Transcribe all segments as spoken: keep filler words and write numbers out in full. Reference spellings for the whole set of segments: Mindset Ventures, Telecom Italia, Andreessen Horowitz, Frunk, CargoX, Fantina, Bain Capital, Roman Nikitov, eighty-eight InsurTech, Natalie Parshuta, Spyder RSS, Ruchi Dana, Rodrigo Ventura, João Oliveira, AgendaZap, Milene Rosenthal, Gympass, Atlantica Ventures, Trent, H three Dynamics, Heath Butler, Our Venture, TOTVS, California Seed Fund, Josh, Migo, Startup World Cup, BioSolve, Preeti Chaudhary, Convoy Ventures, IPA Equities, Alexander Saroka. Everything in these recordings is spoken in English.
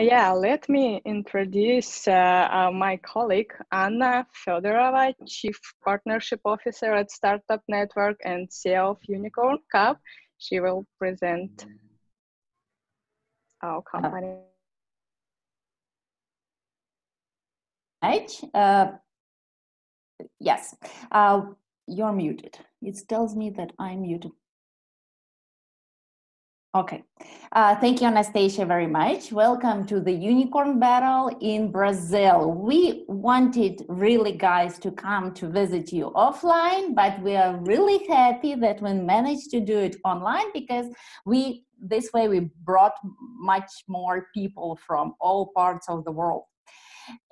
yeah, let me introduce uh, uh, my colleague, Anna Fedorova, Chief Partnership Officer at Startup Network and C E O of Unicorn Cup. She will present our company. Right. Uh, yes, uh, you're muted. It tells me that I'm muted. Okay. Uh, thank you, Anastasia, very much. Welcome to the Unicorn Battle in Brazil. We wanted really, guys, to come to visit you offline, but we are really happy that we managed to do it online, because we this way we brought much more people from all parts of the world.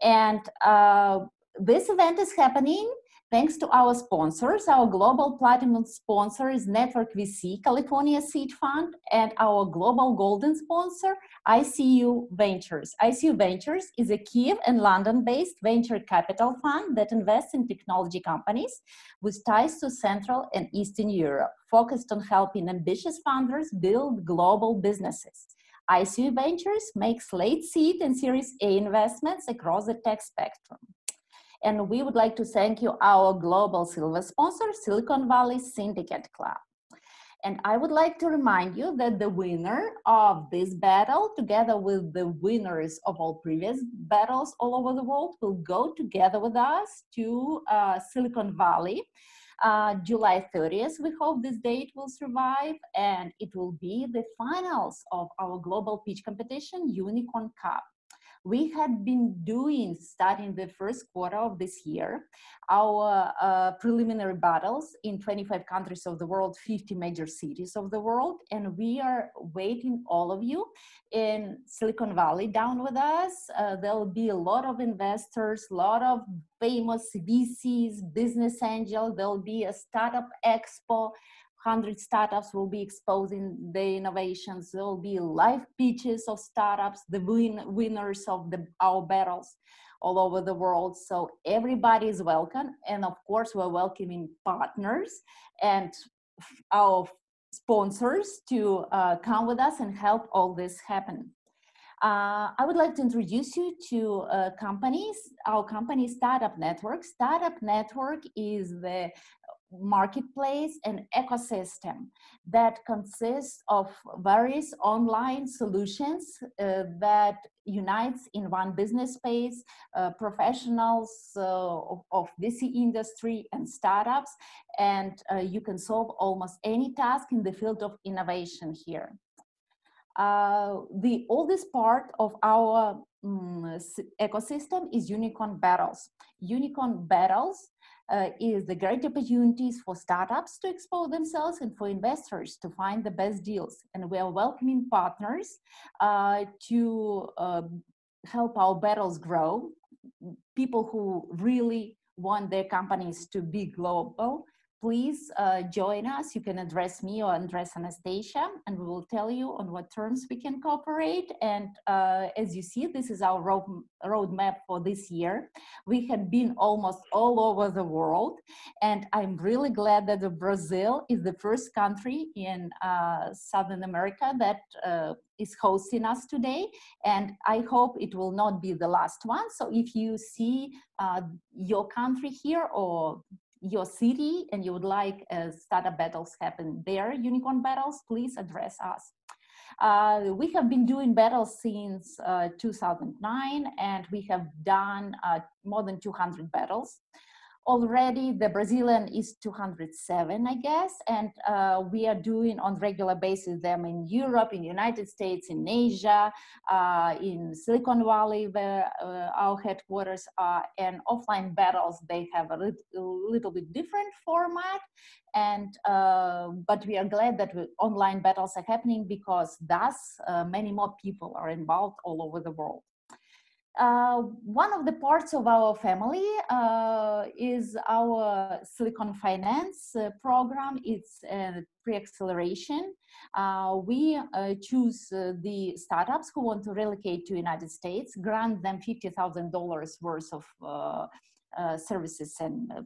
And uh, this event is happening thanks to our sponsors. Our global platinum sponsor is Network V C, California Seed Fund, and our global golden sponsor, I C U Ventures. I C U Ventures is a Kiev and London-based venture capital fund that invests in technology companies with ties to Central and Eastern Europe, focused on helping ambitious founders build global businesses. I C U Ventures makes late seed and Series A investments across the tech spectrum. And we would like to thank you, our global silver sponsor, Silicon Valley Syndicate Club. And I would like to remind you that the winner of this battle, together with the winners of all previous battles all over the world, will go together with us to uh, Silicon Valley, uh, July thirtieth. We hope this date will survive, and it will be the finals of our global pitch competition, Unicorn Cup. We had been doing, starting the first quarter of this year, our uh, preliminary battles in twenty-five countries of the world, fifty major cities of the world, and we are waiting all of you in Silicon Valley down with us. Uh, there will be a lot of investors, a lot of famous V Cs, business angels. There will be a startup expo. one hundred startups will be exposing the innovations. There will be live pitches of startups, the win winners of the, our battles all over the world. So everybody is welcome. And of course, we're welcoming partners and our sponsors to uh, come with us and help all this happen. Uh, I would like to introduce you to uh, companies, our company Startup Network. Startup Network is the marketplace and ecosystem that consists of various online solutions uh, that unites in one business space uh, professionals uh, of, of V C industry and startups, and uh, you can solve almost any task in the field of innovation here. Uh, the oldest part of our um, ecosystem is Unicorn Battles. Unicorn Battles Uh, is the great opportunities for startups to expose themselves and for investors to find the best deals. And we are welcoming partners uh, to uh, help our battles grow, people who really want their companies to be global. Please uh, join us. You can address me or address Anastasia, and we will tell you on what terms we can cooperate. And uh, as you see, this is our road, roadmap for this year. We have been almost all over the world, and I'm really glad that Brazil is the first country in uh, Southern America that uh, is hosting us today, and I hope it will not be the last one. So if you see uh, your country here or your city and you would like uh, startup battles happen there, Unicorn Battles, please address us. Uh, we have been doing battles since uh, two thousand nine, and we have done uh, more than two hundred battles. Already the Brazilian is two hundred seven, I guess, and uh, we are doing on regular basis them in Europe, in United States, in Asia, uh, in Silicon Valley, where uh, our headquarters are, and offline battles, they have a little, little bit different format, and uh, but we are glad that we, online battles are happening, because thus uh, many more people are involved all over the world. Uh, one of the parts of our family uh, is our Silicon Finance uh, program. It's uh, pre-acceleration. Uh, we uh, choose uh, the startups who want to relocate to United States, grant them fifty thousand dollars worth of uh, uh, services and uh,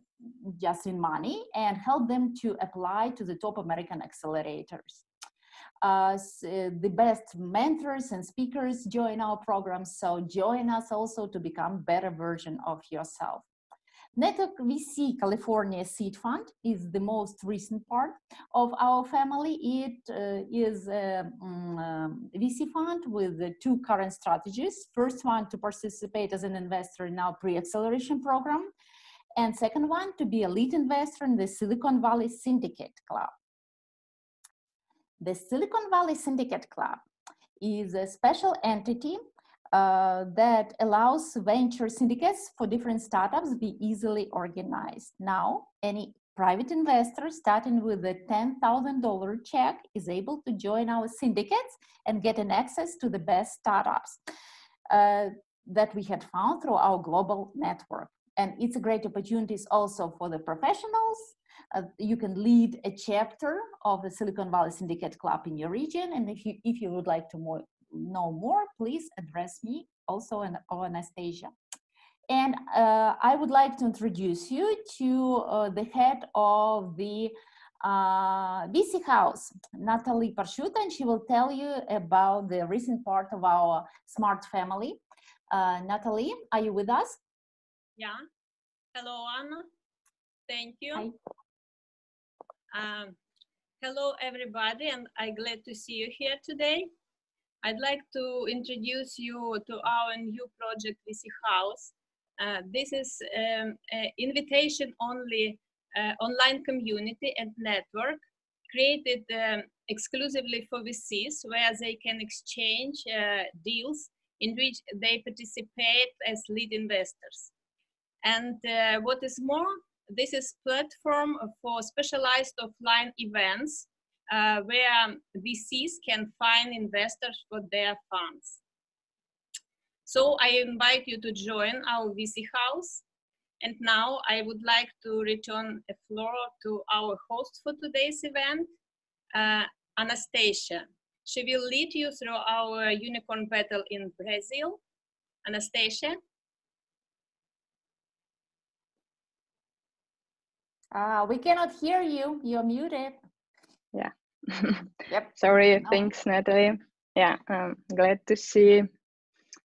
just in money, and help them to apply to the top American accelerators. Uh, the best mentors and speakers join our program, so join us also to become a better version of yourself. Network V C California Seed Fund is the most recent part of our family. It uh, is a um, V C fund with two current strategies. First one, to participate as an investor in our pre-acceleration program, and second one, to be a lead investor in the Silicon Valley Syndicate Club. The Silicon Valley Syndicate Club is a special entity uh, that allows venture syndicates for different startups to be easily organized. Now, any private investor starting with a ten thousand dollar check is able to join our syndicates and get an access to the best startups uh, that we had found through our global network. And it's a great opportunity also for the professionals. Uh, you can lead a chapter of the Silicon Valley Syndicate Club in your region. And if you, if you would like to more, know more, please address me also in, or Anastasia. And uh, I would like to introduce you to uh, the head of the uh, V C House, Natalie Parshuta, and she will tell you about the recent part of our smart family. Uh, Natalie, are you with us? Yeah. Hello, Anna. Thank you. Hi. Um, hello, everybody, and I'm glad to see you here today. I'd like to introduce you to our new project, V C House. Uh, this is um, an invitation-only uh, online community and network created um, exclusively for V Cs, where they can exchange uh, deals in which they participate as lead investors. And uh, what is more, this is a platform for specialized offline events uh, where V Cs can find investors for their funds. So I invite you to join our V C House. And now I would like to return the floor to our host for today's event, uh, Anastasia. She will lead you through our unicorn battle in Brazil. Anastasia. Uh, we cannot hear you. You're muted. Yeah. Yep. Sorry. No. Thanks, Natalie. Yeah. Um, glad to see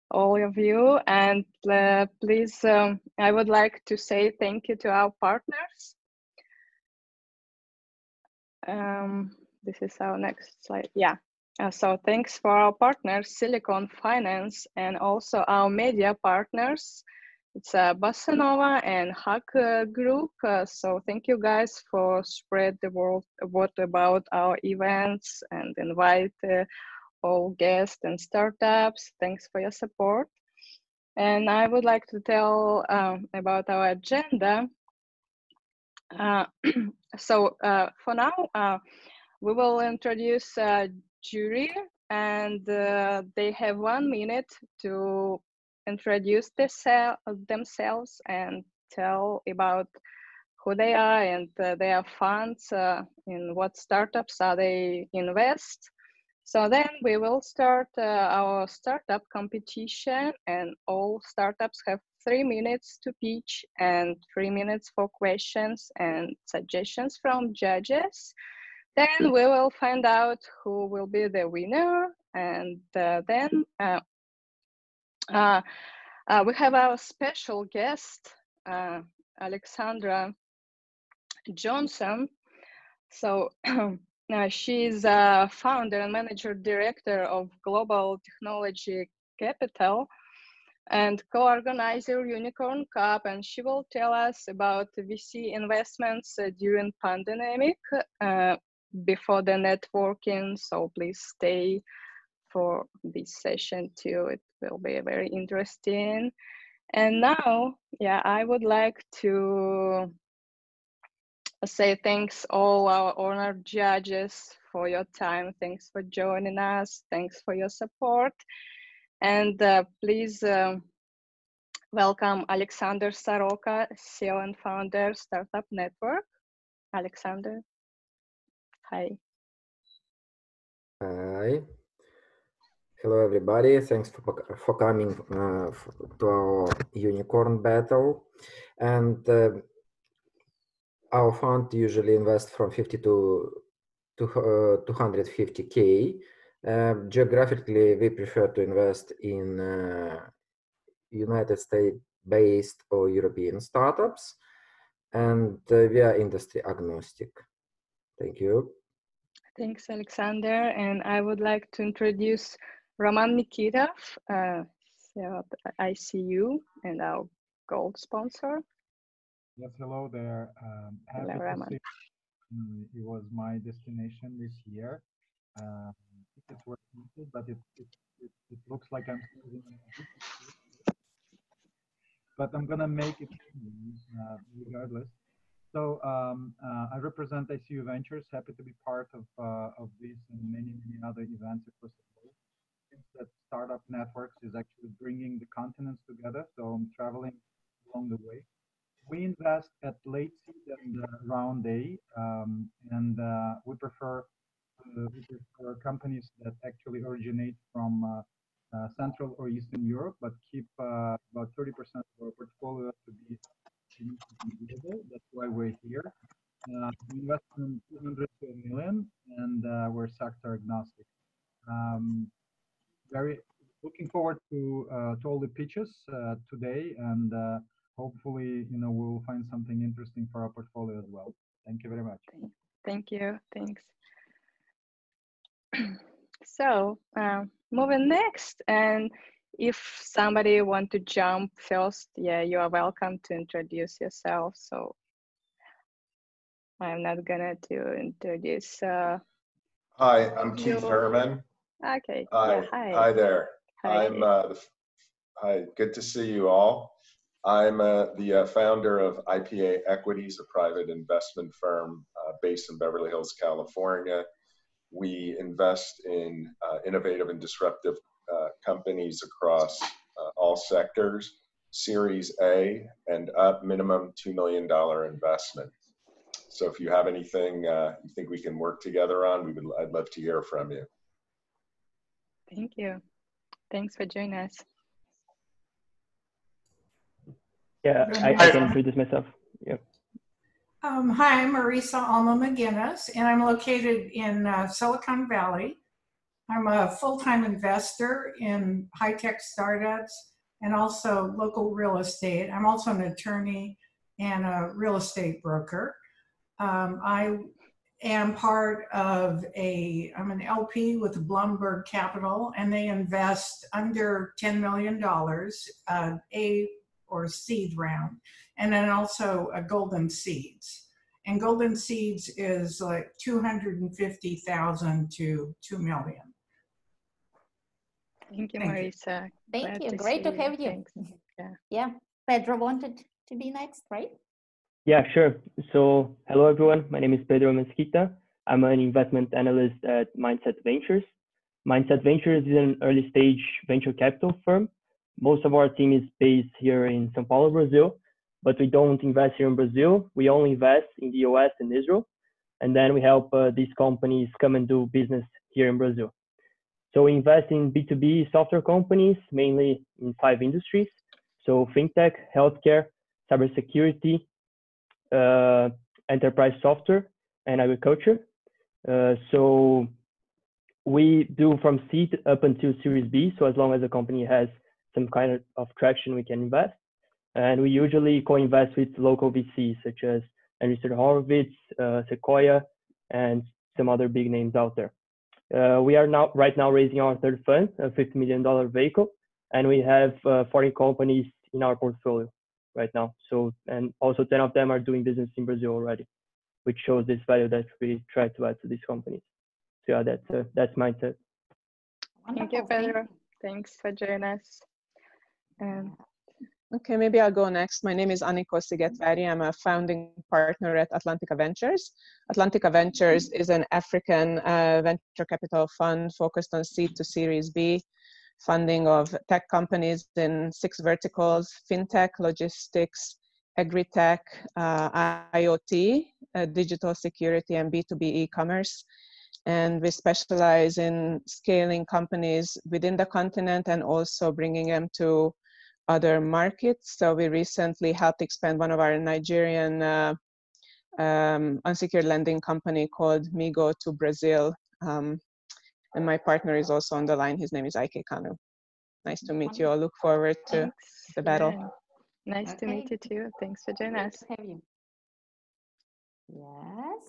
all of you. And uh, please, um, I would like to say thank you to our partners. Um, this is our next slide. Yeah. Uh, so thanks for our partners, Silicon Finance, and also our media partners. It's uh, Bossa Nova and Hack uh, Group. Uh, so thank you guys for spread the word what about our events and invite uh, all guests and startups. Thanks for your support. And I would like to tell uh, about our agenda. Uh, so uh, for now, uh, we will introduce a jury, and uh, they have one minute to introduce themselves and tell about who they are and uh, their funds, uh, in what startups are they invest. So then we will start uh, our startup competition, and all startups have three minutes to pitch and three minutes for questions and suggestions from judges. Then we will find out who will be the winner, and uh, then uh, Uh, uh, we have our special guest, uh, Alexandra Johnson. So uh, she is a founder and manager director of Global Technology Capital and co-organizer Unicorn Cup, and she will tell us about V C investments uh, during pandemic, uh, before the networking. So please stay for this session too. It will be very interesting. And now, yeah, I would like to say thanks all our honored judges for your time. Thanks for joining us. Thanks for your support. And uh, please uh, welcome Alexander Saroka, C E O and founder, Startup Network. Alexander, hi. Hi. Hello, everybody. Thanks for, for coming uh, for, to our unicorn battle. And uh, our fund usually invests from fifty to two hundred fifty K. Uh, geographically, we prefer to invest in uh, United States-based or European startups, and uh, we are industry agnostic. Thank you. Thanks, Alexander. And I would like to introduce Roman Nikitov, uh, I C U, and our gold sponsor. Yes, hello there. Um, hello, Roman. It was my destination this year. Um, it's worth it, but it, it, it, it looks like I'm still in my but I'm gonna make it uh, regardless. So um, uh, I represent I C U Ventures. Happy to be part of uh, of this and many many other events across the world. Since that Startup Networks is actually bringing the continents together, so I'm traveling along the way. We invest at late seed and uh, round A, um, and uh, we prefer. Uh, for companies that actually originate from uh, uh, Central or Eastern Europe, but keep uh, about thirty percent of our portfolio to be available. That's why we're here. Uh, we invest in two hundred million, and uh, we're sector agnostic. Um, very looking forward to uh, to all the pitches uh, today, and uh, hopefully, you know, we will find something interesting for our portfolio as well. Thank you very much. Thank you. Thanks. So uh, moving next, and if somebody want to jump first, yeah, you are welcome to introduce yourself. So I'm not gonna to introduce. Uh, hi, I'm you. Keith Herman. Okay. Hi. Yeah, hi. Hi there. Hi. I'm. Uh, hi. Good to see you all. I'm uh, the uh, founder of I P A Equities, a private investment firm uh, based in Beverly Hills, California. We invest in uh, innovative and disruptive uh, companies across uh, all sectors, Series A and up, minimum two million dollars investment. So if you have anything uh, you think we can work together on, we would, I'd love to hear from you. Thank you. Thanks for joining us. Yeah, I, I can introduce myself. Yep. Um, hi, I'm Marisa Alma McGinnis, and I'm located in uh, Silicon Valley. I'm a full-time investor in high-tech startups and also local real estate. I'm also an attorney and a real estate broker. Um, I am part of a, I'm an L P with Blumberg Capital, and they invest under ten million dollars, uh, a or seed round, and then also a Golden Seeds. And Golden Seeds is like two hundred fifty thousand to two million. Thank you, Marisa. Thank you, great to have you. Yeah. Yeah, Pedro wanted to be next, right? Yeah, sure. So hello everyone, my name is Pedro Mesquita. I'm an investment analyst at Mindset Ventures. Mindset Ventures is an early stage venture capital firm. Most of our team is based here in Sao Paulo, Brazil, but we don't invest here in Brazil. We only invest in the U S and Israel. And then we help uh, these companies come and do business here in Brazil. So we invest in B two B software companies, mainly in five industries. So fintech, healthcare, cybersecurity, uh, enterprise software, and agriculture. Uh, so we do from seed up until Series B. So as long as the company has some kind of traction, we can invest. And we usually co-invest with local V Cs, such as Andreessen Horowitz, uh, Sequoia, and some other big names out there. Uh, we are now right now raising our third fund, a fifty million dollar vehicle, and we have uh, forty companies in our portfolio right now. So, and also ten of them are doing business in Brazil already, which shows this value that we try to add to these companies. So yeah, that's, uh, that's Mindset. Thank you, Pedro. Thanks for joining us. Um, okay, maybe I'll go next. My name is Aniko Szigetvari. I'm a founding partner at Atlantica Ventures. Atlantica Ventures is an African uh, venture capital fund focused on seed to Series B, funding of tech companies in six verticals: fintech, logistics, agri-tech, uh, IoT, uh, digital security, and B two B e-commerce. And we specialize in scaling companies within the continent and also bringing them to other markets. So we recently helped expand one of our Nigerian uh, um, unsecured lending company called Migo to Brazil. Um, and my partner is also on the line. His name is Ike Kanu. Nice to meet you. I look forward to Thanks. the battle. Yeah. Nice okay. to meet you too. Thanks for joining Great us. To have you. Yes.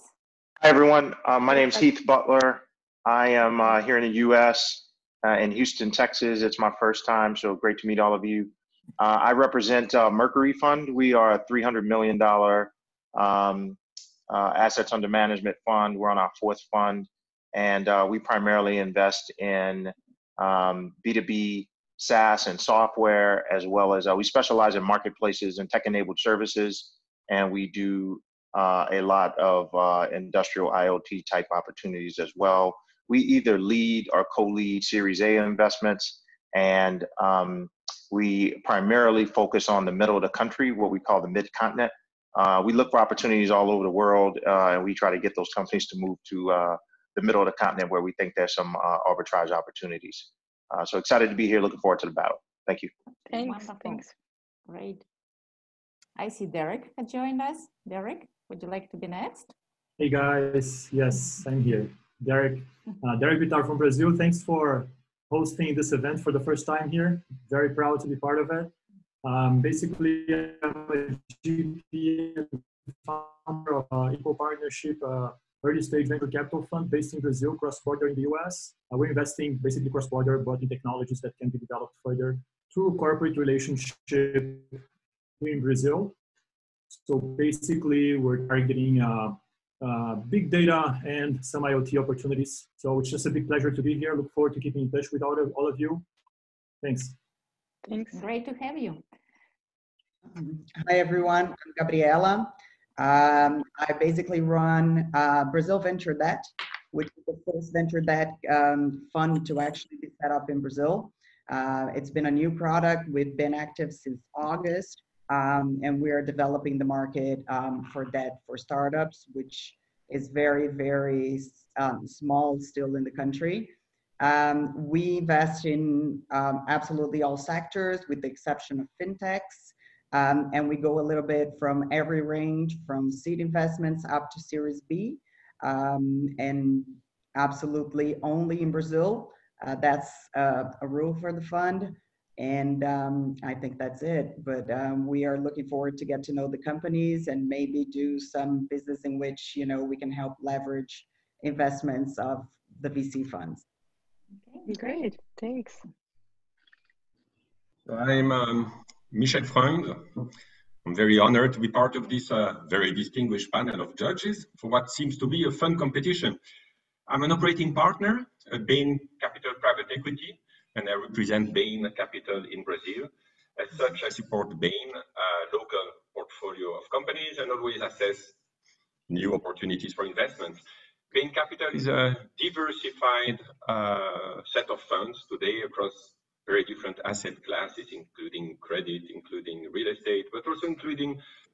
Hi, everyone. Uh, my name is Heath Butler. I am uh, here in the U S Uh, in Houston, Texas. It's my first time, so great to meet all of you. Uh, I represent uh, Mercury Fund. We are a three hundred million dollars um, uh, assets under management fund. We're on our fourth fund, and uh, we primarily invest in um, B two B SaaS and software, as well as uh, we specialize in marketplaces and tech-enabled services, and we do uh, a lot of uh, industrial IoT type opportunities as well. We either lead or co-lead Series A investments, and um, we primarily focus on the middle of the country, what we call the mid-continent. Uh, we look for opportunities all over the world, uh, and we try to get those companies to move to uh, the middle of the continent where we think there's some uh, arbitrage opportunities. Uh, so excited to be here, looking forward to the battle. Thank you. Thanks. Wonderful. Thanks. Great. I see Derek had joined us. Derek, would you like to be next? Hey guys, yes, I'm here. Derek, uh, Derek Vitar from Brazil. Thanks for hosting this event for the first time here. Very proud to be part of it. Um, basically, I'm a G P and founder of uh, Equal Partnership, uh, early stage venture capital fund based in Brazil, cross-border in the U S. Uh, we're investing basically cross-border, but in technologies that can be developed further through corporate relationship in Brazil. So basically, we're targeting uh, Uh, big data and some IoT opportunities. So it's just a big pleasure to be here. Look forward to keeping in touch with all of, all of you. Thanks. Thanks. Great to have you. Um, hi, everyone. I'm Gabriela. Um, I basically run uh, Brazil Venture Debt, which is the first venture debt um, fund to actually be set up in Brazil. Uh, it's been a new product. We've been active since August. Um, and we are developing the market um, for debt for startups, which is very, very um, small still in the country. Um, we invest in um, absolutely all sectors with the exception of fintechs. Um, and we go a little bit from every range from seed investments up to Series B um, and absolutely only in Brazil. Uh, that's uh, a rule for the fund. And um, I think that's it, but um, we are looking forward to get to know the companies and maybe do some business in which, you know, we can help leverage investments of the V C funds. Okay, great, thanks. So I'm um, Michel Freund. I'm very honored to be part of this uh, very distinguished panel of judges for what seems to be a fun competition. I'm an operating partner at Bain Capital Private Equity, and I represent Bain Capital in Brazil. As such, I support Bain, uh, local portfolio of companies, and always assess new opportunities for investment. Bain Capital is a diversified uh, set of funds today across very different asset classes, including credit, including real estate, but also including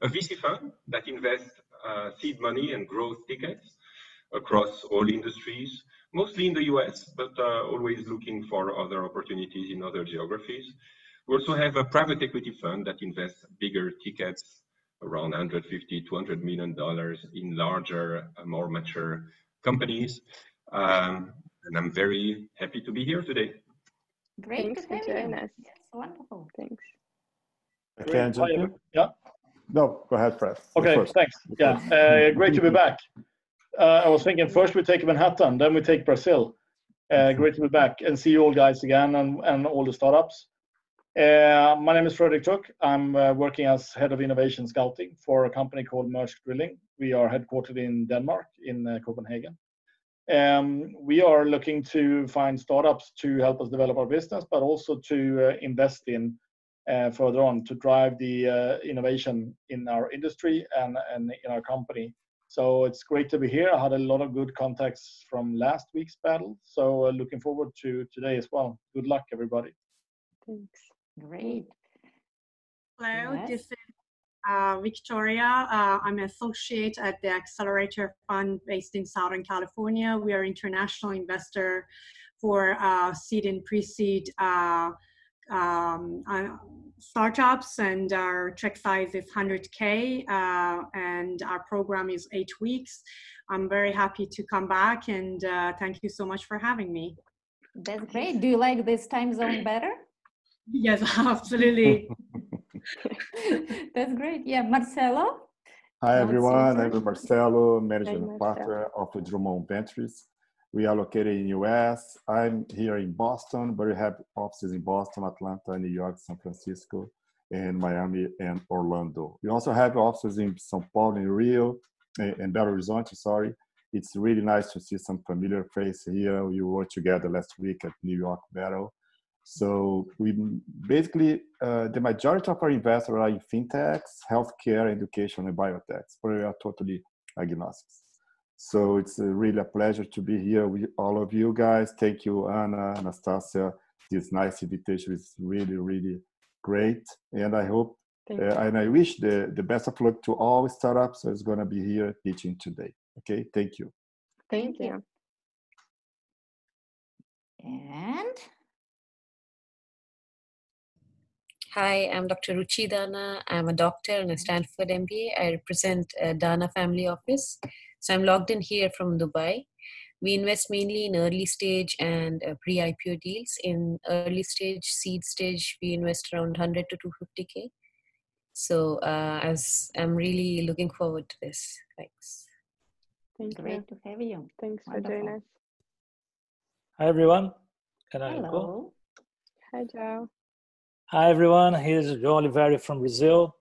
a V C fund that invests uh, seed money and growth tickets across all industries, mostly in the U S, but uh, always looking for other opportunities in other geographies. We also have a private equity fund that invests bigger tickets, around one hundred fifty to two hundred million dollars in larger, more mature companies. Um, and I'm very happy to be here today. Great to have you. Yes, wonderful. Thanks. Okay, hi, yeah. No, go ahead, Fred. Okay, thanks. Yeah, uh, great to be back. Uh, I was thinking first we take Manhattan, then we take Brazil. Uh, great to be back and see you all guys again and, and all the startups. Uh, my name is Fredrik Tuck. I'm uh, working as head of innovation scouting for a company called Maersk Drilling. We are headquartered in Denmark, in uh, Copenhagen. Um, we are looking to find startups to help us develop our business, but also to uh, invest in uh, further on to drive the uh, innovation in our industry and, and in our company. So it's great to be here. I had a lot of good contacts from last week's battle. So uh, looking forward to today as well. Good luck, everybody. Thanks. Great. Hello, yes. This is uh, Victoria. Uh, I'm an associate at the Accelerator Fund based in Southern California. We are an international investor for uh, seed and pre-seed uh, um, startups, and our check size is one hundred K, uh, and our program is eight weeks. I'm very happy to come back, and uh, thank you so much for having me. That's great. Do you like this time zone better? Yes, absolutely. That's great. Yeah, Marcelo? Hi, everyone. I'm Marcelo, managing partner of Drummond Ventures. We are located in the U S. I'm here in Boston, but we have offices in Boston, Atlanta, New York, San Francisco, and Miami and Orlando. We also have offices in Sao Paulo, in Rio, and Belo Horizonte, sorry. It's really nice to see some familiar face here. We were together last week at New York Battle. So we basically, uh, the majority of our investors are in fintechs, healthcare, education, and biotechs, but we are totally agnostic. So it's really a pleasure to be here with all of you guys. Thank you, Anna, Anastasia. This nice invitation is really, really great. And I hope, uh, and I wish the, the best of luck to all startups that's going to be here teaching today. Okay, thank you. Thank you. And? Hi, I'm Doctor Ruchi Dana. I'm a doctor and a Stanford M B A. I represent uh, Dana Family Office. So I'm logged in here from Dubai. We invest mainly in early stage and uh, pre-I P O deals. In early stage, seed stage, we invest around one hundred to two hundred fifty K. So uh, as I'm really looking forward to this. Thanks. Thank Great you. to have you. Thanks Wonderful. for joining us. Hi, everyone. Can I Hello. Go? Hi, Joe. Hi, everyone. Here's João Oliveira from Brazil.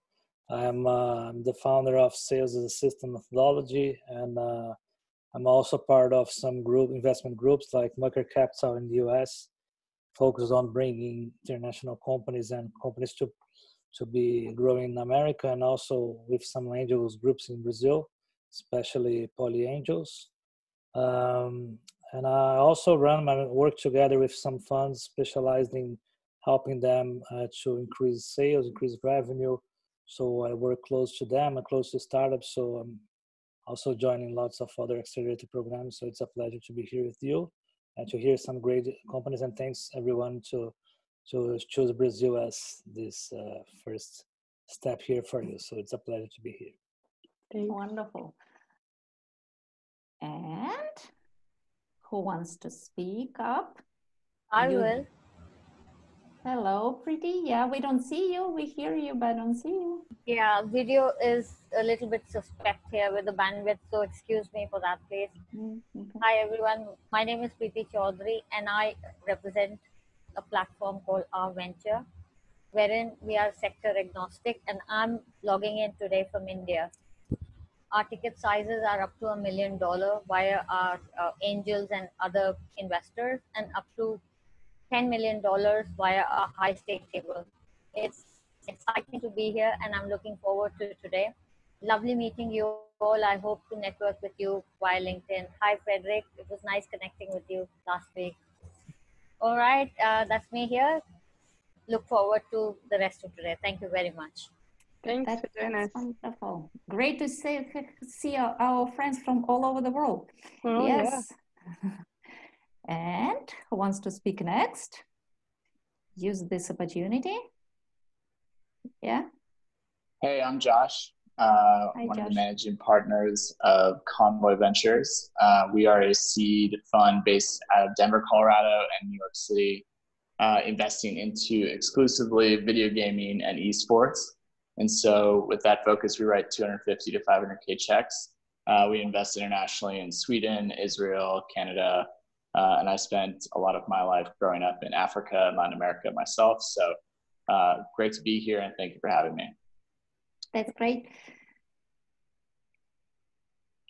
I'm uh, the founder of Sales as a System methodology, and uh, I'm also part of some group investment groups like Mucker Capital in the U S, focused on bringing international companies and companies to, to be growing in America, and also with some angels groups in Brazil, especially Poly Angels. Um, and I also run my work together with some funds specialized in helping them uh, to increase sales, increase revenue. So I work close to them, I'm close to startups. So I'm also joining lots of other accelerator programs. So it's a pleasure to be here with you and to hear some great companies. And thanks everyone to, to choose Brazil as this uh, first step here for you. So it's a pleasure to be here. Thanks. Wonderful. And who wants to speak up? I you. will. Hello, Pretty. Yeah, we don't see you. We hear you, but don't see you. Yeah, video is a little bit suspect here with the bandwidth, so excuse me for that, please. Mm-hmm. Hi, everyone. My name is Preeti Chaudhary, and I represent a platform called Our Venture, wherein we are sector agnostic, and I'm logging in today from India. Our ticket sizes are up to a million dollars via our uh, angels and other investors, and up to ten million dollars via our high stake table. It's exciting to be here, and I'm looking forward to today. Lovely meeting you all. I hope to network with you via LinkedIn. Hi, Frederick. It was nice connecting with you last week. All right, uh, that's me here. Look forward to the rest of today. Thank you very much. Thanks That's for joining us. Wonderful. Great to see, see our, our friends from all over the world. Oh, yes. Yeah. And who wants to speak next? Use this opportunity. Yeah. Hey, I'm Josh. Uh, Hi, one Josh. of the managing partners of Convoy Ventures. Uh, we are a seed fund based out of Denver, Colorado, and New York City, uh, investing into exclusively video gaming and esports. And so with that focus, we write two hundred fifty to five hundred K checks. Uh, we invest internationally in Sweden, Israel, Canada, uh, and I spent a lot of my life growing up in Africa and Latin America myself. So uh, great to be here, and thank you for having me. That's great.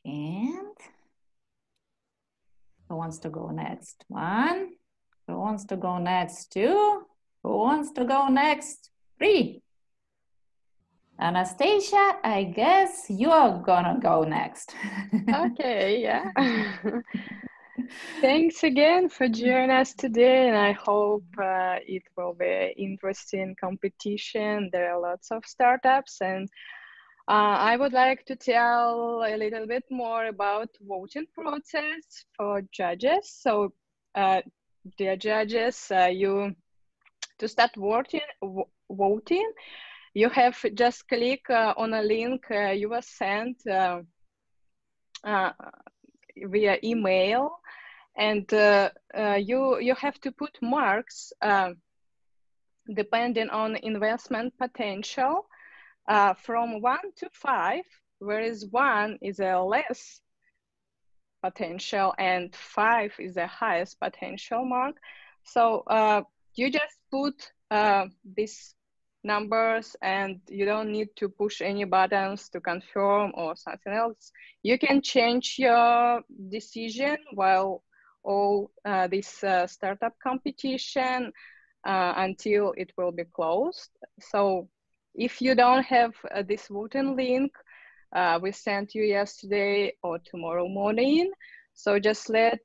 And who wants to go next? One, who wants to go next? Two, who wants to go next? Three. Anastasia, I guess you're gonna go next. Okay, yeah. Thanks again for joining us today, and I hope uh, it will be an interesting competition. There are lots of startups, and uh, I would like to tell a little bit more about voting process for judges. So, uh, dear judges, uh, you to start voting, voting you have just click uh, on a link uh, you were sent uh, uh, via email, and uh, uh, you you have to put marks uh, depending on investment potential uh, from one to five, whereas one is a less potential and five is the highest potential mark. So uh, you just put uh, these numbers and you don't need to push any buttons to confirm or something else. You can change your decision while all uh, this uh, startup competition uh, until it will be closed. So if you don't have uh, this voting link uh, we sent you yesterday or tomorrow morning, so just let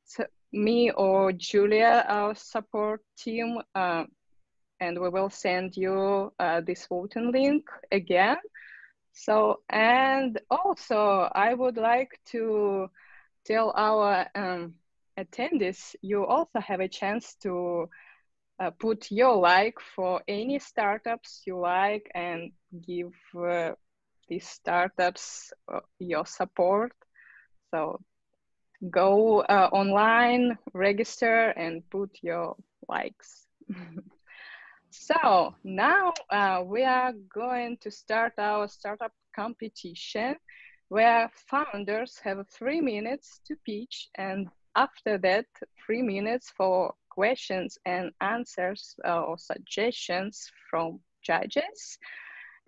me or Julia, our support team, uh, and we will send you uh, this voting link again. So, and also I would like to tell our um, attendees, you also have a chance to uh, put your like for any startups you like and give uh, these startups uh, your support. So go uh, online, register and put your likes. So now uh, we are going to start our startup competition where founders have three minutes to pitch, and after that three minutes for questions and answers uh, or suggestions from judges.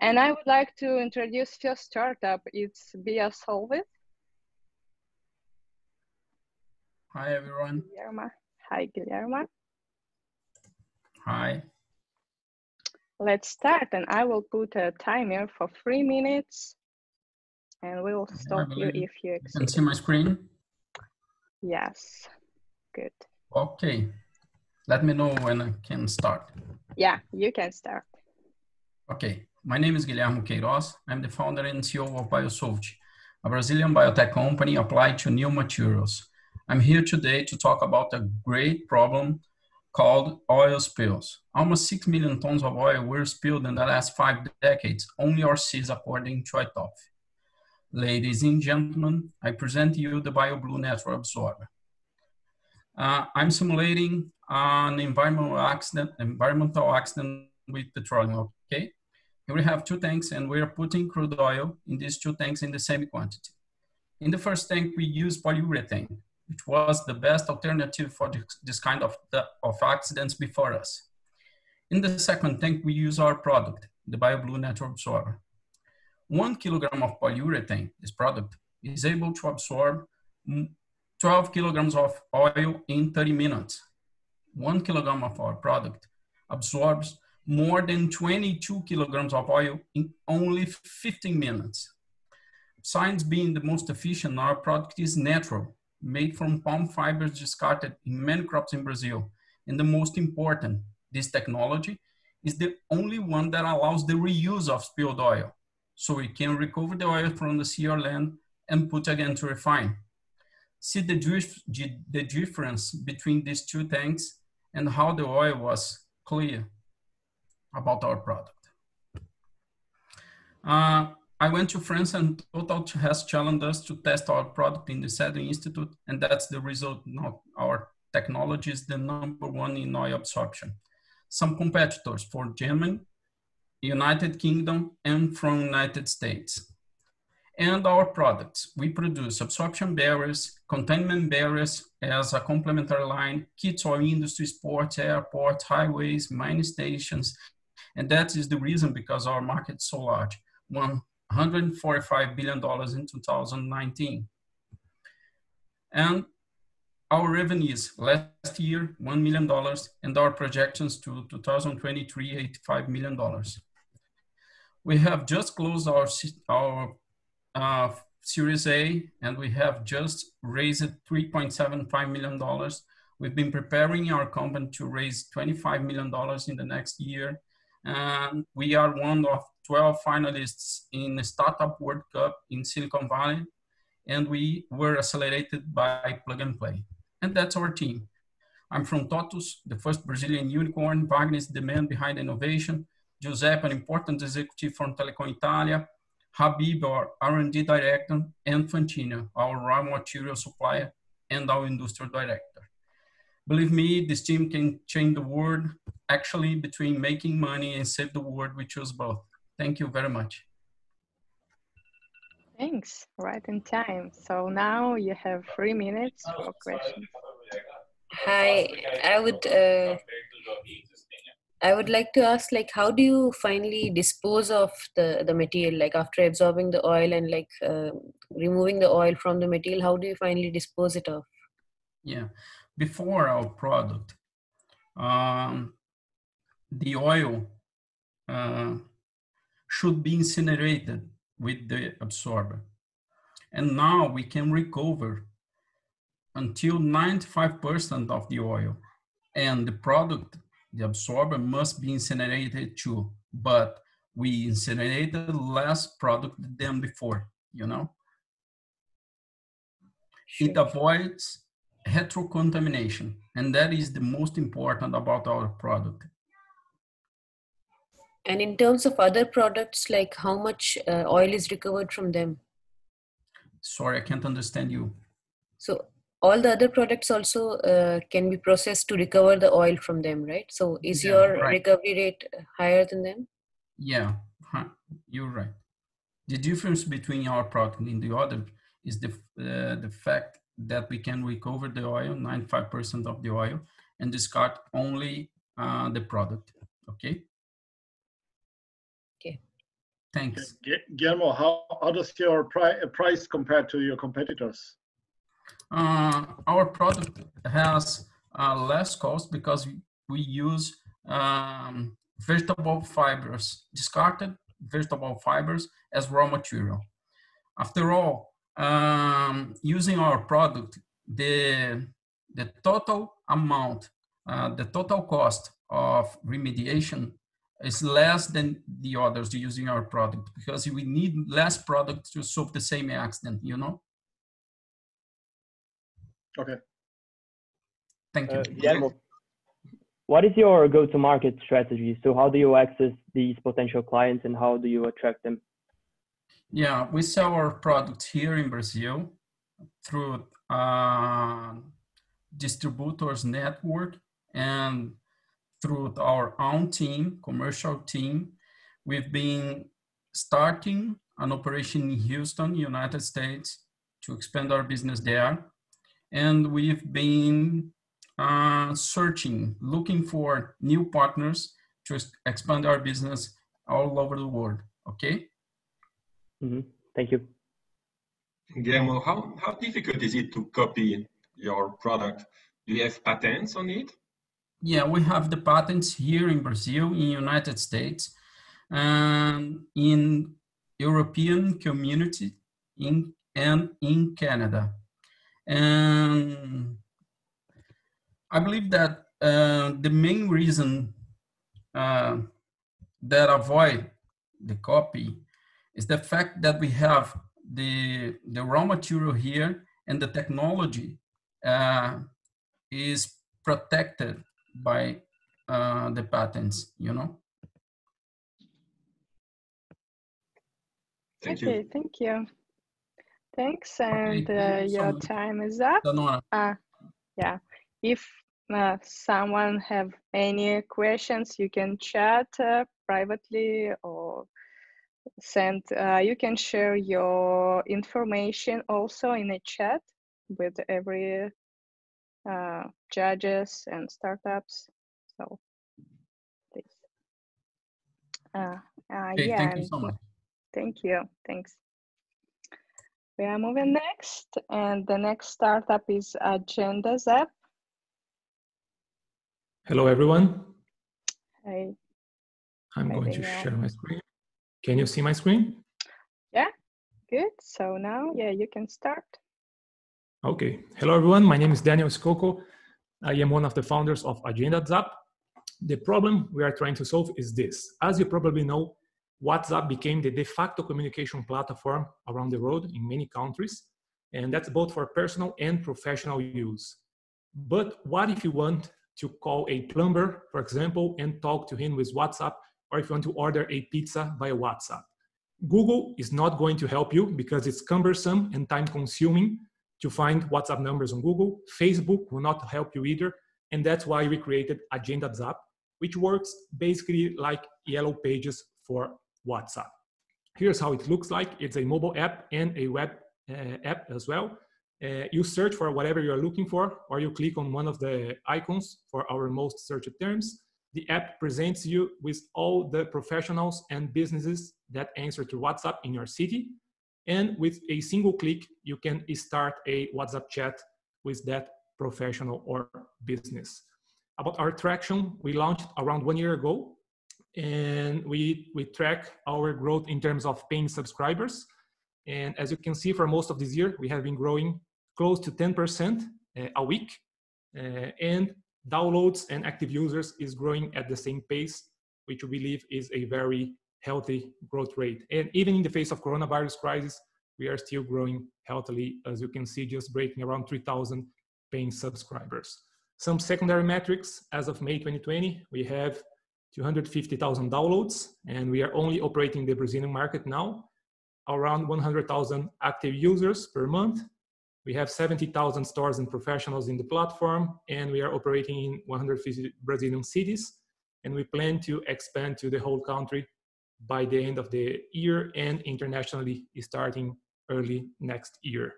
And I would like to introduce your startup. It's BioBlue. Hi everyone. Guillermo. Hi Guillermo. Hi. Let's start, and I will put a timer for three minutes and we'll stop you if you exceed. You can see my screen? Yes, good. Okay, let me know when I can start. Yeah, you can start. Okay, my name is Guilherme Queiroz. I'm the founder and C E O of BioSolve, a Brazilian biotech company applied to new materials. I'm here today to talk about a great problem called oil spills. Almost six million tons of oil were spilled in the last five decades on our seas, according to I T O F. Ladies and gentlemen, I present you the BioBlue Natural Absorber. Uh, I'm simulating an environmental accident, environmental accident with petroleum, okay? Here we have two tanks and we're putting crude oil in these two tanks in the same quantity. In the first tank, we use polyurethane, which was the best alternative for this kind of, the, of accidents before us. In the second tank, we use our product, the BioBlue Natural Absorber. One kilogram of polyurethane, this product, is able to absorb twelve kilograms of oil in thirty minutes. One kilogram of our product absorbs more than twenty-two kilograms of oil in only fifteen minutes. Besides being the most efficient, our product is natural, made from palm fibers discarded in many crops in Brazil. And the most important, this technology is the only one that allows the reuse of spilled oil. So we can recover the oil from the sea or land and put again to refine. See the, the difference between these two tanks and how the oil was clear about our product. Uh, I went to France and Total has challenged us to test our product in the SEDO Institute, and that's the result. Now our technology is the number one in oil absorption. Some competitors for Germany, United Kingdom, and from United States. And our products, we produce absorption barriers, containment barriers as a complementary line, kits for industry, sports, airports, highways, mining stations. And that is the reason because our market is so large. One, one hundred forty-five billion dollars in two thousand nineteen. And our revenues last year, one million dollars, and our projections to two thousand twenty-three, eighty-five million dollars. We have just closed our, our uh, Series A, and we have just raised three point seven five million dollars. We've been preparing our company to raise twenty-five million dollars in the next year. And we are one of twelve finalists in the Startup World Cup in Silicon Valley, and we were accelerated by Plug and Play. And that's our team. I'm from TOTVS, the first Brazilian unicorn, Wagner's demand behind innovation, Giuseppe, an important executive from Telecom Italia, Habib, our R and D director, and Fantina, our raw material supplier and our industrial director. Believe me, this team can change the world. Actually, between making money and save the world, we choose both. Thank you very much. Thanks, right in time. So now you have three minutes for questions. Hi, I would, uh, I would like to ask, like, how do you finally dispose of the, the material? Like, after absorbing the oil and like uh, removing the oil from the material, how do you finally dispose it of? Yeah, before our product, um, the oil uh, should be incinerated with the absorber. And now we can recover until ninety-five percent of the oil, and the product, the absorber, must be incinerated too, but we incinerated less product than before, you know? Sure. It avoids heterocontamination, and that is the most important about our product. And in terms of other products, like how much uh, oil is recovered from them? Sorry, I can't understand you. So all the other products also uh, can be processed to recover the oil from them, right? So is yeah, your right. recovery rate higher than them? Yeah, huh. You're right. The difference between our product and the other is the, uh, the fact that we can recover the oil, ninety-five percent of the oil, and discard only uh, the product, okay? Thanks. Guillermo, how, how does your pri price compare to your competitors? Uh, our product has uh, less cost because we use um, vegetable fibers, discarded vegetable fibers as raw material. After all, um, using our product, the, the total amount, uh, the total cost of remediation is less than the others using our product, because we need less product to solve the same accident, you know? Okay. Thank you. Uh, yeah. What is your go-to-market strategy? So how do you access these potential clients and how do you attract them? Yeah, we sell our products here in Brazil through uh, distributors network and through our own team, commercial team. We've been starting an operation in Houston, United States, to expand our business there. And we've been uh, searching, looking for new partners to expand our business all over the world, okay? Mm-hmm. Thank you. Guillermo, how, how difficult is it to copy your product? Do you have patents on it? Yeah, we have the patents here in Brazil, in United States, um, in European community, in, and in Canada. And I believe that uh, the main reason uh, that avoid the copy is the fact that we have the, the raw material here and the technology uh, is protected by uh, the patents, you know? Thank okay, you. Thank you. Thanks, and okay, uh, your time is up. Uh, yeah, if uh, someone have any questions, you can chat uh, privately or send, uh, you can share your information also in a chat with every uh judges and startups, so please uh, uh okay, yeah thank you so much. Thank you. Thanks. We are moving next, and the next startup is Agenda Zap. Hello everyone. Hey, I'm Hi going to are. share my screen. Can you see my screen? Yeah, good. So now yeah, you can start. Okay. Hello, everyone. My name is Daniel Skoko. I am one of the founders of AgendaZap. The problem we are trying to solve is this. As you probably know, WhatsApp became the de facto communication platform around the world in many countries, and that's both for personal and professional use. But what if you want to call a plumber, for example, and talk to him with WhatsApp, or if you want to order a pizza via WhatsApp? Google is not going to help you because it's cumbersome and time-consuming to find WhatsApp numbers on Google. Facebook will not help you either. And that's why we created AgendaZap, which works basically like Yellow Pages for WhatsApp. Here's how it looks like. It's a mobile app and a web uh, app as well. Uh, you search for whatever you're looking for, or you click on one of the icons for our most searched terms. The app presents you with all the professionals and businesses that answer to WhatsApp in your city. And with a single click, you can start a WhatsApp chat with that professional or business. About our traction, we launched around one year ago, and we, we track our growth in terms of paying subscribers. And as you can see, for most of this year, we have been growing close to ten percent a week, and downloads and active users is growing at the same pace, which we believe is a very healthy growth rate. And even in the face of coronavirus crisis, we are still growing healthily, as you can see, just breaking around three thousand paying subscribers. Some secondary metrics: as of May twenty twenty, we have two hundred fifty thousand downloads, and we are only operating the Brazilian market now. Around one hundred thousand active users per month. We have seventy thousand stores and professionals in the platform, and we are operating in one hundred fifty Brazilian cities, and we plan to expand to the whole country by the end of the year and internationally starting early next year.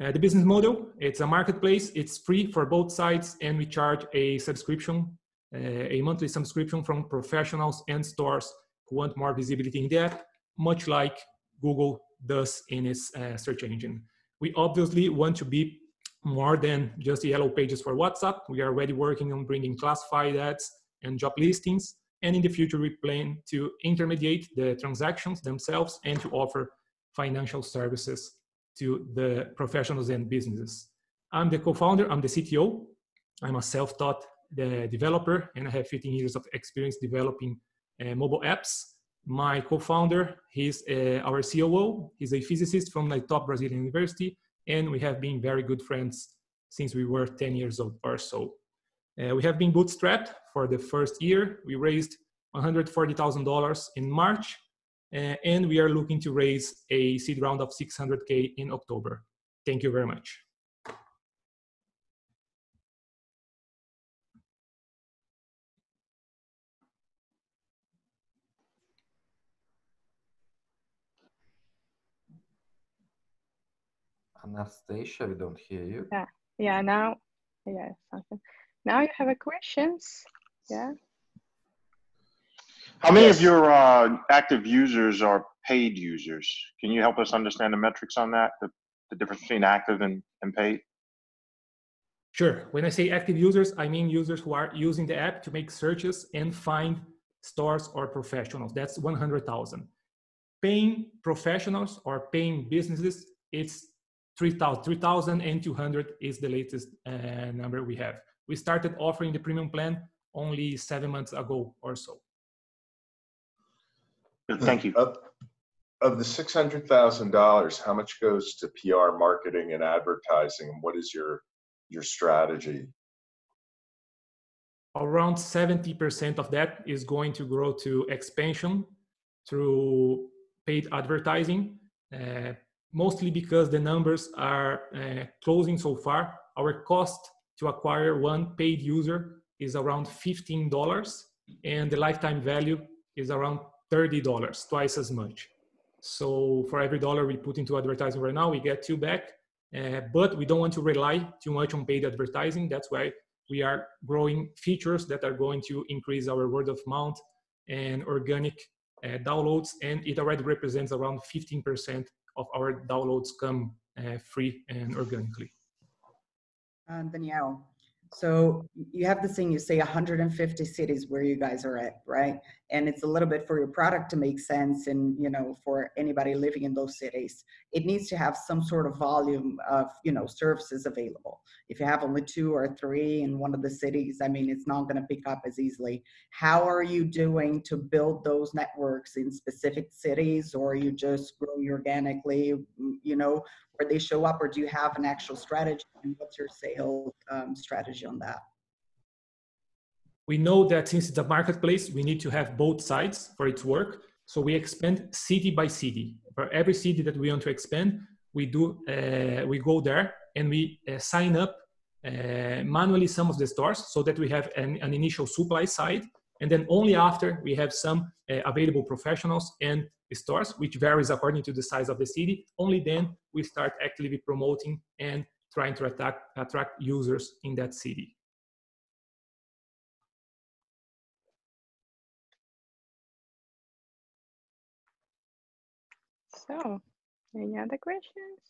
Uh, the business model, it's a marketplace, it's free for both sides, and we charge a subscription, uh, a monthly subscription from professionals and stores who want more visibility in the app, much like Google does in its uh, search engine. We obviously want to be more than just the Yellow Pages for WhatsApp. We are already working on bringing classified ads and job listings. And in the future, we plan to intermediate the transactions themselves and to offer financial services to the professionals and businesses. I'm the co-founder, I'm the C T O. I'm a self-taught uh, developer, and I have fifteen years of experience developing uh, mobile apps. My co-founder, he's uh, our C O O, he's a physicist from a top Brazilian university, and we have been very good friends since we were ten years old or so. Uh, we have been bootstrapped for the first year. We raised one hundred forty thousand dollars in March, uh, and we are looking to raise a seed round of six hundred K in October. Thank you very much. Anastasia, we don't hear you. Yeah, yeah. Now, yeah, something. Now you have a questions. Yeah. How many yes. of your uh, active users are paid users? Can you help us understand the metrics on that? The, the difference between active and, and paid? Sure. When I say active users, I mean users who are using the app to make searches and find stores or professionals. That's one hundred thousand. Paying professionals or paying businesses, it's three thousand two hundred is the latest uh, number we have. We started offering the premium plan only seven months ago or so. Thank you. Of, of the six hundred thousand dollars, how much goes to P R, marketing, and advertising? And what is your, your strategy? Around seventy percent of that is going to grow to expansion through paid advertising. Uh, Mostly because the numbers are uh, closing so far. Our cost to acquire one paid user is around fifteen dollars, and the lifetime value is around thirty dollars, twice as much. So for every dollar we put into advertising right now, we get two back, uh, but we don't want to rely too much on paid advertising. That's why we are growing features that are going to increase our word of mouth and organic uh, downloads, and it already represents around fifteen percent of our downloads come uh, free and organically. And Danielle, so you have this thing, you say one hundred fifty cities where you guys are at, right? And it's a little bit for your product to make sense, and you know, for anybody living in those cities, it needs to have some sort of volume of, you know, services available. If you have only two or three in one of the cities, I mean, it's not going to pick up as easily. How are you doing to build those networks in specific cities, or are you just growing organically? You know, where they show up, or do you have an actual strategy, and what's your sales um, strategy on that? We know that since it's a marketplace, we need to have both sides for its work. So we expand city by city. For every city that we want to expand, we do uh, we go there and we uh, sign up uh, manually some of the stores so that we have an, an initial supply side. And then only after we have some uh, available professionals and stores, which varies according to the size of the city, only then we start actively promoting and trying to attract, attract users in that city. So, any other questions?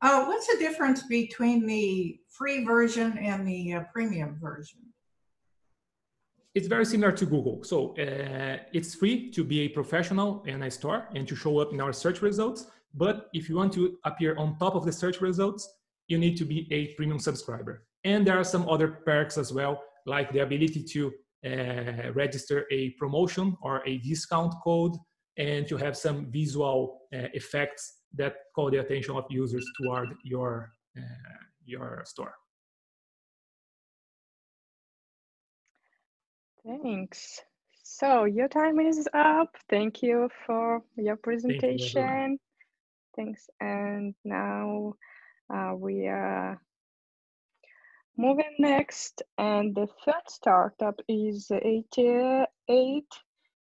Uh, what's the difference between the free version and the uh, premium version? It's very similar to Google. So uh, it's free to be a professional and a star and to show up in our search results. But if you want to appear on top of the search results, you need to be a premium subscriber. And there are some other perks as well, like the ability to uh, register a promotion or a discount code and to have some visual uh, effects that call the attention of users toward your, uh, your store. Thanks. So your time is up. Thank you for your presentation. Thank you, Thanks. And now uh, we are moving next. And the third startup is eighty-eight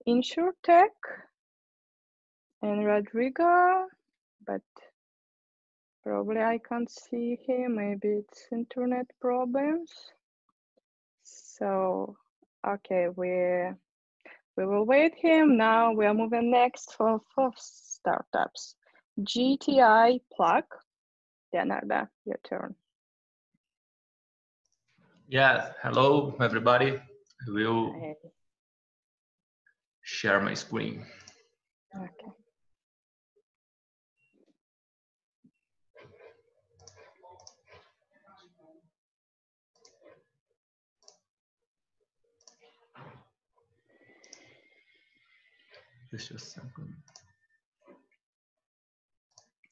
InsurTech and Rodrigo, but probably I can't see him. Maybe it's internet problems. So. Okay, we we will wait him. Now we are moving next for four startups. G T I Plug. Leonardo, your turn. Yeah, hello everybody. I will hey. share my screen. Okay. Just a second.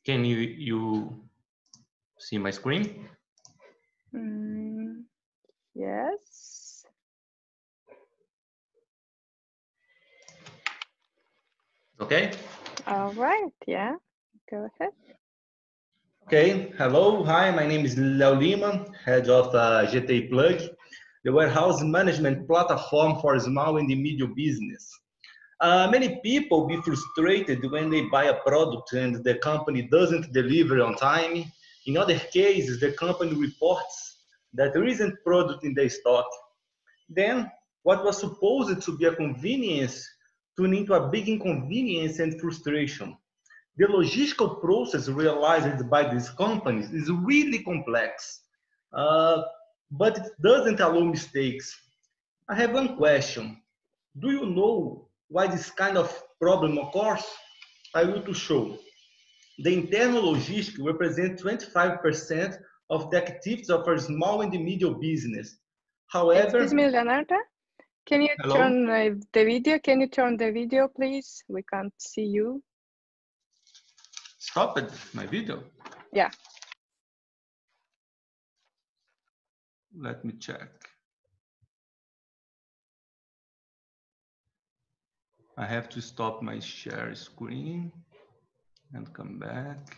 Can you you see my screen? Mm, yes. Okay. All right. Yeah. Go ahead. Okay. Hello. Hi. My name is Leo Lima, head of uh, G T I Plug, the warehouse management platform for small and medium business. Uh, many people be frustrated when they buy a product and the company doesn't deliver on time. In other cases, the company reports that there isn't product in their stock. Then, what was supposed to be a convenience turned into a big inconvenience and frustration. The logistical process realized by these companies is really complex, uh, but it doesn't allow mistakes. I have one question. Do you know why this kind of problem occurs? I will to show. The internal logistics represent twenty-five percent of the activities of a small and medium business. However, excuse me, Leonardo, can you hello? turn uh, the video? Can you turn the video, please? We can't see you. Stop it, my video. Yeah. Let me check. I have to stop my share screen and come back.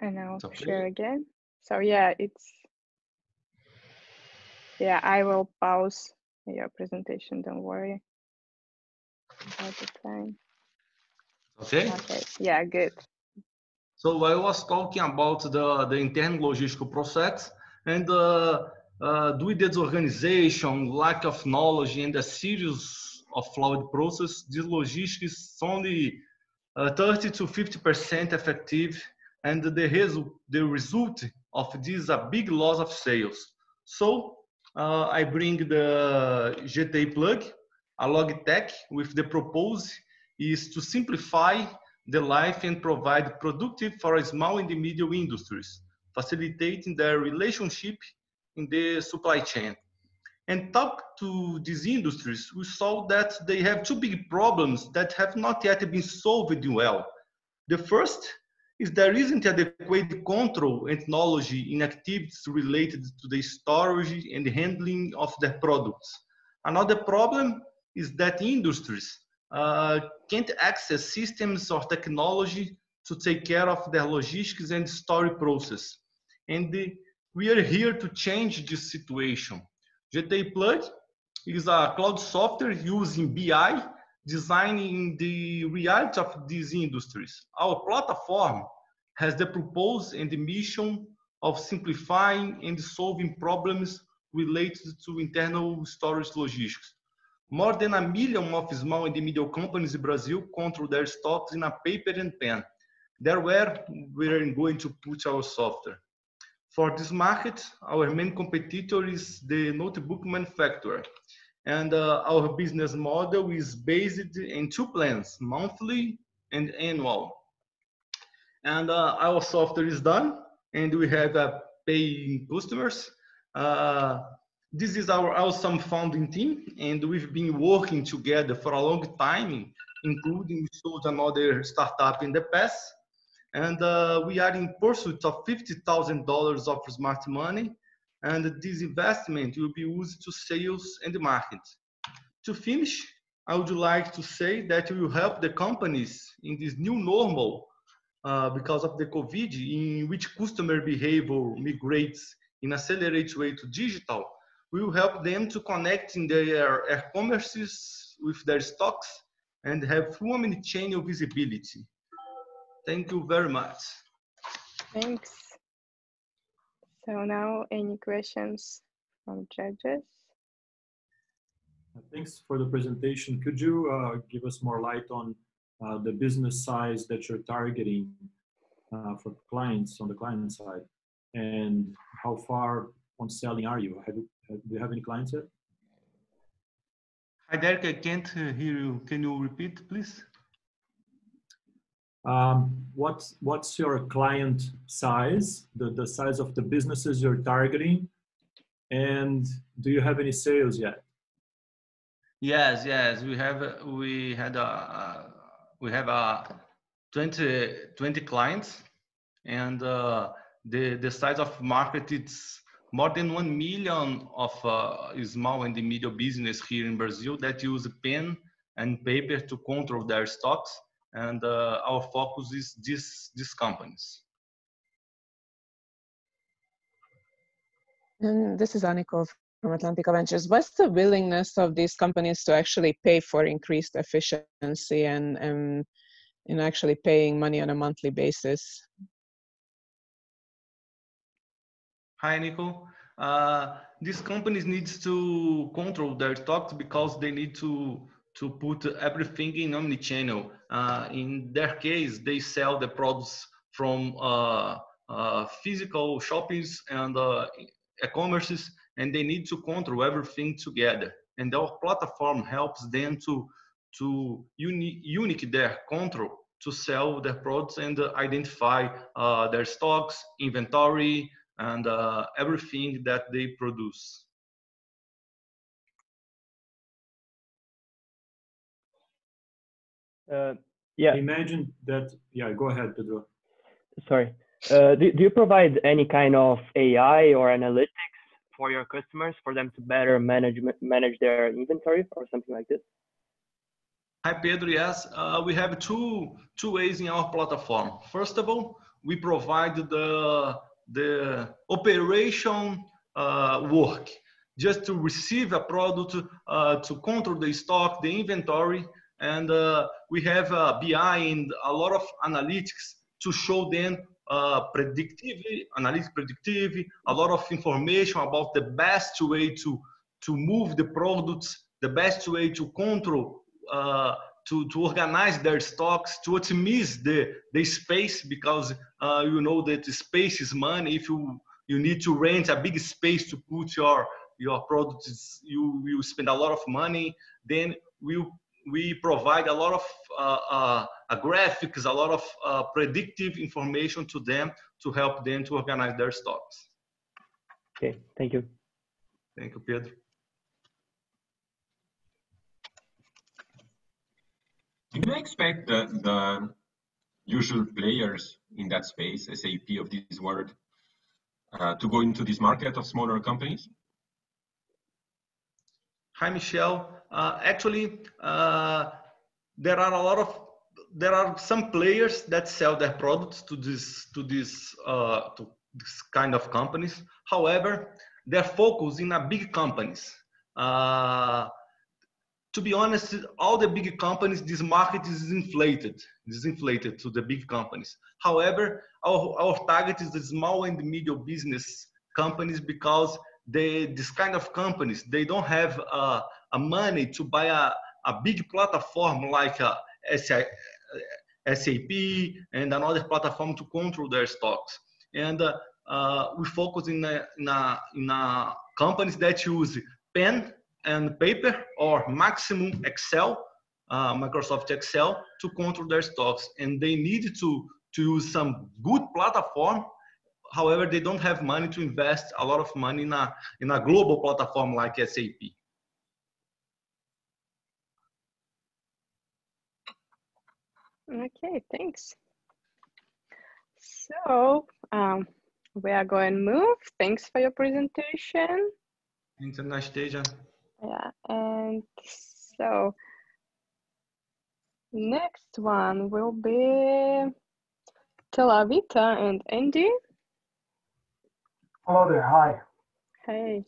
And I'll okay. share again. So yeah, it's, yeah, I will pause your presentation, don't worry. All the time. Okay. Okay, yeah, good. So I was talking about the, the internal logistical process and uh, Uh, due to disorganization, lack of knowledge, and a series of flawed process, this logistics is only uh, thirty to fifty percent effective, and the, resu the result of this is a big loss of sales. So uh, I bring the G T I Plug, a logitech, with the purpose is to simplify the life and provide productive for small and medium industries, facilitating their relationship in the supply chain. and talk to these industries, we saw that they have two big problems that have not yet been solved well. The first is there isn't adequate control and knowledge in activities related to the storage and handling of their products. Another problem is that industries uh, can't access systems or technology to take care of their logistics and storage process. And the, we are here to change this situation. G T A Plug is a cloud software using B I, designing the reality of these industries. Our platform has the purpose and the mission of simplifying and solving problems related to internal storage logistics. More than a million of small and medium companies in Brazil control their stocks in a paper and pen. There where we are going to put our software. For this market, our main competitor is the notebook manufacturer. And uh, our business model is based in two plans, monthly and annual. And uh, our software is done, and we have uh, paying customers. Uh, this is our awesome founding team, and we've been working together for a long time, including we sold another startup in the past. And uh, we are in pursuit of fifty thousand dollars of smart money, and this investment will be used to sales and the market. To finish, I would like to say that we will help the companies in this new normal uh, because of the COVID, in which customer behavior migrates in accelerated way to digital. We will help them to connect in their e-commerces with their stocks and have full omni-channel visibility. Thank you very much. Thanks. So now, any questions from judges? Thanks for the presentation. Could you uh, give us more light on uh, the business size that you're targeting uh, for clients on the client side, and how far on selling are you? Have you have, do you have any clients yet? Hi, Derek. I can't hear you. Can you repeat, please? Um, what's, what's your client size, the, the size of the businesses you're targeting, and do you have any sales yet? Yes, yes, we have, we had a, we have a twenty, twenty clients, and uh, the, the size of market, it's more than one million of uh, small and medium business here in Brazil that use pen and paper to control their stocks. And uh, our focus is this, these companies. And this is Aniko from Atlantica Ventures. What's the willingness of these companies to actually pay for increased efficiency and, and, and actually paying money on a monthly basis? Hi, Aniko. Uh, these companies need to control their stocks because they need to to put everything in omnichannel. Uh, in their case, they sell the products from uh, uh, physical shoppings and uh, e-commerces, and they need to control everything together. And our platform helps them to, to uni unique their control to sell their products and uh, identify uh, their stocks, inventory, and uh, everything that they produce. Uh, yeah. Imagine that. Yeah, go ahead, Pedro. Sorry. Uh, do, do you provide any kind of A I or analytics for your customers for them to better manage manage their inventory or something like this? Hi, Pedro. Yes, uh, we have two two ways in our platform. First of all, we provide the the operation uh, work just to receive a product, uh, to control the stock, the inventory. And uh, we have uh, B I and a lot of analytics to show them uh, predictive, analytics predictive, a lot of information about the best way to, to move the products, the best way to control, uh, to, to organize their stocks, to optimize the, the space, because uh, you know that the space is money. If you, you need to rent a big space to put your, your products, you, you spend a lot of money, then we'll we provide a lot of uh, uh, graphics, a lot of uh, predictive information to them to help them to organize their stocks. Okay, thank you. Thank you, Pedro. do you expect the, the usual players in that space, S A P of this world, uh, to go into this market of smaller companies? Hi, Michel. Uh, actually, uh, there are a lot of there are some players that sell their products to this to this uh, to this kind of companies. However, their focus in a big companies. Uh, to be honest, all the big companies, this market is inflated. This is inflated to the big companies. However, our, our target is the small and medium business companies, because they, this kind of companies, they don't have uh, a money to buy a, a big platform like a S A P and another platform to control their stocks. And uh, uh, we focus in a, in, a, in a companies that use pen and paper or maximum Excel, uh, Microsoft Excel, to control their stocks. And they need to, to use some good platform. However, they don't have money to invest a lot of money in a, in a global platform like S A P. Okay, thanks. So um, we are going to move. Thanks for your presentation. Thanks, Anastasia. Yeah, and so next one will be Telavita and Andy. Hello there, hi. Hey.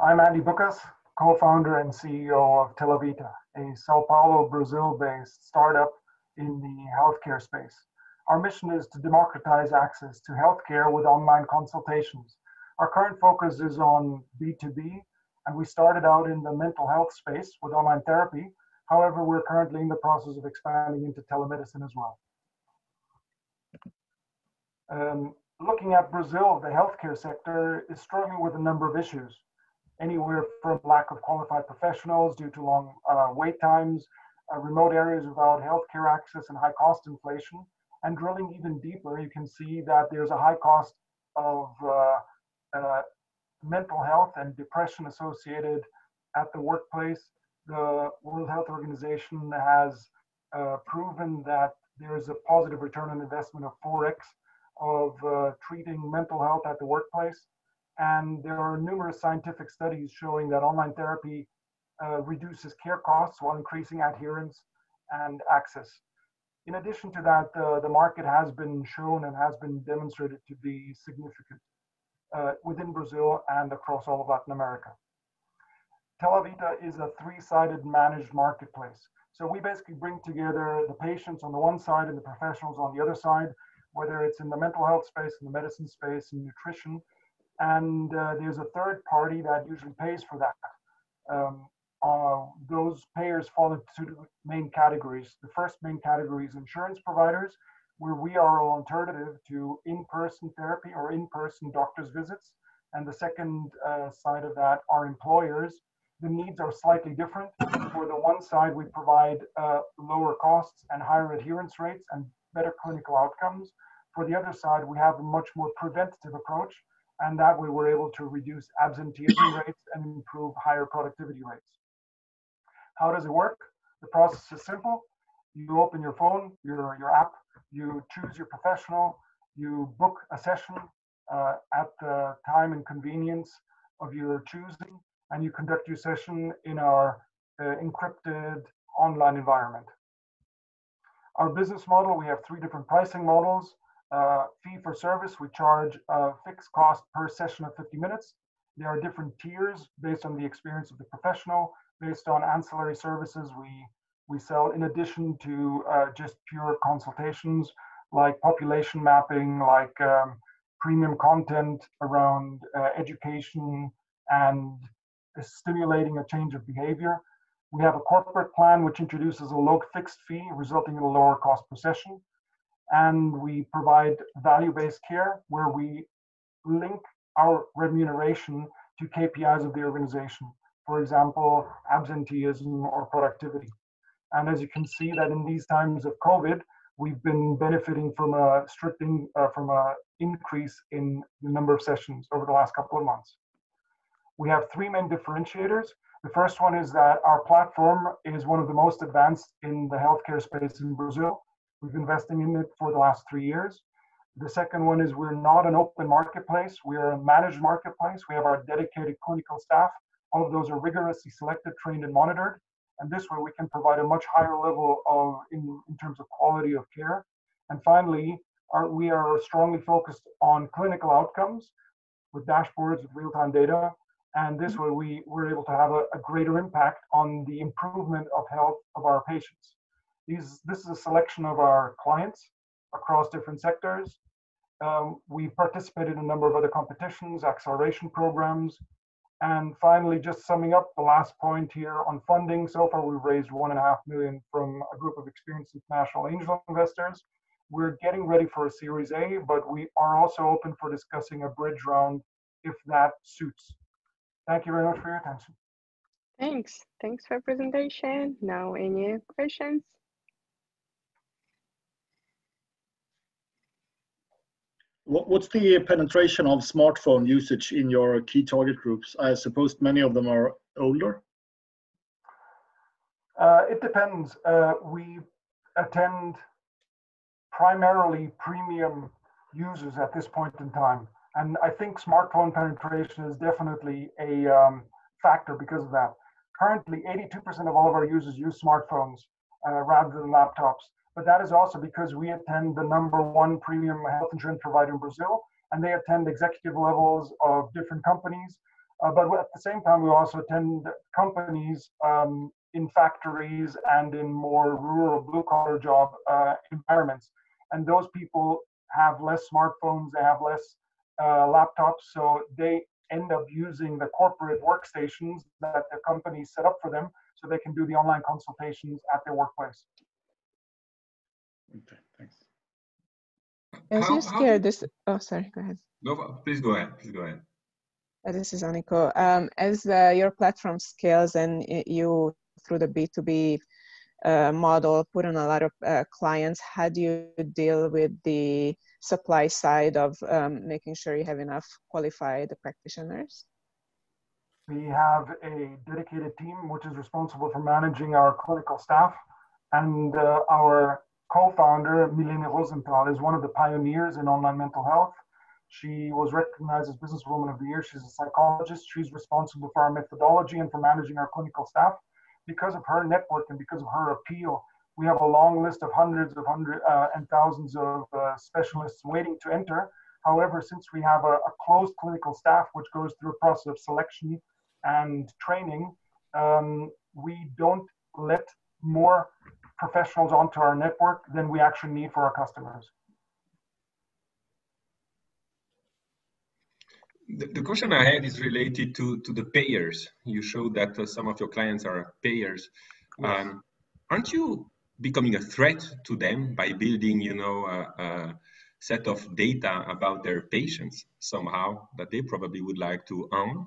I'm Andy Bucas, co-founder and C E O of Telavita, a Sao Paulo, Brazil-based startup in the healthcare space. Our mission is to democratize access to healthcare with online consultations. Our current focus is on B two B, and we started out in the mental health space with online therapy. However, we're currently in the process of expanding into telemedicine as well. Um, Looking at Brazil, the healthcare sector is struggling with a number of issues, anywhere from lack of qualified professionals due to long uh, wait times, uh, remote areas without healthcare access, and high cost inflation. And drilling even deeper, you can see that there's a high cost of uh, uh, mental health and depression associated at the workplace. The World Health Organization has uh, proven that there is a positive return on investment of four X of uh, treating mental health at the workplace. And there are numerous scientific studies showing that online therapy uh, reduces care costs while increasing adherence and access. In addition to that, uh, the market has been shown and has been demonstrated to be significant uh, within Brazil and across all of Latin America. Telavita is a three-sided managed marketplace. So we basically bring together the patients on the one side and the professionals on the other side, whether it's in the mental health space, in the medicine space, in nutrition. And uh, there's a third party that usually pays for that. Um, uh, those payers fall into two main categories. The first main category is insurance providers, where we are an alternative to in-person therapy or in-person doctor's visits. And the second uh, side of that are employers. The needs are slightly different. For the one side, we provide uh, lower costs and higher adherence rates and better clinical outcomes. For the other side, we have a much more preventative approach, and that way we're able to reduce absenteeism rates and improve higher productivity rates. How does it work? The process is simple. You open your phone, your, your app, you choose your professional, you book a session uh, at the time and convenience of your choosing, and you conduct your session in our uh, encrypted online environment. Our business model, we have three different pricing models. Uh, fee for service, we charge a fixed cost per session of fifty minutes. There are different tiers based on the experience of the professional, based on ancillary services we, we sell, in addition to uh, just pure consultations like population mapping, like um, premium content around uh, education and stimulating a change of behavior. We have a corporate plan which introduces a low fixed fee, resulting in a lower cost per session. And we provide value-based care, where we link our remuneration to K P Is of the organization, for example, absenteeism or productivity. And as you can see that in these times of COVID, we've been benefiting from a stripping, uh, from an increase in the number of sessions over the last couple of months. we have three main differentiators. The first one is that our platform is one of the most advanced in the healthcare space in Brazil. We've been investing in it for the last three years. The second one is we're not an open marketplace. We are a managed marketplace. We have our dedicated clinical staff. All of those are rigorously selected, trained, and monitored. And this way we can provide a much higher level of in, in terms of quality of care. And finally, our, we are strongly focused on clinical outcomes with dashboards, with real-time data. And this way we were able to have a, a greater impact on the improvement of health of our patients. These, this is a selection of our clients across different sectors. Um, we participated in a number of other competitions, acceleration programs. And finally, just summing up the last point here on funding, so far we've raised one and a half million from a group of experienced international angel investors. We're getting ready for a Series A, but we are also open for discussing a bridge round if that suits. Thank you very much for your attention. Thanks. Thanks for your presentation. Now, any questions? What's the penetration of smartphone usage in your key target groups? I suppose many of them are older? Uh, it depends. Uh, we attend primarily premium users at this point in time. And I think smartphone penetration is definitely a um, factor because of that. Currently, eighty-two percent of all of our users use smartphones uh, rather than laptops. But that is also because we attend the number one premium health insurance provider in Brazil, and they attend executive levels of different companies. Uh, but at the same time, we also attend companies um, in factories and in more rural blue-collar job uh, environments. And those people have less smartphones, they have less uh, laptops, so they end up using the corporate workstations that the company set up for them so they can do the online consultations at their workplace. Okay, thanks. As how, you scared how, this, oh, sorry, go ahead. No, please go ahead, please go ahead. This is Aniko. Um, as uh, your platform scales and you, through the B two B uh, model, put on a lot of uh, clients, how do you deal with the supply side of um, making sure you have enough qualified practitioners? We have a dedicated team which is responsible for managing our clinical staff, and uh, our co-founder, Milene Rosenthal, is one of the pioneers in online mental health. She was recognized as Businesswoman of the Year. She's a psychologist. She's responsible for our methodology and for managing our clinical staff. Because of her network and because of her appeal, we have a long list of hundreds of hundreds uh, and thousands of uh, specialists waiting to enter. However, since we have a, a closed clinical staff, which goes through a process of selection and training, um, we don't let more professionals onto our network than we actually need for our customers. The, the question I had is related to, to the payers. You showed that uh, some of your clients are payers. Yes. Um, aren't you becoming a threat to them by building, you know, a, a set of data about their patients somehow that they probably would like to own?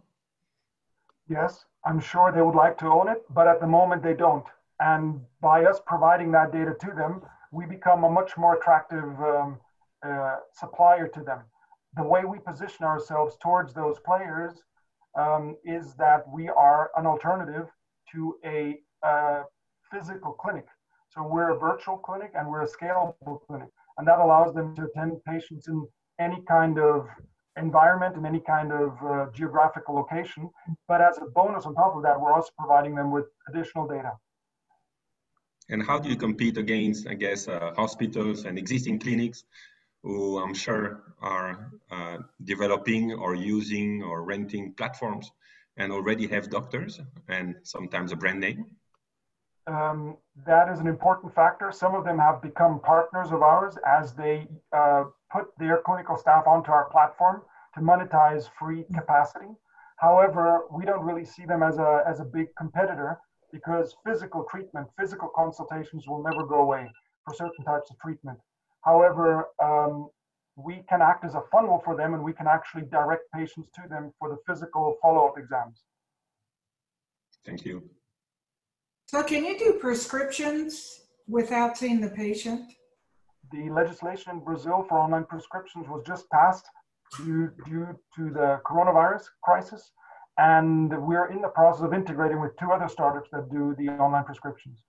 Yes, I'm sure they would like to own it, but at the moment they don't. And by us providing that data to them, we become a much more attractive um, uh, supplier to them. The way we position ourselves towards those players um, is that we are an alternative to a uh, physical clinic. So we're a virtual clinic and we're a scalable clinic. And that allows them to attend patients in any kind of environment, in any kind of uh, geographical location. But as a bonus on top of that, we're also providing them with additional data. And how do you compete against, I guess, uh, hospitals and existing clinics who I'm sure are uh, developing or using or renting platforms and already have doctors and sometimes a brand name? Um, that is an important factor. Some of them have become partners of ours as they uh, put their clinical staff onto our platform to monetize free capacity. However, we don't really see them as a, as a big competitor, because physical treatment, physical consultations will never go away for certain types of treatment. However, um, we can act as a funnel for them, and we can actually direct patients to them for the physical follow-up exams. Thank you. So can you do prescriptions without seeing the patient? The legislation in Brazil for online prescriptions was just passed due, due to the coronavirus crisis. And we're in the process of integrating with two other startups that do the online prescriptions.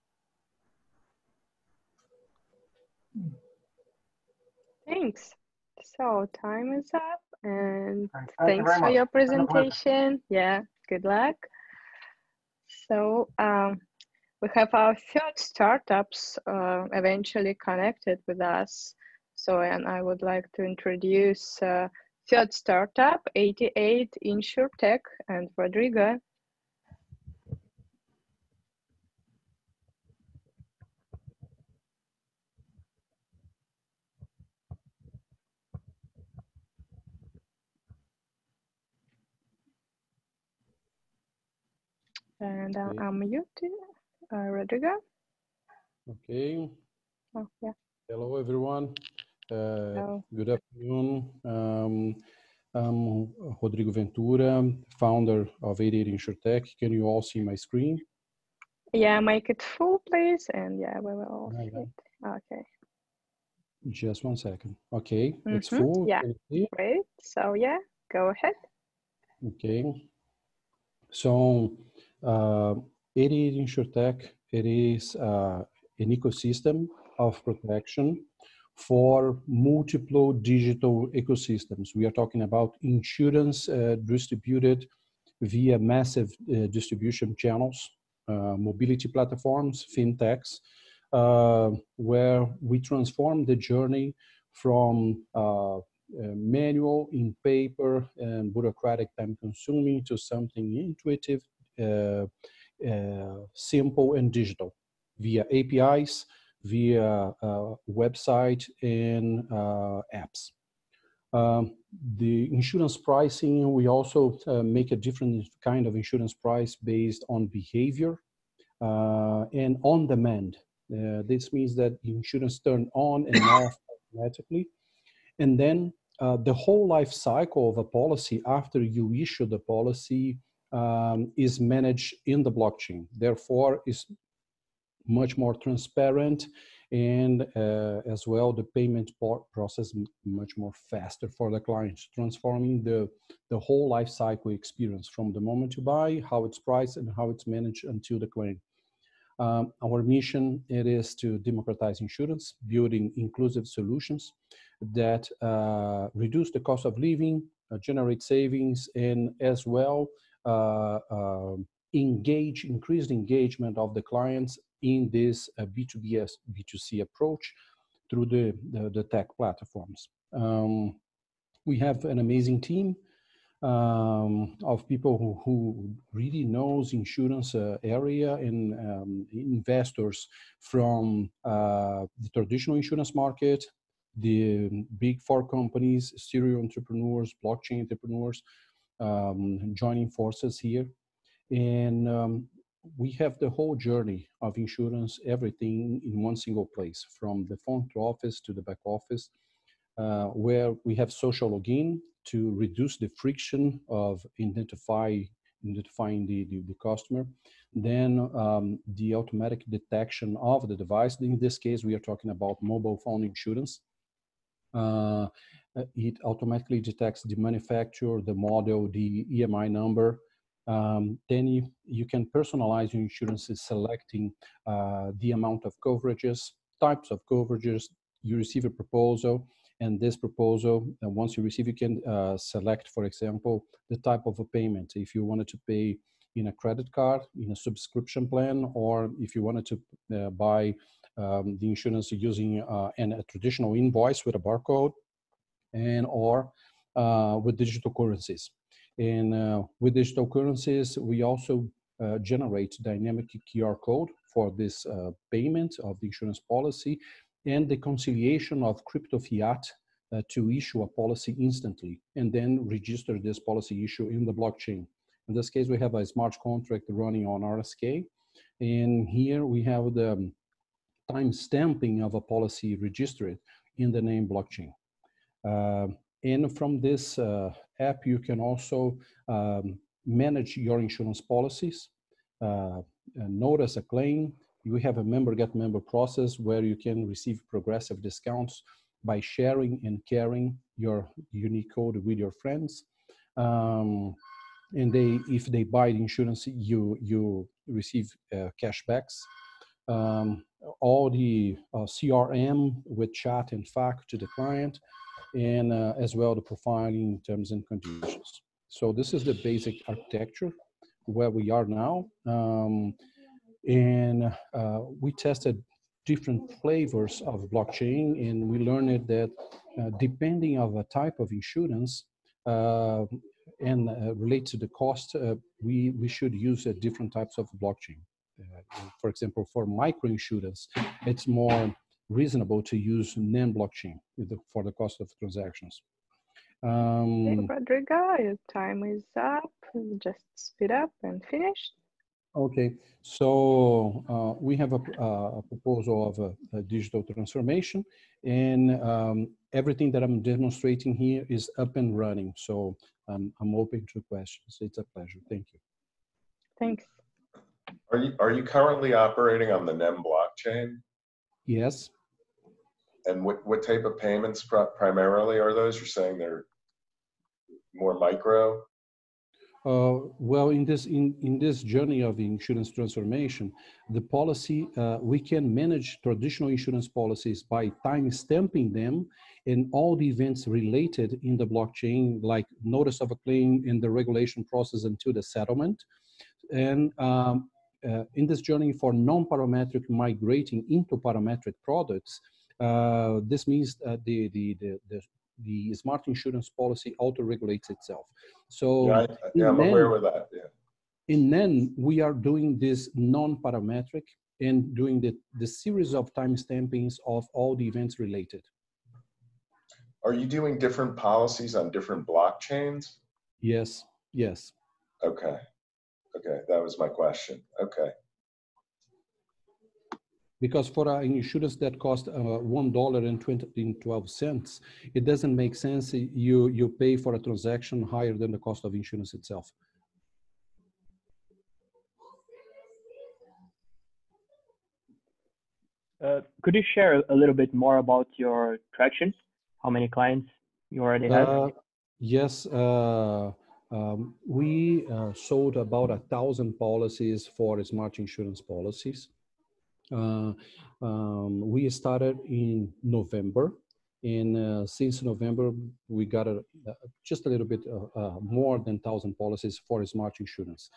Thanks. So time is up, and thank thanks you for much. Your presentation. Yeah, good luck. So um, we have our third startups uh, eventually connected with us. So, and I would like to introduce uh, third startup, eighty-eight InsurTech, and Rodrigo. And okay. I'm muted, uh, Rodrigo. Okay. Oh, yeah. Hello, everyone. Uh, Hello. Good afternoon. Um, I'm Rodrigo Ventura, founder of eighty-eight InsurTech. Can you all see my screen? Yeah, make it full, please. And yeah, we will all see it. Okay. Just one second. Okay, mm-hmm. It's full. Yeah, great. So yeah, go ahead. Okay. So, Uh, eighty-eight InsurTech, it is uh, an ecosystem of protection for multiple digital ecosystems. We are talking about insurance uh, distributed via massive uh, distribution channels, uh, mobility platforms, fintechs, uh, where we transform the journey from uh, manual in paper and bureaucratic, time consuming, to something intuitive, Uh, uh, simple and digital, via A P Is, via uh, website and uh, apps. Um, the insurance pricing, we also uh, make a different kind of insurance price based on behavior uh, and on demand. Uh, this means that insurance turn on and off automatically. And then uh, the whole life cycle of a policy after you issue the policy Um, is managed in the blockchain, therefore is much more transparent, and uh, as well the payment process much more faster for the clients, transforming the, the whole life cycle experience from the moment you buy, how it's priced and how it's managed until the claim. Um, our mission, it is to democratize insurance, building inclusive solutions that uh, reduce the cost of living, uh, generate savings, and as well Uh, uh, engage, increased engagement of the clients in this uh, B two B S, B two C approach through the, the, the tech platforms. Um, we have an amazing team um, of people who, who really knows insurance uh, area, and um, investors from uh, the traditional insurance market, the big four companies, serial entrepreneurs, blockchain entrepreneurs, Um, joining forces here, and um, we have the whole journey of insurance, everything in one single place, from the front office to the back office, uh, where we have social login to reduce the friction of identify, identifying the, the, the customer, then um, the automatic detection of the device. In this case, we are talking about mobile phone insurance. Uh, it automatically detects the manufacturer, the model, the E M I number. Um, then you, you can personalize your insurances, selecting uh, the amount of coverages, types of coverages. You receive a proposal, and this proposal, and once you receive, you can uh, select, for example, the type of a payment. If you wanted to pay in a credit card, in a subscription plan, or if you wanted to uh, buy um, the insurance using uh, an, a traditional invoice with a barcode, and or uh, with digital currencies. And uh, with digital currencies, we also uh, generate dynamic Q R code for this uh, payment of the insurance policy, and the conciliation of crypto fiat uh, to issue a policy instantly, and then register this policy issue in the blockchain. In this case, we have a smart contract running on R S K, and here we have the time stamping of a policy registered in the name blockchain. Uh, and from this uh, app, you can also um, manage your insurance policies, uh, notice a claim. You have a member get member process where you can receive progressive discounts by sharing and caring your unique code with your friends. Um, and they, if they buy the insurance, you you receive uh, cashbacks. Um, all the uh, C R M with chat and F A Q to the client, and uh, as well the profiling terms and conditions. So this is the basic architecture where we are now, um, and uh, we tested different flavors of blockchain, and we learned that uh, depending on the type of insurance uh, and uh, relate to the cost, uh, we, we should use uh, different types of blockchain. Uh, for example, for microinsurance, it's more reasonable to use N A M blockchain for the cost of transactions. Um, hey, Rodrigo, your time is up. Just speed up and finish. Okay, so uh, we have a, a proposal of a, a digital transformation, and um, everything that I'm demonstrating here is up and running. So um, I'm open to questions. It's a pleasure. Thank you. Thanks. Are you, are you currently operating on the N E M blockchain? Yes. And what, what type of payments pr primarily are those? You're saying they're more micro? Uh, well, in this, in, in this journey of the insurance transformation, the policy, uh, we can manage traditional insurance policies by time stamping them and all the events related in the blockchain, like notice of a claim and the regulation process until the settlement. And um, uh, in this journey for non-parametric migrating into parametric products, uh, this means uh, the, the, the, the the smart insurance policy auto-regulates itself. So yeah, I, yeah, I'm N E M, aware of that. Yeah. In N E M, we are doing this non-parametric and doing the, the series of time stampings of all the events related. Are you doing different policies on different blockchains? Yes, yes. Okay, okay, that was my question, okay. Because for an insurance that costs uh, one dollar and twelve cents, it doesn't make sense you, you pay for a transaction higher than the cost of insurance itself. Uh, could you share a little bit more about your traction? How many clients you already have? Uh, yes. Uh, um, we uh, sold about a thousand policies for smart insurance policies. Uh, um, we started in November, and uh, since November we got a, uh, just a little bit uh, uh, more than one thousand policies for smart insurance.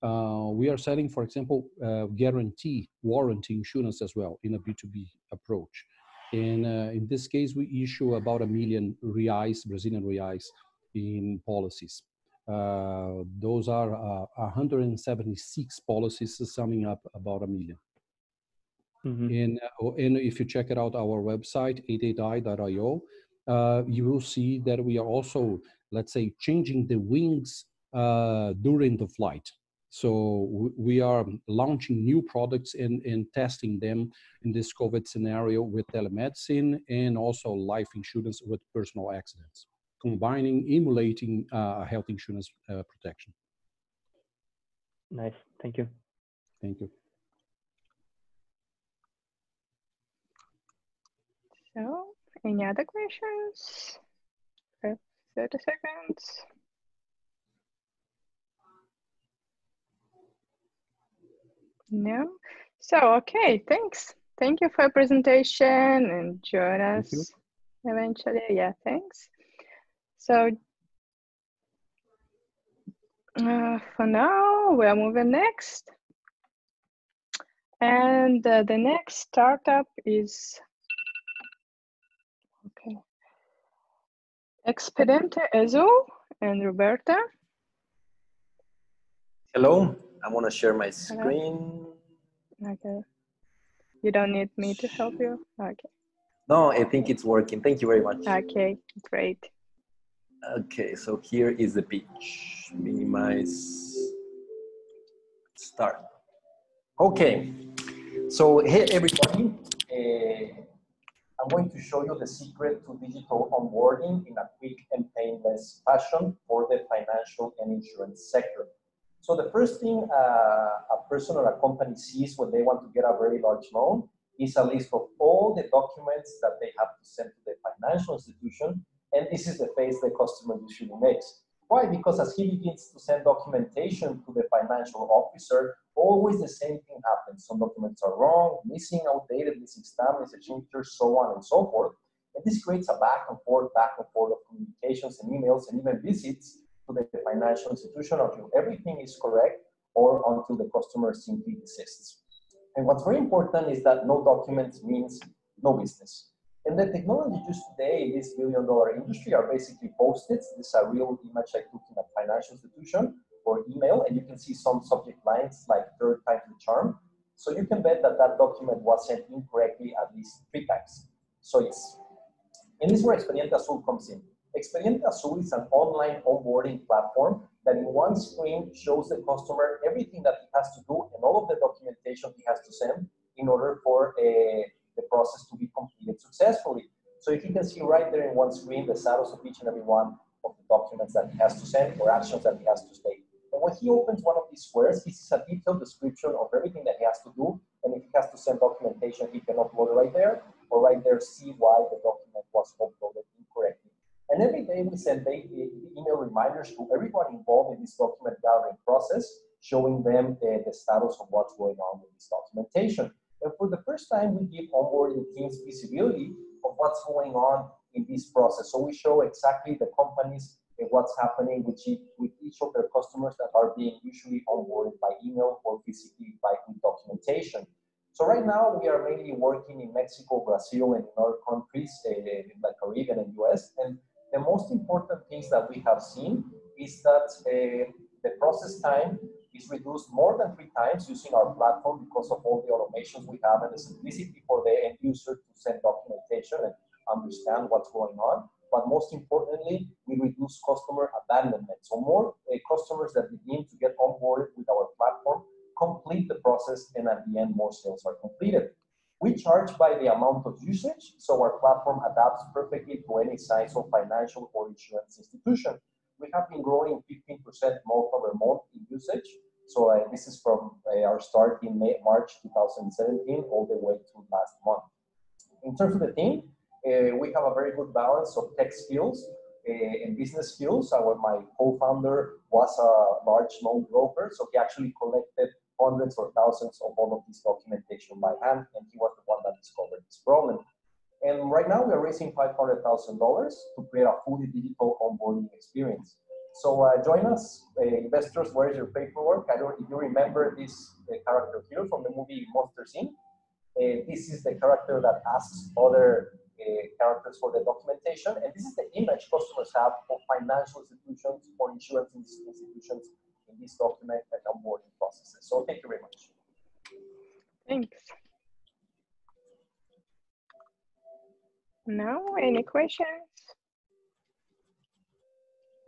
Uh, we are selling, for example, uh, guarantee, warranty insurance as well in a B two B approach. And uh, in this case, we issue about a million reais, Brazilian reais, in policies. Uh, those are uh, one hundred seventy-six policies summing up about a million. Mm-hmm. And, uh, and if you check it out our website, eighty-eight i dot i o, uh, you will see that we are also, let's say, changing the wings uh, during the flight. So we are launching new products and, and testing them in this COVID scenario with telemedicine and also life insurance with personal accidents, combining, emulating uh, health insurance uh, protection. Nice. Thank you. Thank you. So, any other questions? thirty seconds. No? So, okay, thanks. Thank you for your presentation and join us eventually. Yeah, thanks. So, uh, for now, we're moving next. And uh, the next startup is Okay. Expediente Azul and Roberta. Hello, I want to share my screen. Hello. Okay. You don't need me to help you? Okay. No, I think it's working. Thank you very much. Okay, great. Okay, so here is the pitch. Minimize. Start. Okay. So, hey everybody. Uh, I'm going to show you the secret to digital onboarding in a quick and painless fashion for the financial and insurance sector. So the first thing uh, a person or a company sees when they want to get a very large loan is a list of all the documents that they have to send to the financial institution. And this is the face the customer usually makes. Why? Because as he begins to send documentation to the financial officer, always the same thing happens. Some documents are wrong, missing, outdated, missing stamp, missing signatures, so on and so forth. And this creates a back and forth, back and forth of communications and emails and even visits to the financial institution until everything is correct or until the customer simply desists. And what's very important is that no documents means no business. And the technology used today in this billion dollar industry are basically post-its. This is a real image I took in a financial institution or email, and you can see some subject lines like third time the charm. So you can bet that that document was sent incorrectly at least three times. So yes. And this is where Expediente Azul comes in. Expediente Azul is an online onboarding platform that in one screen shows the customer everything that he has to do and all of the documentation he has to send in order for a the process to be completed successfully. So if you can see right there in one screen the status of each and every one of the documents that he has to send or actions that he has to take. And when he opens one of these squares, he sees a detailed description of everything that he has to do. And if he has to send documentation, he can upload it right there, or right there see why the document was uploaded incorrectly. And every day we send daily email reminders to everyone involved in this document gathering process, showing them the, the status of what's going on with this documentation. And for the first time, we give onboarding teams visibility of what's going on in this process. So we show exactly the companies and what's happening with each, with each of their customers that are being usually onboarded by email or physically by documentation. So right now, we are mainly working in Mexico, Brazil, and in other countries uh, like Caribbean and U S. And the most important things that we have seen is that uh, the process time is reduced more than three times using our platform because of all the automations we have and the simplicity for the end user to send documentation and understand what's going on. But most importantly, we reduce customer abandonment. So more uh, customers that begin to get onboarded with our platform complete the process, and at the end, more sales are completed. We charge by the amount of usage, so our platform adapts perfectly to any size of financial or insurance institution. We have been growing fifteen percent month over month in usage. So uh, this is from uh, our start in May, March two thousand seventeen all the way to last month. In terms of the team, uh, we have a very good balance of tech skills uh, and business skills. Our, my co-founder was a large loan broker, so he actually collected hundreds or thousands of all of this documentation by hand, and he was the one that discovered this problem. And right now we are raising five hundred thousand dollars to create a fully digital onboarding experience. So uh, join us, uh, investors, where is your paperwork? I don't, if you remember this uh, character here from the movie Monsters, Incorporated, uh, this is the character that asks other uh, characters for the documentation. And this is the image customers have of financial institutions or insurance institutions in this document and onboarding processes. So thank you very much. Thanks. No, any questions?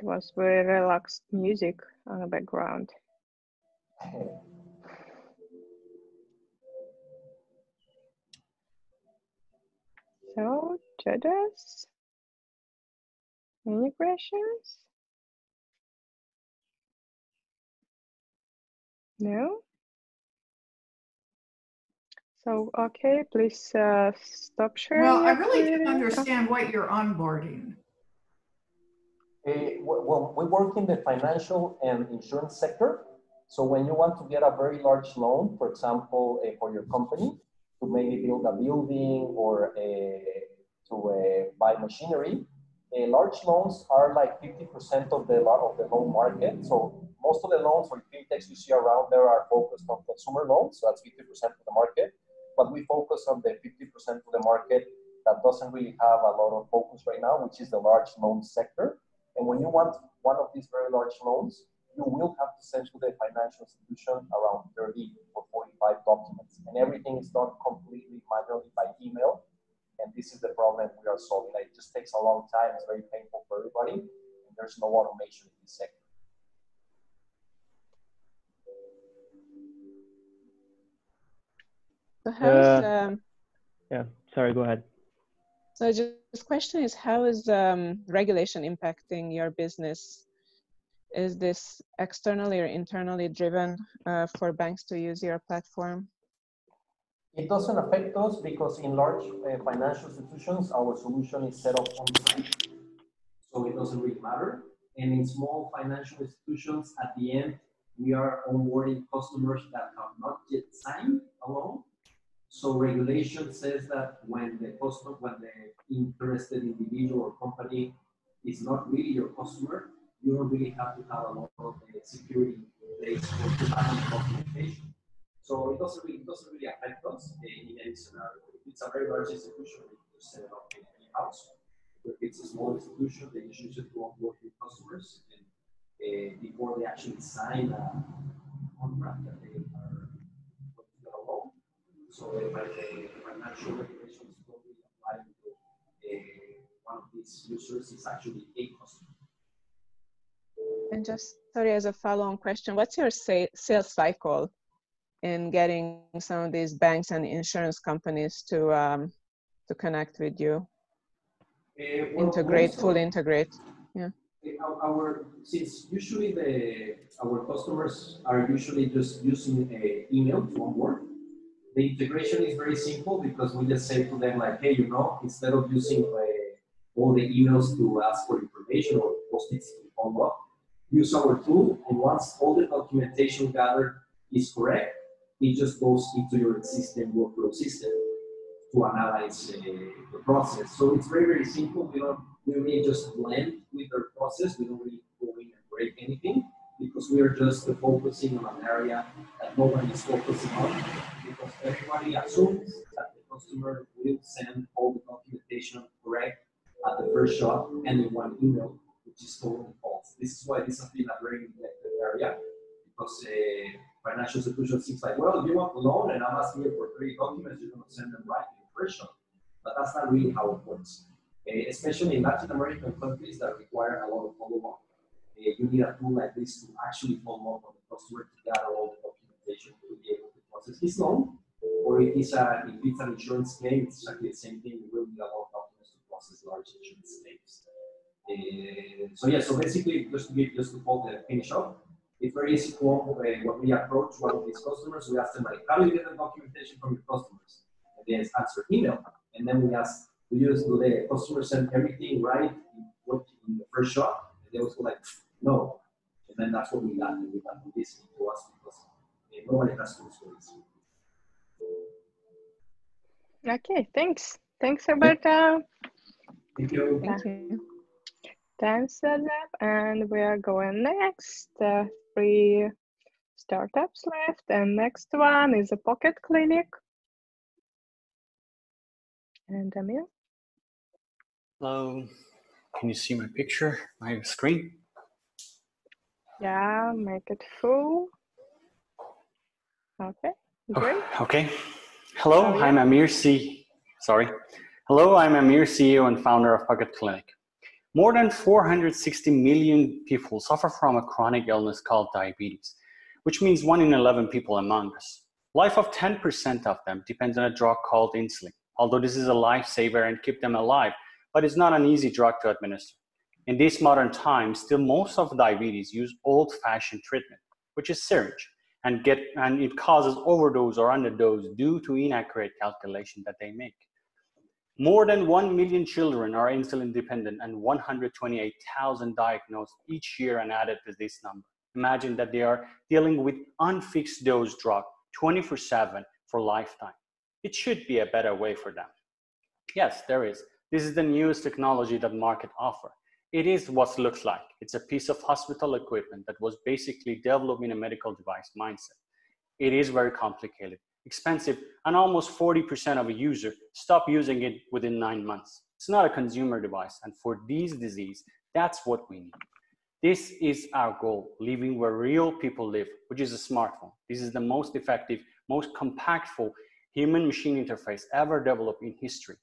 It was very relaxed music on the background. So, judges, any questions? No? So, okay, please uh, stop sharing. Well, I really don't understand what you're onboarding. Uh, well, we work in the financial and insurance sector. So when you want to get a very large loan, for example, uh, for your company, to maybe build a building or uh, to uh, buy machinery, uh, large loans are like fifty percent of the, of the loan market. So most of the loans for fintechs you see around there are focused on consumer loans. So that's fifty percent of the market. But we focus on the fifty percent of the market that doesn't really have a lot of focus right now, which is the large loan sector. And when you want one of these very large loans, you will have to send to the financial institution around thirty or forty-five documents. And everything is done completely manually by email. And this is the problem we are solving. It just takes a long time. It's very painful for everybody. And there's no automation in this sector. So how's, uh, um, yeah, sorry, go ahead. So just this question is, how is um, regulation impacting your business? Is this externally or internally driven uh, for banks to use your platform? It doesn't affect us because in large uh, financial institutions, our solution is set up on site. So it doesn't really matter. and in small financial institutions, at the end, we are onboarding customers that have not yet signed a loan. So regulation says that when the customer, when the interested individual or company is not really your customer, you don't really have to have a lot of uh, security in place for documentation. So it doesn't really, it doesn't really affect us in any scenario. If it's a very large institution, we just set it up in the house. If it's a small institution, they usually just go and work with customers and, uh, before they actually sign a contract that they are looking for a loan. So uh, by the financial regulations probably applying to uh, one of these users is actually a customer. And just, sorry, as a follow-on question, what's your say, sales cycle in getting some of these banks and insurance companies to um, to connect with you? Uh, well, integrate, also, fully integrate. Yeah. Our, since usually the our customers are usually just using a email to onboard, the integration is very simple because we just say to them like, hey, you know, instead of using uh, all the emails to ask for information or post-its to follow up, use our tool, and once all the documentation gathered is correct, it just goes into your existing workflow system to analyze uh, the process. So it's very, very simple. We don't we really just blend with our process. We don't really go in and break anything because we are just uh, focusing on an area that nobody is focusing on because everybody assumes that the customer will send all the documentation correct at the first shot and in one email, which is totally false. This is why this has been a very neglected area because uh, financial institutions seems like, well, you want a loan and I'm asking you for three documents, you're going to send them right. Version, but that's not really how it works, uh, especially in Latin American countries that require a lot of follow-up. Uh, you need a tool like this to actually follow up on the customer to gather all the documentation to be able to process this loan, or if it's, a, if it's an insurance claim, it's exactly the same thing. You will need a lot of documents to process large insurance claims. Uh, so yeah, so basically, just to give, just to call the finish up, it's very easy to uh, when we approach one of these customers, we ask them like, how do you get the documentation from your customers? Yes, answer email, and then we ask, do you do the customer send everything right in the first shot? And they was like, no, and then that's what we got. And we got this to us because uh, nobody has tools for this. Okay, thanks, thanks Roberto. Thank you. Thank you. Time's up, and we are going next. Uh, three startups left, and next one is a pocket clinic. And Amir? Hello. Can you see my picture, my screen? Yeah, make it full. Okay, great. Okay. Hello, oh, yeah. I'm Amir C. Sorry. Hello, I'm Amir, C E O and founder of Pocket Clinic. More than four hundred sixty million people suffer from a chronic illness called diabetes, which means one in eleven people among us. Life of ten percent of them depends on a drug called insulin. Although this is a lifesaver and keep them alive, but it's not an easy drug to administer. In these modern times, still most of diabetes use old-fashioned treatment, which is syringe, and, get, and it causes overdose or underdose due to inaccurate calculation that they make. More than one million children are insulin dependent and one hundred twenty-eight thousand diagnosed each year and added to this number. Imagine that they are dealing with unfixed dose drug twenty-four seven for lifetime. It should be a better way for them. Yes, there is. This is the newest technology that market offer. It is what looks like. It's a piece of hospital equipment that was basically developed in a medical device mindset. It is very complicated, expensive, and almost forty percent of a user stop using it within nine months. It's not a consumer device, and for these disease, that's what we need. This is our goal, living where real people live, which is a smartphone. This is the most effective, most compactful human-machine interface ever developed in history.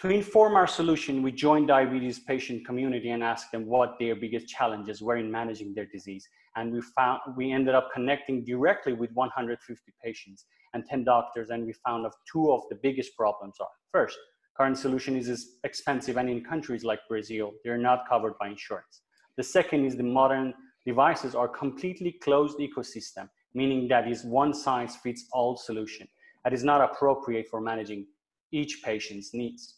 To inform our solution, we joined diabetes patient community and asked them what their biggest challenges were in managing their disease. And we found, we ended up connecting directly with one hundred fifty patients and ten doctors, and we found out two of the biggest problems are. First, current solution is expensive, and in countries like Brazil, they're not covered by insurance. The second is the modern devices are completely closed ecosystem, meaning that is one size fits all solution. That is not appropriate for managing each patient's needs.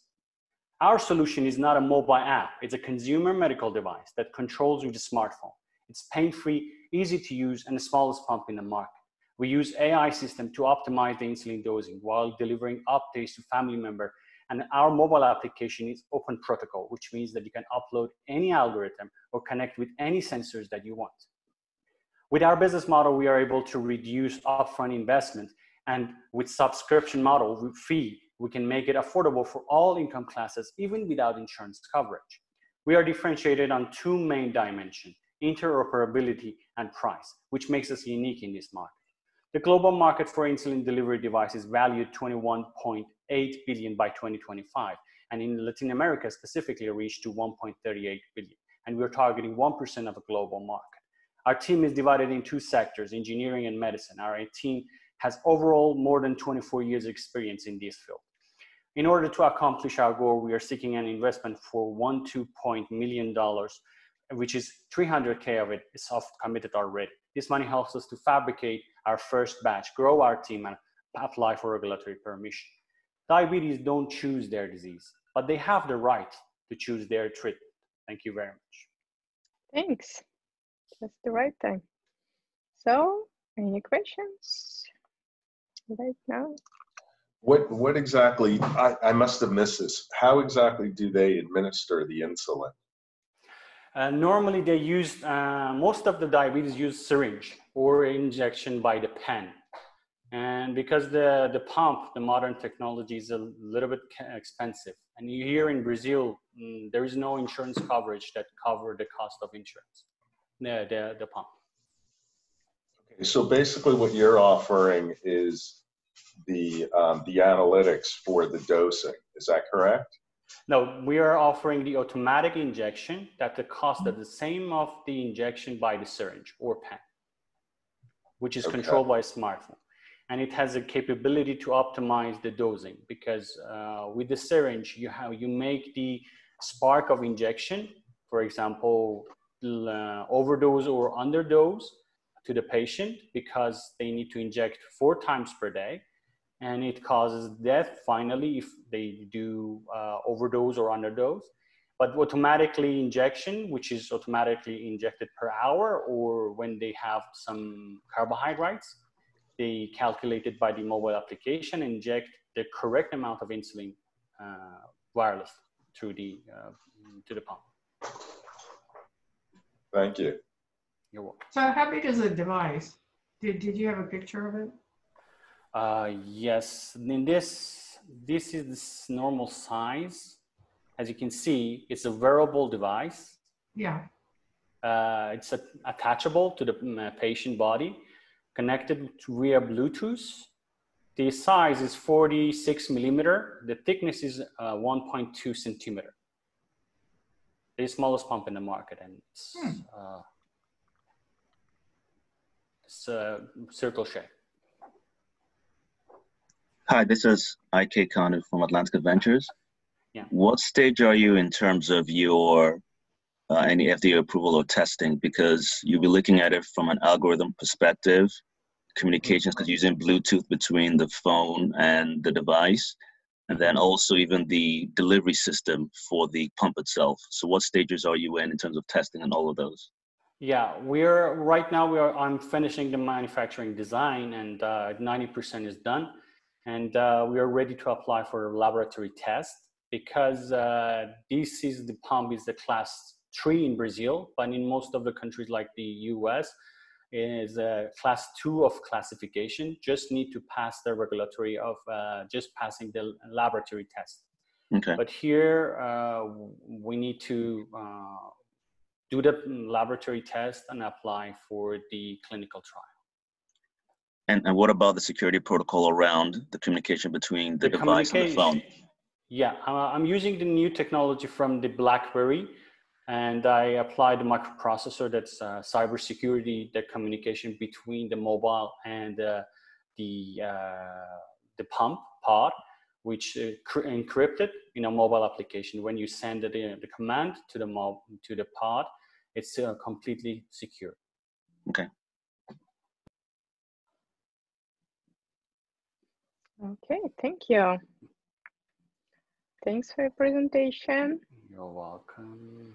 Our solution is not a mobile app. It's a consumer medical device that controls with a smartphone. It's pain-free, easy to use, and the smallest pump in the market. We use A I system to optimize the insulin dosing while delivering updates to family member. And our mobile application is open protocol, which means that you can upload any algorithm or connect with any sensors that you want. With our business model, we are able to reduce upfront investment, and with subscription model with fee, we can make it affordable for all income classes, even without insurance coverage. We are differentiated on two main dimensions, interoperability and price, which makes us unique in this market. The global market for insulin delivery devices is valued twenty-one point eight billion dollars by twenty twenty-five, and in Latin America specifically reached to one point three eight billion dollars, and we're targeting one percent of the global market. Our team is divided in two sectors, engineering and medicine. Our team has overall more than twenty-four years experience in this field. In order to accomplish our goal, we are seeking an investment for one point two million dollars, which is three hundred K of it is committed already. This money helps us to fabricate our first batch, grow our team, and apply for regulatory permission. Diabetes don't choose their disease, but they have the right to choose their treatment. Thank you very much. Thanks. That's the right time. So, any questions right now? What, what exactly, I, I must have missed this, how exactly do they administer the insulin? Uh, normally they use, uh, most of the diabetes use syringe or injection by the pen. And because the, the pump, the modern technology is a little bit expensive. And here in Brazil, mm, there is no insurance coverage that cover the cost of insurance, the, the, the pump. Okay, so basically what you're offering is the, um, the analytics for the dosing, is that correct? No, we are offering the automatic injection that the cost of the same of the injection by the syringe or pen, which is okay. Controlled by a smartphone. And it has a capability to optimize the dosing because uh, with the syringe, you, have, you make the spark of injection, for example, uh, overdose or underdose to the patient because they need to inject four times per day. And it causes death finally if they do uh, overdose or underdose. But automatically injection, which is automatically injected per hour, or when they have some carbohydrates, they calculate it by the mobile application, inject the correct amount of insulin uh, wireless through the, uh, to the pump. Thank you. You're welcome. So how big is the device? Did, did you have a picture of it? Uh, yes, in this, this is this normal size. As you can see, it's a wearable device. Yeah. Uh, it's a, attachable to the patient body, connected via Bluetooth. The size is forty-six millimeter. The thickness is uh, one point two centimeter. The smallest pump in the market, and it's, hmm. uh, it's a circle shape. Hi, this is Ike Kanu from Atlantica Ventures. Yeah. What stage are you in terms of your uh, any F D A approval or testing? Because you'll be looking at it from an algorithm perspective, communications, because using Bluetooth between the phone and the device, and then also even the delivery system for the pump itself. So what stages are you in in terms of testing and all of those? Yeah, we're right now we are I'm finishing the manufacturing design, and uh, ninety percent is done. And uh, we are ready to apply for a laboratory test because uh, this is the pump is the class three in Brazil, but in most of the countries like the U S it is a class two of classification. Just need to pass the regulatory of uh, just passing the laboratory test. Okay. But here uh, we need to uh, do the laboratory test and apply for the clinical trial. And, and what about the security protocol around the communication between the, the device and the phone? Yeah, I'm using the new technology from the BlackBerry, and I applied a microprocessor that's uh, cybersecurity, the communication between the mobile and uh, the, uh, the pump pod, which is encrypted in a mobile application. When you send the, the command to the, mob, to the pod, it's uh, completely secure. Okay. Okay, thank you. Thanks for your presentation. You're welcome.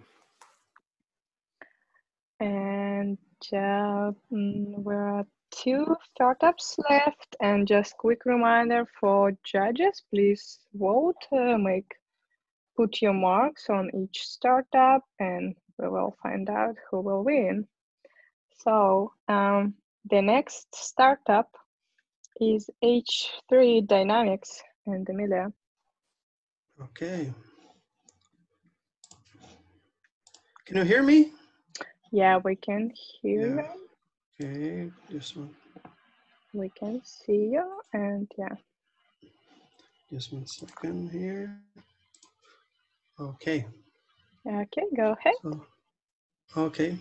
And uh, we're at two startups left, and just quick reminder for judges, please vote, uh, make put your marks on each startup, and we will find out who will win. So um, the next startup is H three Dynamics, and Emilia. Okay, can you hear me? Yeah, we can hear yeah. you. Okay, this one. We can see you, and yeah. Just one second here. Okay. Okay, go ahead. So, okay.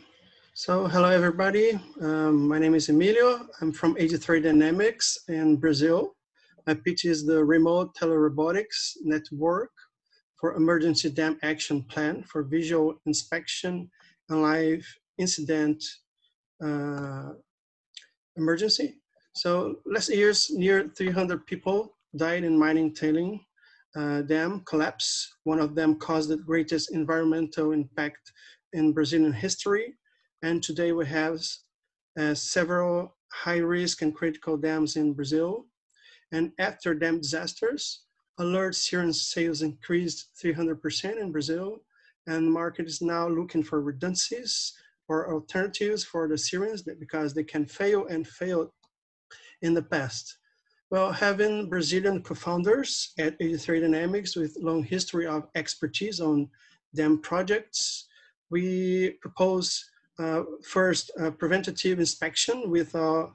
So, hello everybody. Um, my name is Emilio. I'm from H three Dynamics in Brazil. My pitch is the Remote Telerobotics Network for Emergency Dam Action Plan for Visual Inspection and Live Incident Uh, emergency. So last year's near three hundred people died in mining tailing uh, dam collapse. One of them caused the greatest environmental impact in Brazilian history. And today we have uh, several high risk and critical dams in Brazil. And after dam disasters, alert insurance sales increased three hundred percent in Brazil. And the market is now looking for redundancies or alternatives for the sirens because they can fail and failed in the past. Well, having Brazilian co-founders at H three Dynamics with long history of expertise on dam projects, we propose uh, first uh, preventative inspection with uh,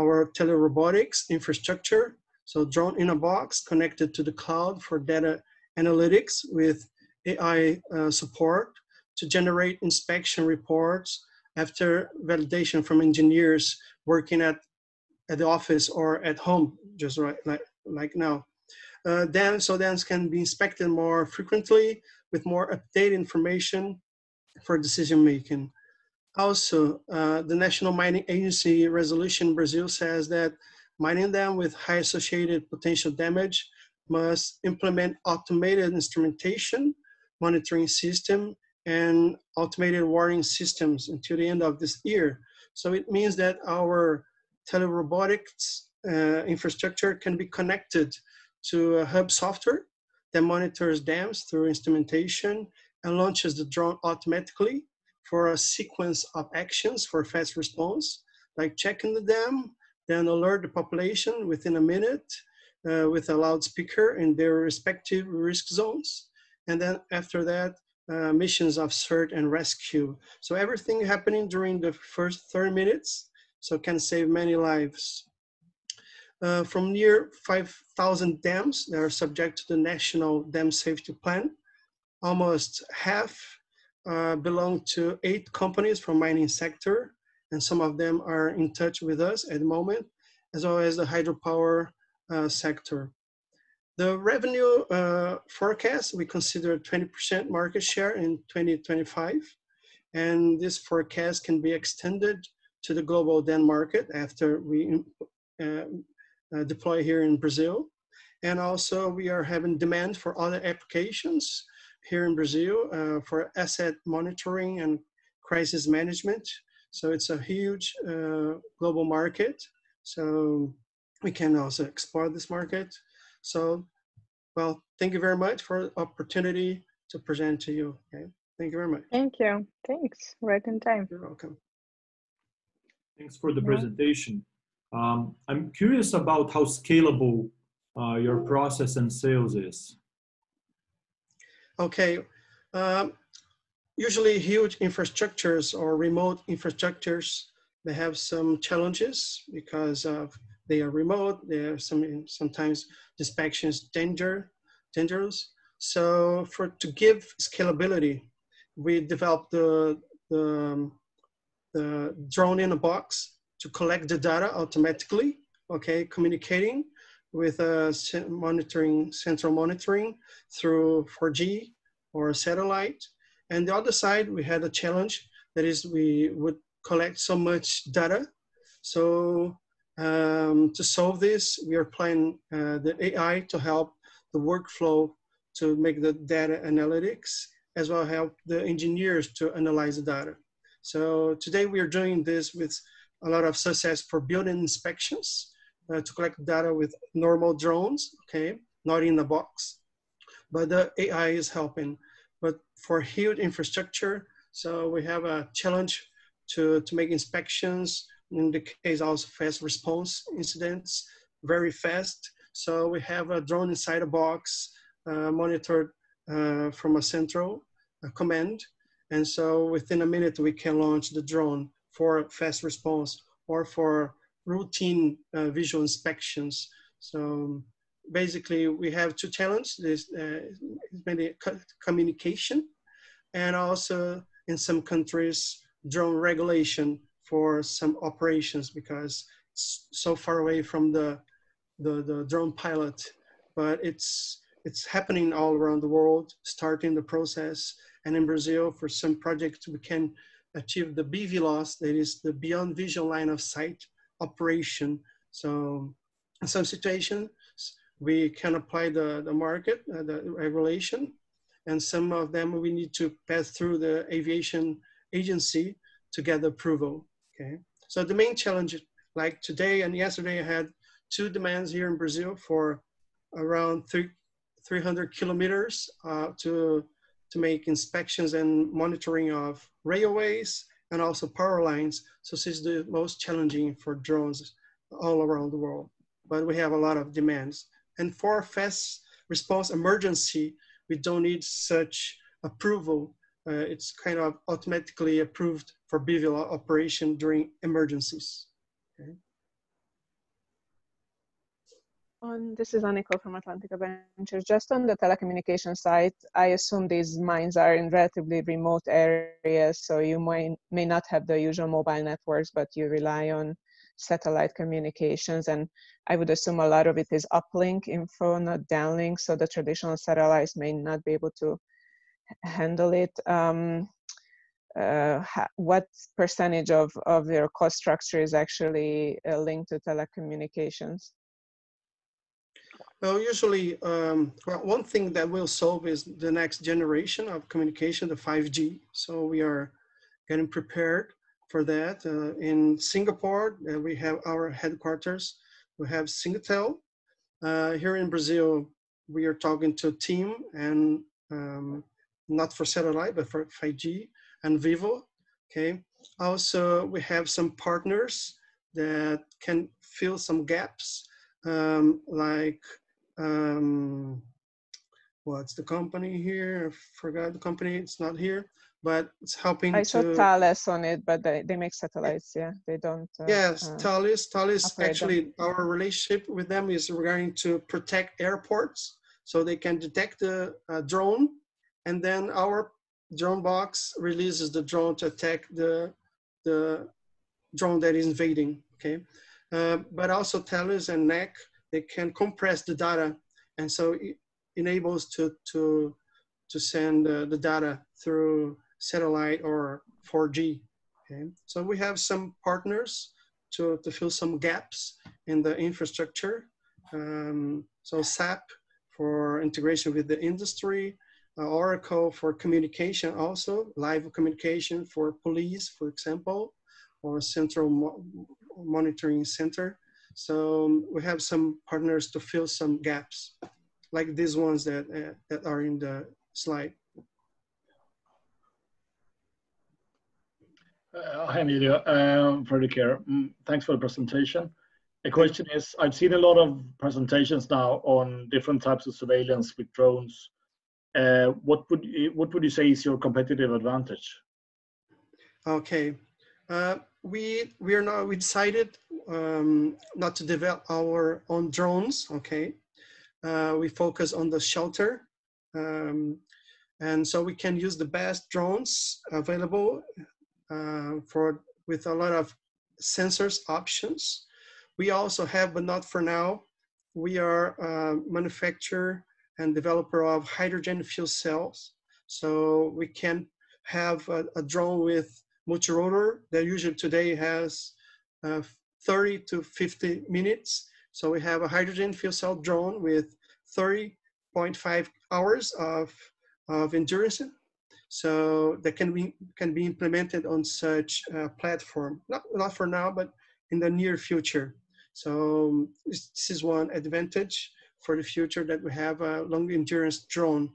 our telerobotics infrastructure. So drone in a box connected to the cloud for data analytics with A I uh, support to generate inspection reports after validation from engineers working at, at the office or at home, just right, like, like now. Uh, dams, so dams can be inspected more frequently with more updated information for decision-making. Also, uh, the National Mining Agency resolution in Brazil says that mining dams with high associated potential damage must implement automated instrumentation, monitoring system, and automated warning systems until the end of this year. So it means that our telerobotics uh, infrastructure can be connected to a hub software that monitors dams through instrumentation and launches the drone automatically for a sequence of actions for fast response, like checking the dam, then alert the population within a minute uh, with a loudspeaker in their respective risk zones. And then after that, Uh, missions of search and rescue. So everything happening during the first thirty minutes, so can save many lives. Uh, from near five thousand dams that are subject to the National Dam Safety Plan, almost half uh, belong to eight companies from mining sector, and some of them are in touch with us at the moment, as well as the hydropower uh, sector. The revenue uh, forecast, we consider twenty percent market share in twenty twenty-five. And this forecast can be extended to the global dam market after we uh, uh, deploy here in Brazil. And also we are having demand for other applications here in Brazil uh, for asset monitoring and crisis management. So it's a huge uh, global market. So we can also explore this market. So, well, thank you very much for the opportunity to present to you. Okay, thank you very much. Thank you. Thanks. Right in time. You're welcome. Thanks for the presentation. Um, I'm curious about how scalable uh, your process and sales is. Okay. Um, usually huge infrastructures or remote infrastructures, they have some challenges because of they are remote. They are some sometimes inspections danger, dangerous. So for to give scalability, we developed the, the the drone in a box to collect the data automatically. Okay, communicating with a monitoring central monitoring through four G or satellite. And the other side, we had a challenge that is we would collect so much data, so. Um, to solve this, we are applying uh, the A I to help the workflow to make the data analytics, as well help the engineers to analyze the data. So today we are doing this with a lot of success for building inspections, uh, to collect data with normal drones, okay, not in a box, but the A I is helping. But for huge infrastructure, so we have a challenge to, to make inspections, in the case also fast response incidents, very fast. So we have a drone inside a box, uh, monitored uh, from a central a command. And so within a minute, we can launch the drone for fast response or for routine uh, visual inspections. So basically we have two challenges, there's uh, mainly communication and also in some countries, drone regulation for some operations because it's so far away from the, the, the drone pilot, but it's, it's happening all around the world, starting the process. And in Brazil, for some projects, we can achieve the B V L O S, that is the beyond visual line of sight operation. So in some situations, we can apply the, the market, uh, the regulation, and some of them we need to pass through the aviation agency to get approval, okay? So the main challenge, like today and yesterday, I had two demands here in Brazil for around three hundred kilometers uh, to, to make inspections and monitoring of railways and also power lines. So this is the most challenging for drones all around the world, but we have a lot of demands. And for fast response emergency, we don't need such approval. Uh, it's kind of automatically approved for B V L operation during emergencies. Okay. On, this is Aniko from Atlantica Ventures. Just on the telecommunication side, I assume these mines are in relatively remote areas, so you may, may not have the usual mobile networks, but you rely on satellite communications. And I would assume a lot of it is uplink info, not downlink, so the traditional satellites may not be able to handle it. Um, uh, what percentage of, of your cost structure is actually uh, linked to telecommunications? Well, usually, um, well, one thing that we'll solve is the next generation of communication, the five G. So we are getting prepared for that. Uh, in Singapore, uh, we have our headquarters. We have Singtel. Uh, here in Brazil, we are talking to a team, and um, not for satellite, but for five G and Vivo, okay? Also, we have some partners that can fill some gaps, um, like um what's the company here? I forgot the company, it's not here, but it's helping. I saw to, Thales on it, but they, they make satellites, yeah. They don't uh, yes, Thales, Thales actually them. Our relationship with them is regarding to protect airports so they can detect the uh, drone, and then our drone box releases the drone to attack the the drone that is invading, okay? Uh, but also Thales and N E C, they can compress the data, and so it enables to to to send uh, the data through satellite or four G. Okay? So we have some partners to, to fill some gaps in the infrastructure. Um, so S A P for integration with the industry, uh, Oracle for communication also, live communication for police, for example, or central mo monitoring center. So we have some partners to fill some gaps, like these ones that, uh, that are in the slide. Uh, hi, Emilio, um, Frederick here. Mm, thanks for the presentation. The question is, I've seen a lot of presentations now on different types of surveillance with drones. Uh, what would you, what would you say is your competitive advantage? Okay. Uh, we we are not we decided um, not to develop our own drones. Okay, uh, we focus on the shelter, um, and so we can use the best drones available uh, for with a lot of sensors options. We also have, but not for now. We are a manufacturer and developer of hydrogen fuel cells, so we can have a, a drone with multirotor that usually today has uh, thirty to fifty minutes. So we have a hydrogen fuel cell drone with thirty point five zero point five hours of, of endurance. So that can be, can be implemented on such a platform, not, not for now, but in the near future. So this, this is one advantage for the future, that we have a long endurance drone.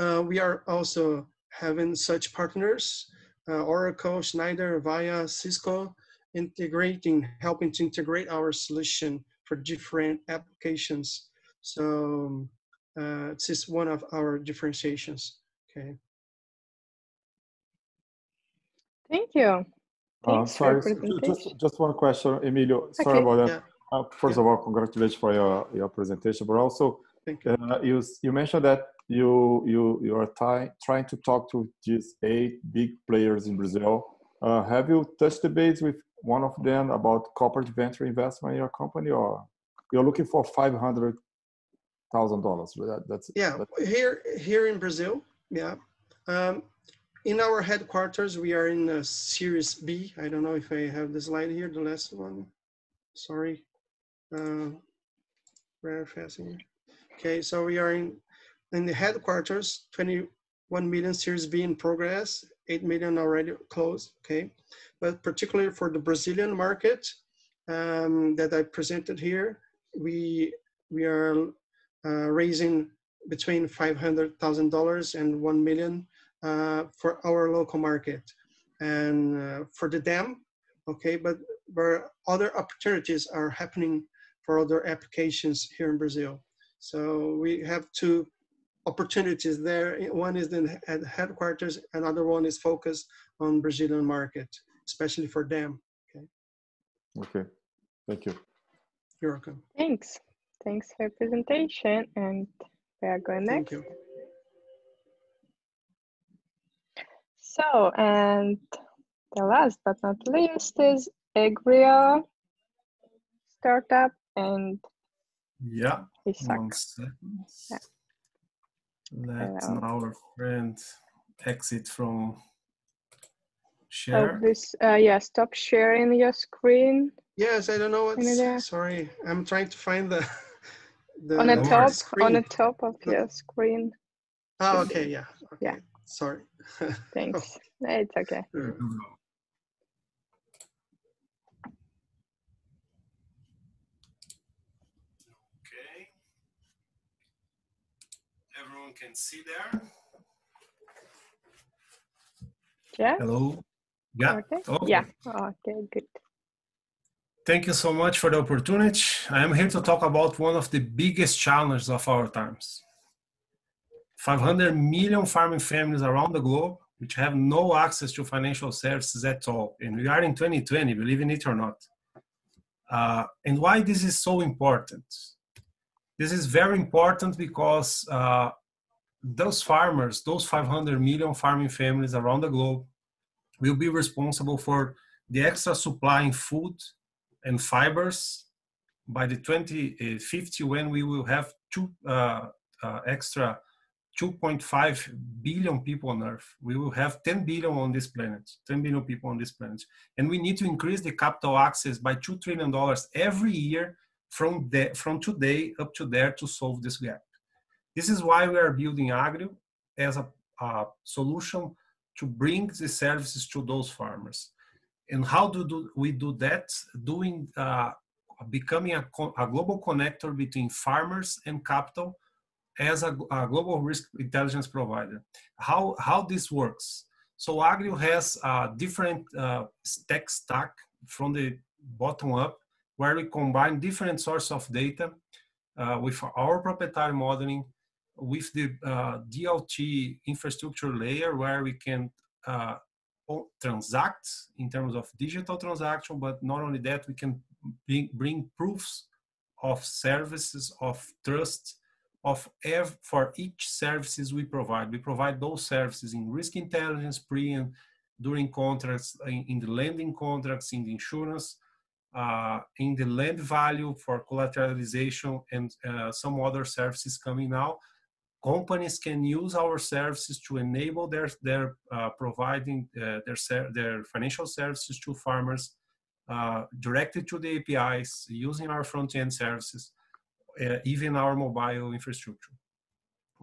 Uh, we are also having such partners, uh, Oracle, Schneider, Avaya, Cisco, integrating, helping to integrate our solution for different applications. So uh, this is one of our differentiations. Okay. Thank you. Uh, sorry, just, just one question, Emilio. Sorry okay. about that. Yeah. Uh, first yeah. of all, congratulations for your, your presentation, but also Thank you. Uh, you, you mentioned that you, you, you are ty trying to talk to these eight big players in Brazil. Uh, have you touched the base with one of them about corporate venture investment in your company, or you're looking for five hundred thousand dollars? That, that's, yeah, that's... Here, here in Brazil, yeah. Um, in our headquarters, we are in uh, Series B. I don't know if I have the slide here, the last one. Sorry. Uh, very fast here. Okay, so we are in, in the headquarters, twenty-one million Series B in progress, eight million already closed, okay? But particularly for the Brazilian market um, that I presented here, we, we are uh, raising between five hundred thousand dollars and one million Uh, for our local market, and uh, for the dam, okay, but where other opportunities are happening for other applications here in Brazil. So we have two opportunities there. One is in at headquarters, another one is focused on Brazilian market, especially for dam. Okay. Okay, thank you. You're welcome. Thanks. Thanks for your presentation, and we are going next. Thank you. So, and the last but not least is Agria startup, and yeah, one second. Yeah. Let our friend exit from share. Oh, this, uh, yeah, stop sharing your screen. Yes, I don't know what's, sorry, I'm trying to find the, the on the top, screen. On the top of no. your screen. Oh, okay, yeah, okay. yeah. Sorry. Thanks. Oh. It's okay. Okay. Everyone can see there? Yeah. Hello. Yeah. Okay. Okay. Yeah. Okay, good. Thank you so much for the opportunity. I am here to talk about one of the biggest challenges of our times. five hundred million farming families around the globe which have no access to financial services at all. And we are in twenty twenty, believe in it or not. Uh, and why this is so important? This is very important because uh, those farmers, those five hundred million farming families around the globe will be responsible for the extra supply in food and fibers by the twenty fifty, when we will have two uh, uh, extra two point five billion people on Earth. We will have ten billion on this planet, ten billion people on this planet. And we need to increase the capital access by two trillion dollars every year from, the, from today up to there to solve this gap. This is why we are building Agrio as a, a solution to bring the services to those farmers. And how do, do we do that? Doing, uh, becoming a, a global connector between farmers and capital, as a, a global risk intelligence provider. How, how this works? So Agrio has a different uh, tech stack from the bottom up, where we combine different sources of data uh, with our proprietary modeling, with the uh, D L T infrastructure layer, where we can uh, transact in terms of digital transaction, but not only that, we can bring, bring proofs of services, of trust, of every, for each services we provide. We provide those services in risk intelligence, pre and during contracts, in, in the lending contracts, in the insurance, uh, in the land value for collateralization, and uh, some other services coming now. Companies can use our services to enable their, their uh, providing uh, their, their financial services to farmers, uh, directed to the A P Is, using our front-end services. uh, even our mobile infrastructure.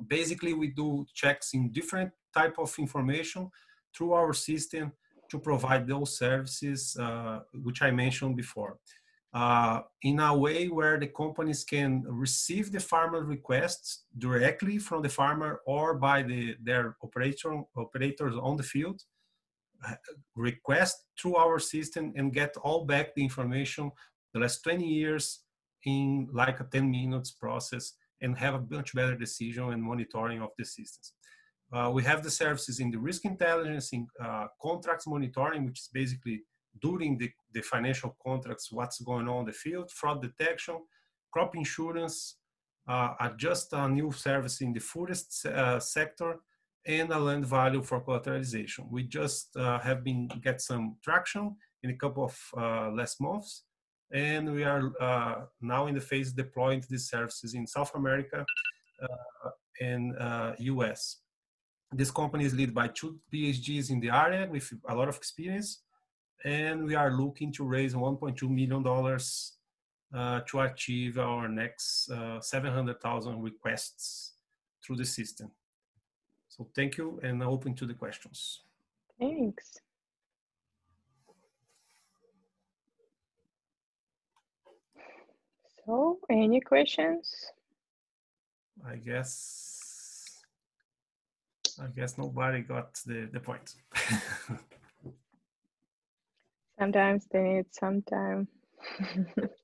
Basically, we do checks in different type of information through our system to provide those services, uh, which I mentioned before, uh, in a way where the companies can receive the farmer requests directly from the farmer or by the, their operator, operators on the field, request through our system and get all back the information the last twenty years in like a ten minutes process and have a much better decision and monitoring of the systems. Uh, we have the services in the risk intelligence, in uh, contracts monitoring, which is basically during the, the financial contracts, what's going on in the field, fraud detection, crop insurance, uh, adjust a new service in the forest uh, sector, and a land value for collateralization. We just uh, have been get some traction in a couple of uh, last months, and we are uh, now in the phase of deploying these services in South America uh, and uh, U S. This company is led by two P H Ds in the area with a lot of experience, and we are looking to raise one point two million dollars uh, to achieve our next uh, seven hundred thousand requests through the system. So thank you, and I'm open to the questions. Thanks. So, any questions? I guess, I guess nobody got the, the point. Sometimes they need some time.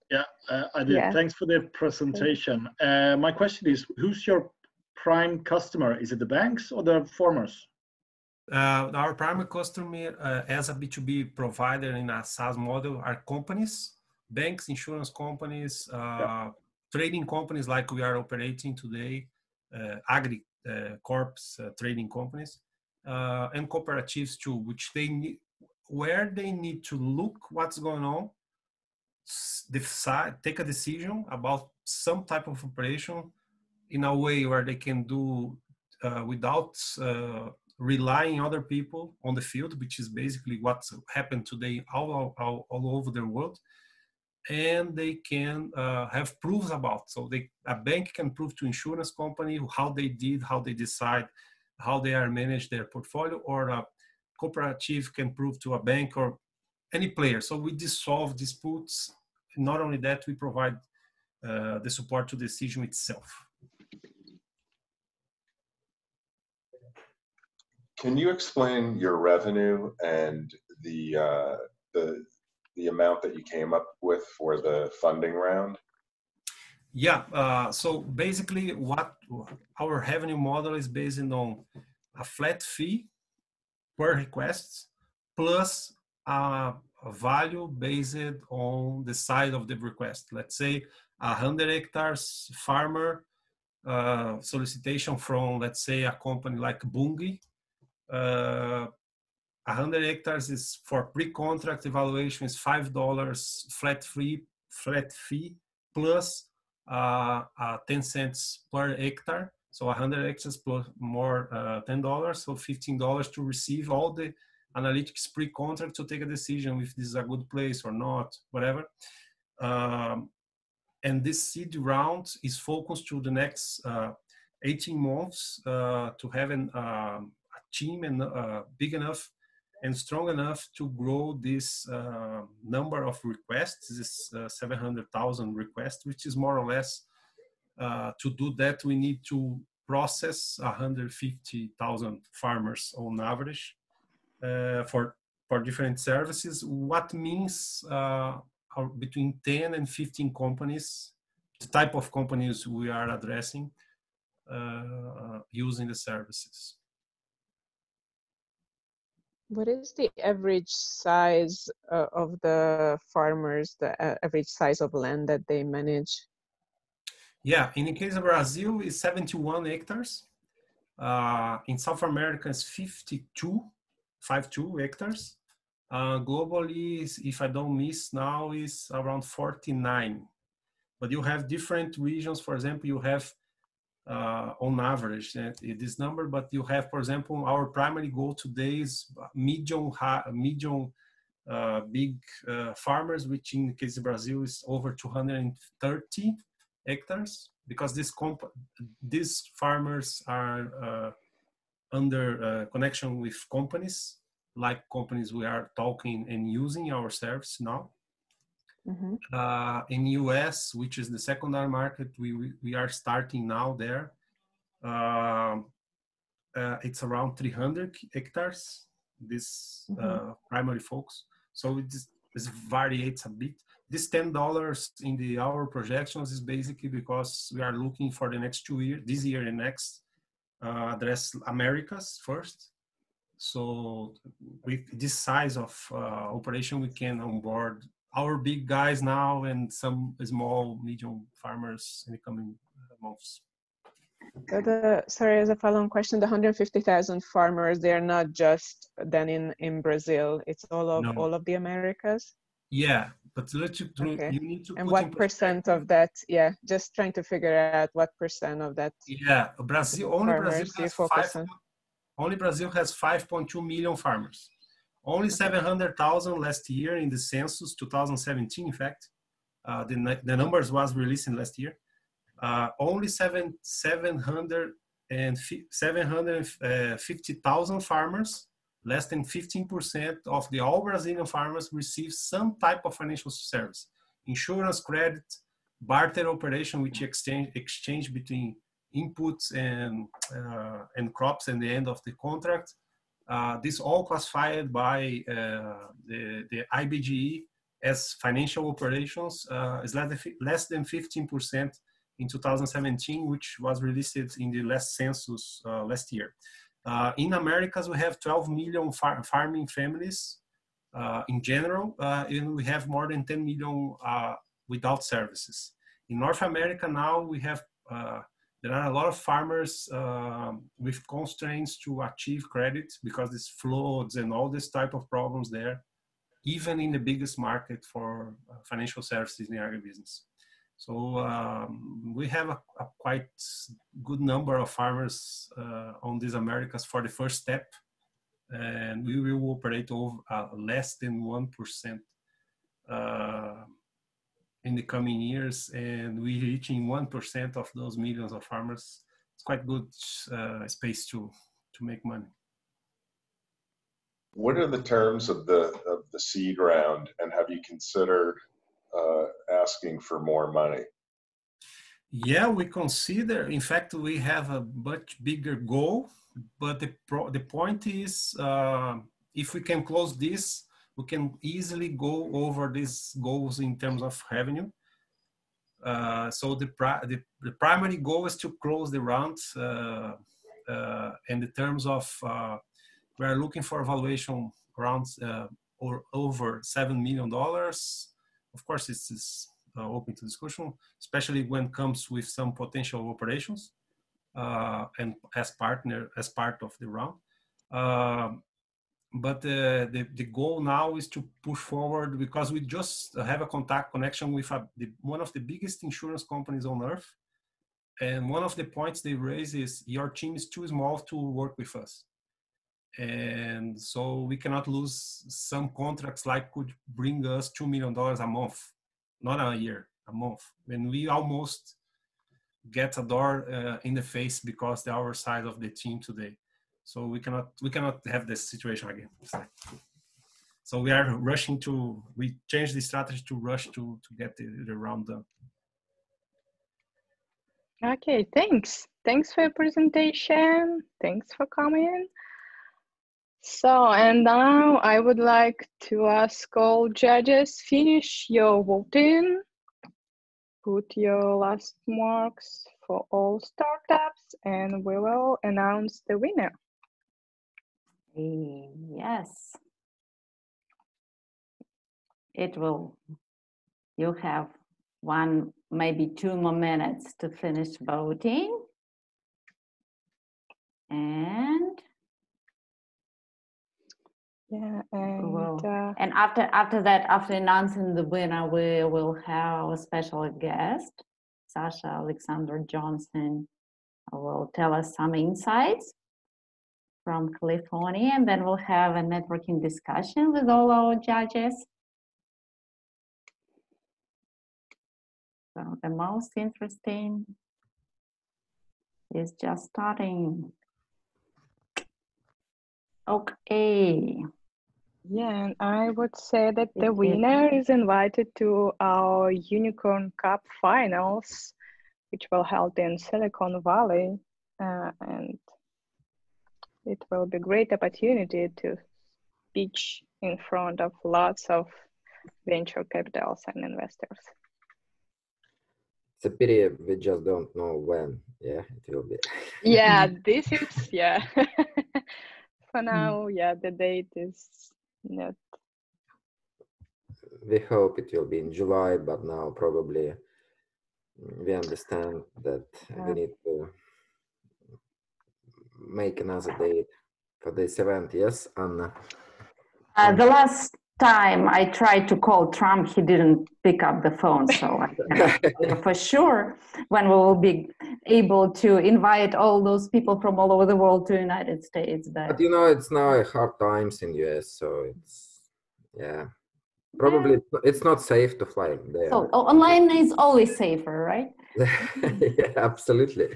Yeah, uh, I did. Yeah. Thanks for the presentation. Uh, my question is, who's your prime customer? Is it the banks or the farmers? Uh, our primary customer uh, as a B two B provider in a SaaS model are companies, banks, insurance companies, uh, yeah. trading companies like we are operating today, uh, agri uh, corps, uh, trading companies, uh, and cooperatives too, which they need, where they need to look what's going on, decide, take a decision about some type of operation in a way where they can do uh, without uh, relying on other people on the field, which is basically what's happened today all, all, all over the world. And they can uh, have proofs about. So they, a bank can prove to insurance company how they did, how they decide, how they are manage their portfolio, or a cooperative can prove to a bank or any player. So we dissolve disputes. Not only that, we provide uh, the support to the decision itself. Can you explain your revenue and the, uh, the, the amount that you came up with for the funding round? Yeah, uh, so basically what our revenue model is based on a flat fee per request plus a, a value based on the size of the request. Let's say one hundred hectares farmer uh, solicitation from, let's say, a company like Bunge. Uh, one hundred hectares is for pre-contract evaluation is five dollars flat fee, flat fee plus uh, uh, ten cents per hectare. So one hundred hectares plus more uh, ten dollars, so fifteen dollars to receive all the analytics pre-contract to take a decision if this is a good place or not, whatever. Um, and this seed round is focused to the next uh, eighteen months uh, to have an um, team and uh, big enough and strong enough to grow this uh, number of requests, this uh, seven hundred thousand requests, which is more or less uh, to do that we need to process one hundred fifty thousand farmers on average uh, for for different services, what means uh, between ten and fifteen companies, the type of companies we are addressing uh, using the services. What is the average size uh, of the farmers, the uh, average size of land that they manage? Yeah, in the case of Brazil, it's seventy-one hectares. Uh, in South America, it's fifty-two, fifty-two hectares. Uh, globally, if I don't miss now, is around forty-nine. But you have different regions. For example, you have Uh, on average, this number, but you have, for example, our primary goal today is medium, high, medium uh, big uh, farmers, which in the case of Brazil is over two hundred thirty hectares, because these comp these farmers are uh, under uh, connection with companies, like companies we are talking and using our service now. Mm-hmm. uh, in U S, which is the secondary market, we, we, we are starting now there. Uh, uh, it's around three hundred hectares, this mm-hmm. uh, primary focus. So it is, this variates a bit. This ten dollars in the our projections is basically because we are looking for the next two years, this year and next, uh, address Americas first. So with this size of uh, operation, we can onboard our big guys now and some small, medium farmers in the coming months. So the, sorry, as a follow-on question, the one hundred fifty thousand farmers, they are not just then in, in Brazil, it's all of, no. all of the Americas? Yeah, but let you, okay. you need to And put what percent of that, yeah, just trying to figure out what percent of that. Yeah, Brazil, only Brazil has five, on? only Brazil has five point two million farmers. Only seven hundred thousand last year in the census, two thousand seventeen, in fact. Uh, the, the numbers was released in last year. Uh, only seven hundred fifty thousand farmers, less than fifteen percent of the all Brazilian farmers receive some type of financial service. Insurance, credit, barter operation, which exchange, exchange between inputs and, uh, and crops at the end of the contract. Uh, this all classified by uh, the, the I B G E as financial operations uh, is less than fifteen percent in two thousand seventeen, which was released in the last census uh, last year. Uh, in Americas, we have twelve million far farming families uh, in general, uh, and we have more than ten million uh, without services. In North America now, we have uh, there are a lot of farmers uh, with constraints to achieve credit because there's floods and all this type of problems there, even in the biggest market for financial services in the agribusiness. So um, we have a, a quite good number of farmers uh, on these Americas for the first step, and we will operate over uh, less than one percent uh, in the coming years, and we're reaching one percent of those millions of farmers. It's quite good uh, space to, to make money. What are the terms of the, of the seed round, and have you considered uh, asking for more money? Yeah, we consider, in fact, we have a much bigger goal, but the, pro the point is, uh, if we can close this, we can easily go over these goals in terms of revenue. Uh, so the, pri the, the primary goal is to close the round uh, uh, in the terms of, uh, we are looking for valuation rounds uh, or over seven million dollars. Of course, this is uh, open to discussion, especially when it comes with some potential operations uh, and as partner, as part of the round. Uh, But uh, the, the goal now is to push forward because we just have a contact connection with a, the, one of the biggest insurance companies on earth. And one of the points they raise is your team is too small to work with us. And so we cannot lose some contracts like could bring us two million dollars a month, not a year, a month. When we almost get a door uh, in the face because the our size of the team today. So we cannot we cannot have this situation again. So we are rushing to we change the strategy to rush to to get the, the round done. Okay, thanks. Thanks for your presentation. Thanks for coming. So and now I would like to ask all judges finish your voting. Put your last marks for all startups, and we will announce the winner. Yes, it will. You'll have one, maybe two more minutes to finish voting. And yeah, and, we'll, uh, and after after that, after announcing the winner, we will have a special guest, Sasha Alexander Johnson, will tell us some insights from California, and then we'll have a networking discussion with all our judges. So the most interesting is just starting. Okay. Yeah, and I would say that the winner is invited to our Unicorn Cup finals, which will held in Silicon Valley, uh, and it will be a great opportunity to speak in front of lots of venture capitals and investors. It's a pity we just don't know when. Yeah, it will be. Yeah, this is, yeah. For now, yeah, the date is not. We hope it will be in July, but now probably we understand that yeah. we need to make another date for this event. Yes, Anna? Uh, the last time I tried to call Trump, he didn't pick up the phone. So I can't for sure when we will be able to invite all those people from all over the world to the United States. But, but you know, it's now a hard times in U S, so it's, yeah. Probably yeah. it's not safe to fly there. So online is always safer, right? Yeah, absolutely.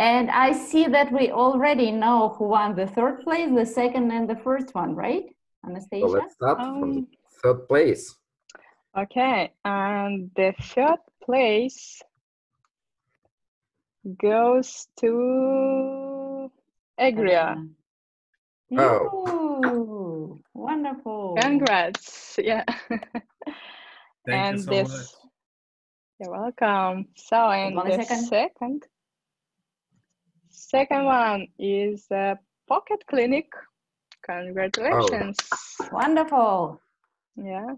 And I see that we already know who won the third place, the second and the first one, right, Anastasia? So let's start um, from the third place. Okay, and the third place goes to Agria. Okay. Oh. Ooh, wonderful. Congrats. Yeah. Thank and you so this, much. You're welcome. So, and the second. second second one is uh, Pocket Clinic. Congratulations. Oh. Wonderful. Yeah.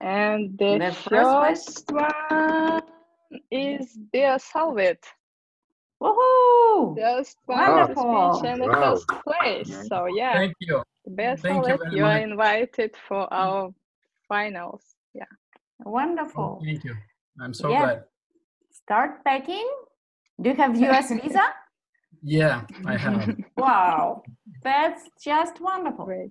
And the, the first, first one is Dear Salvit. Woohoo! Just wonderful! And the first place. So yeah, thank you. Best thank you, you are invited for our finals. Yeah, wonderful. Oh, thank you. I'm so yeah. glad. Start packing. Do you have U S visa? Yeah, I have. Wow, that's just wonderful. Great.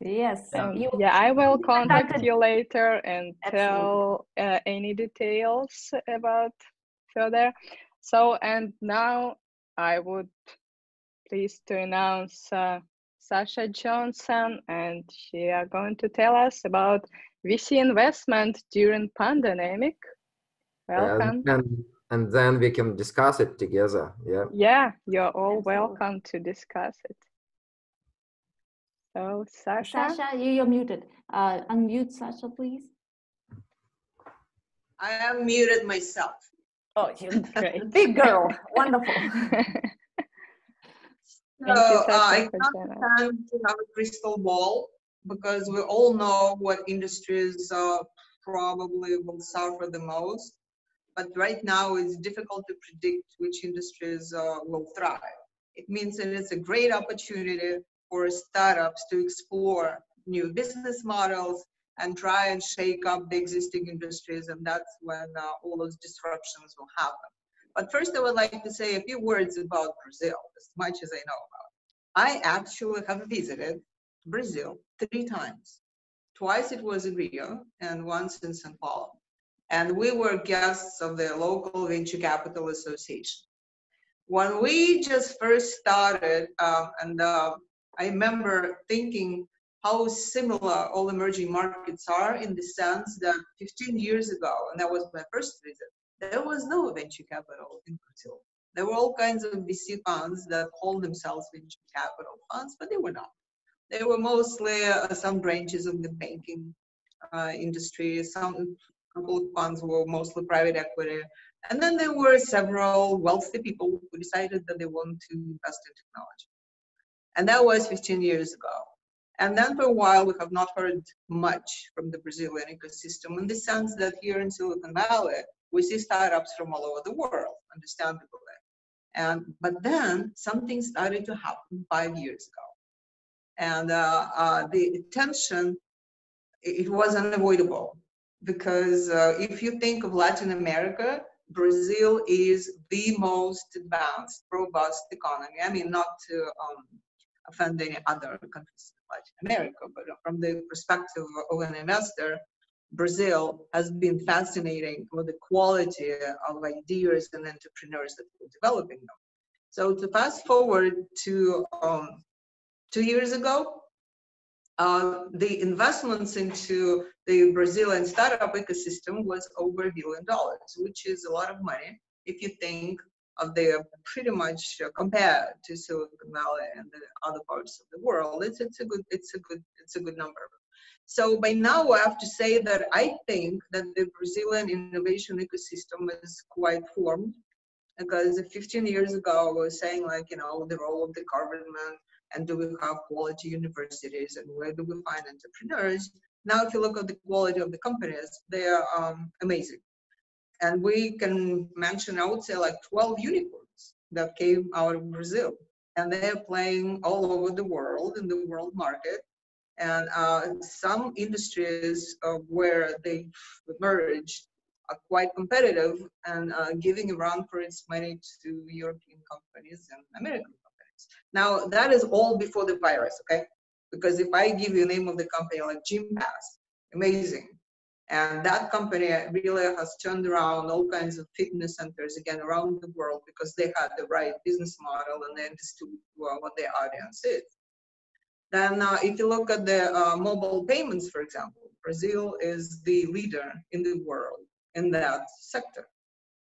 Yes. Yeah. You, yeah, I will contact started. you later and tell uh, any details about further. So, and now I would please to announce uh, Sasha Johnson, and she are going to tell us about V C investment during pandemic. Welcome. And, and, and then we can discuss it together, yeah? Yeah, you're all welcome to discuss it. So, Sasha? Sasha, you're muted. Uh, unmute Sasha, please. I am muted myself. Oh, you're great. Big girl. Wonderful. So uh, I can't stand to have a crystal ball because we all know what industries uh, probably will suffer the most. But right now it's difficult to predict which industries uh, will thrive. It means that it's a great opportunity for startups to explore new business models and try and shake up the existing industries, and that's when uh, all those disruptions will happen. But first I would like to say a few words about Brazil, as much as I know about it. I actually have visited Brazil three times. Twice it was in Rio and once in Sao Paulo. And we were guests of the local venture capital association. When we just first started, uh, and uh, I remember thinking, how similar all emerging markets are in the sense that fifteen years ago, and that was my first visit, there was no venture capital in Brazil. There were all kinds of V C funds that hold themselves venture capital funds, but they were not. They were mostly uh, some branches of the banking uh, industry, some couple of funds were mostly private equity, and then there were several wealthy people who decided that they want to invest in technology. And that was fifteen years ago. And then for a while, we have not heard much from the Brazilian ecosystem in the sense that here in Silicon Valley, we see startups from all over the world, understandably. And, but then something started to happen five years ago. And uh, uh, the attention, it, it was unavoidable because uh, if you think of Latin America, Brazil is the most advanced, robust economy. I mean, not to um, offend any other countries. Latin America, but from the perspective of an investor, Brazil has been fascinating with the quality of ideas and entrepreneurs that were developing them. So to fast forward to um, two years ago, uh, the investments into the Brazilian startup ecosystem was over a billion dollars, which is a lot of money if you think of the pretty much uh, compared to Silicon Valley and the other parts of the world. It's it's a good it's a good it's a good number. So by now I have to say that I think that the Brazilian innovation ecosystem is quite formed, because fifteen years ago I was saying, like, you know, the role of the government and do we have quality universities and where do we find entrepreneurs. Now if you look at the quality of the companies, they are um, amazing. And we can mention, I would say, like twelve unicorns that came out of Brazil, and they're playing all over the world in the world market. And uh, some industries uh, where they emerged are quite competitive and uh, giving a run for its money to European companies and American companies. Now, that is all before the virus, okay? Because if I give you a name of the company like Gympass, amazing. And that company really has turned around all kinds of fitness centers, again, around the world, because they had the right business model and they understood well what their audience is. Then uh, if you look at the uh, mobile payments, for example, Brazil is the leader in the world in that sector.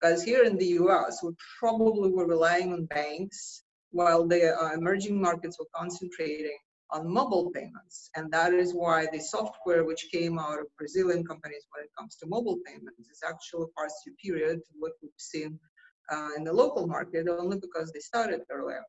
Because here in the U S, we probably were relying on banks while the uh, emerging markets were concentrating on mobile payments. And that is why the software which came out of Brazilian companies when it comes to mobile payments is actually far superior to what we've seen uh, in the local market, only because they started earlier.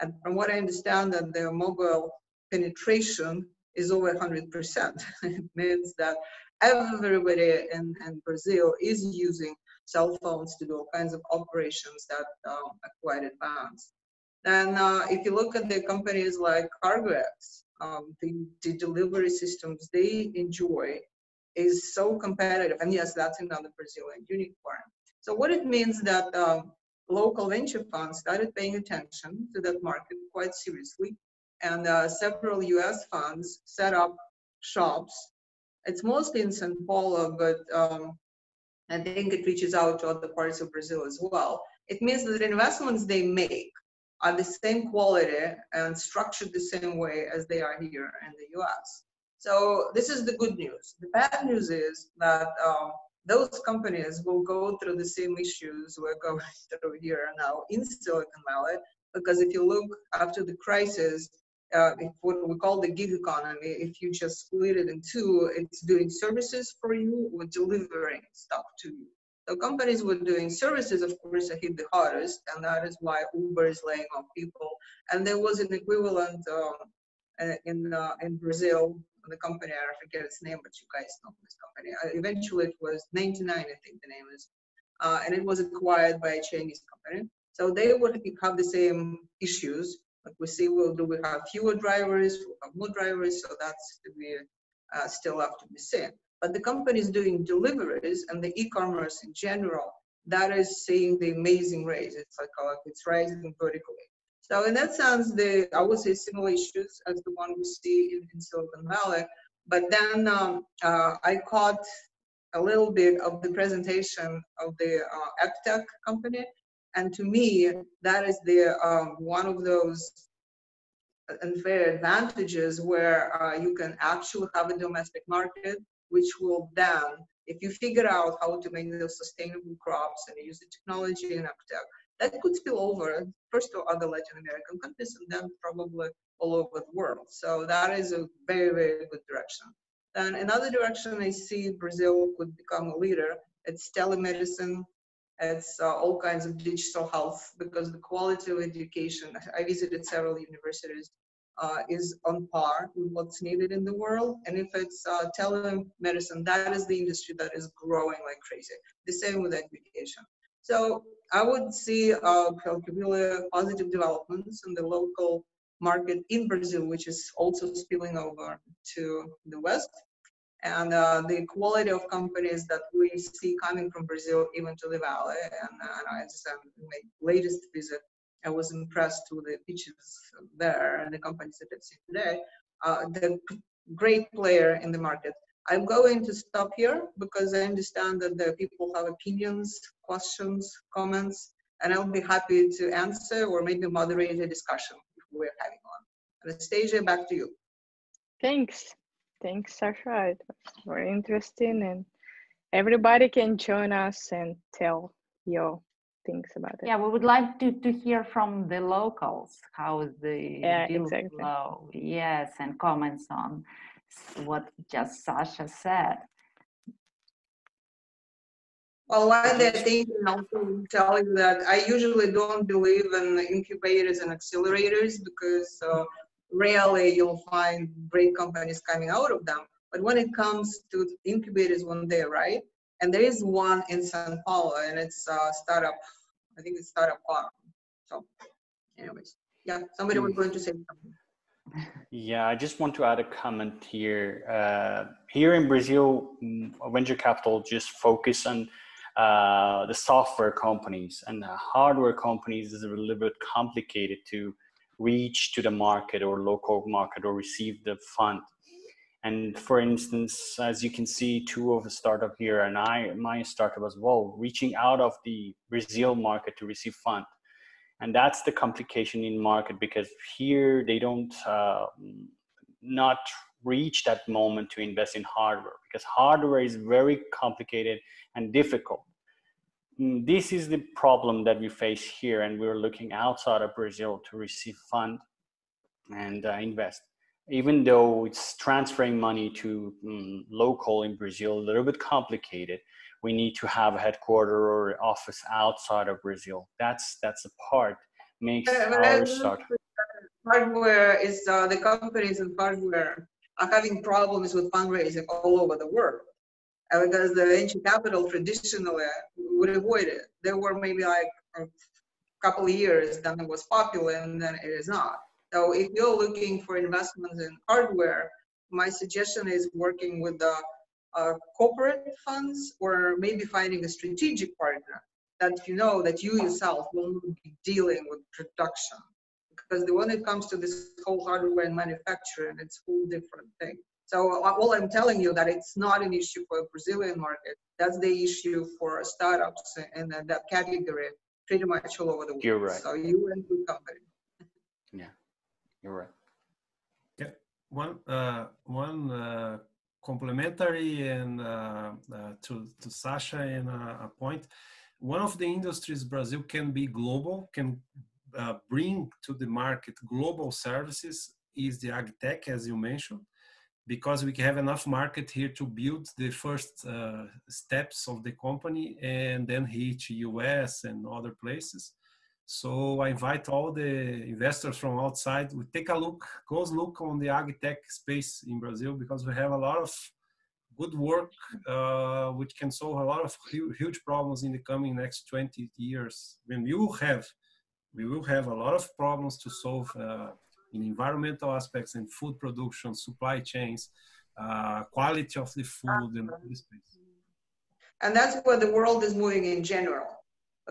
And from what I understand, that the mobile penetration is over one hundred percent. It means that everybody in, in Brazil is using cell phones to do all kinds of operations that um, are quite advanced. And uh, if you look at the companies like CargoX, um, the, the delivery systems they enjoy is so competitive. And yes, that's another Brazilian unicorn. So what it means that uh, local venture funds started paying attention to that market quite seriously. And uh, several U S funds set up shops. It's mostly in Sao Paulo, but um, I think it reaches out to other parts of Brazil as well. It means that the investments they make are the same quality and structured the same way as they are here in the U S. So this is the good news. The bad news is that um, those companies will go through the same issues we're going through here now in Silicon Valley, because if you look after the crisis, uh, if what we call the gig economy, if you just split it in two, it's doing services for you or delivering stuff to you. So companies were doing services, of course, are hit the hardest, and that is why Uber is laying off people. And there was an equivalent um, in uh, in Brazil, the company, I forget its name, but you guys know this company. Uh, eventually, it was ninety-nine, I think the name is, uh, and it was acquired by a Chinese company. So they would have the same issues. Like we see, well, do we have fewer drivers, do we have more drivers? So that's to be, uh, still have to be seen. But the companies doing deliveries and the e-commerce in general, that is seeing the amazing rise. It's like uh, it's rising vertically. So in that sense, the, I would say similar issues as the one we see in, in Silicon Valley. But then um, uh, I caught a little bit of the presentation of the uh, EdTech company. And to me, that is the um, one of those unfair advantages where uh, you can actually have a domestic market, which will then, if you figure out how to make those sustainable crops and use the technology in EdTech, that could spill over first to other Latin American countries and then probably all over the world. So that is a very, very good direction. Then another direction I see Brazil could become a leader, it's telemedicine, it's uh, all kinds of digital health, because the quality of education, I visited several universities, Uh, is on par with what's needed in the world. And if it's uh, telemedicine, that is the industry that is growing like crazy. The same with education. So I would see uh, really positive developments in the local market in Brazil, which is also spilling over to the West. And uh, the quality of companies that we see coming from Brazil, even to the Valley. And, and I just um, my latest visit, I was impressed with the pitches there and the companies that I've seen today. Uh, the great player in the market. I'm going to stop here because I understand that the people have opinions, questions, comments, and I'll be happy to answer or maybe moderate a discussion if we're having one. Anastasia, back to you. Thanks. Thanks, Sasha. It was very interesting, and everybody can join us and tell your things about it. Yeah, we would like to, to hear from the locals, how is the yeah, deal exactly. flow, yes, and comments on what just Sasha said. Well, while they're thinking, I'll tell you that I usually don't believe in incubators and accelerators because uh, rarely you'll find great companies coming out of them. But when it comes to incubators, when they arrive, and there is one in São Paulo, and it's a startup, I think it's Startup Farm. So anyways, yeah, somebody was going to say something. Yeah, I just want to add a comment here. Uh, here in Brazil, venture capital just focus on uh, the software companies, and the hardware companies is a little bit complicated to reach to the market or local market or receive the fund. And for instance, as you can see, two of the startup here and I, my startup as well, reaching out of the Brazil market to receive fund. And that's the complication in market, because here they don't uh, not reach that moment to invest in hardware, because hardware is very complicated and difficult. This is the problem that we face here, and we're looking outside of Brazil to receive fund and uh, invest. Even though it's transferring money to um, local in Brazil, a little bit complicated. We need to have a headquarter or office outside of Brazil. That's that's a part makes uh, our start. Hardware is uh, the companies in hardware are having problems with fundraising all over the world, uh, because the venture capital traditionally would avoid it. There were maybe like a couple of years that it was popular, and then it is not. So if you're looking for investments in hardware, my suggestion is working with the uh, corporate funds, or maybe finding a strategic partner that you know that you yourself will be dealing with production. Because when it comes to this whole hardware and manufacturing, it's a whole different thing. So all I'm telling you that it's not an issue for the Brazilian market. That's the issue for startups and that category pretty much all over the world. You're right. So you and good company. Yeah. You're right. Yeah, one uh, one uh, complementary and uh, uh, to to Sasha and uh, a point. One of the industries Brazil can be global, can uh, bring to the market global services is the agtech, as you mentioned, because we have enough market here to build the first uh, steps of the company and then reach U S and other places. So I invite all the investors from outside to take a look, close look on the agtech space in Brazil, because we have a lot of good work uh, which can solve a lot of huge problems in the coming next twenty years. When we will have, we will have a lot of problems to solve uh, in environmental aspects and food production, supply chains, uh, quality of the food, and all this space. And that's where the world is moving in general.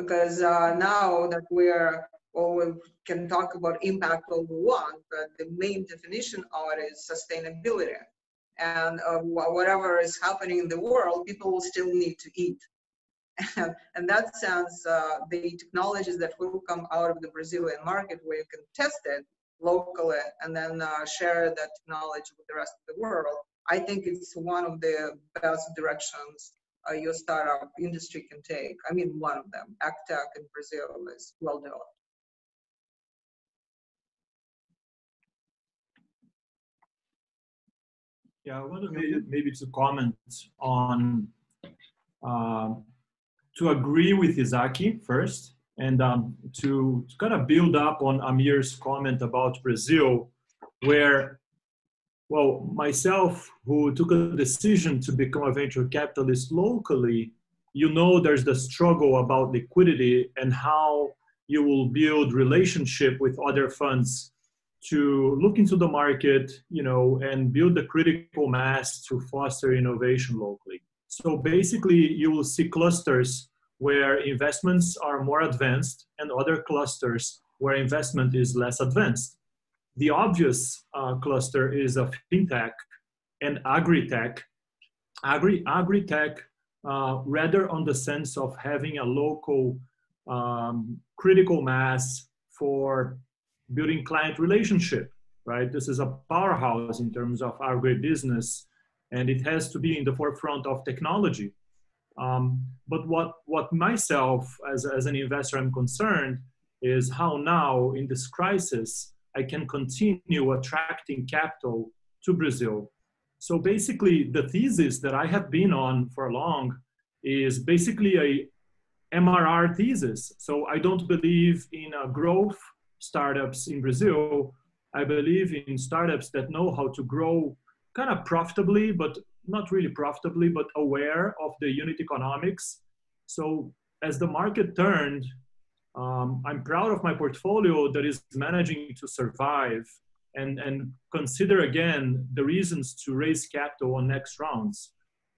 Because uh, now that we are, well, we can talk about impact all we want, but the main definition of it is sustainability. And uh, whatever is happening in the world, people will still need to eat. And in that sense, uh, the technologies that will come out of the Brazilian market, where you can test it locally and then uh, share that knowledge with the rest of the world, I think it's one of the best directions Uh, your startup industry can take. I mean, one of them, agtech in Brazil, is well developed. Yeah, I want to maybe, maybe to comment on, uh, to agree with Izaki first, and um, to, to kind of build up on Amir's comment about Brazil, where well, myself, who took a decision to become a venture capitalist locally, you know there's the struggle about liquidity and how you will build relationship with other funds to look into the market, you know, and build the critical mass to foster innovation locally. So basically, you will see clusters where investments are more advanced and other clusters where investment is less advanced. The obvious uh, cluster is of fintech and agri-tech, agri agri-tech uh, rather on the sense of having a local um, critical mass for building client relationship, right? This is a powerhouse in terms of agribusiness, and it has to be in the forefront of technology. Um, but what, what myself as, as an investor I'm concerned is how now in this crisis, I can continue attracting capital to Brazil. So basically the thesis that I have been on for long is basically a M R R thesis. So I don't believe in a growth startups in Brazil. I believe in startups that know how to grow kind of profitably, but not really profitably, but aware of the unit economics. So as the market turned, um, I'm proud of my portfolio that is managing to survive and, and consider again the reasons to raise capital on next rounds.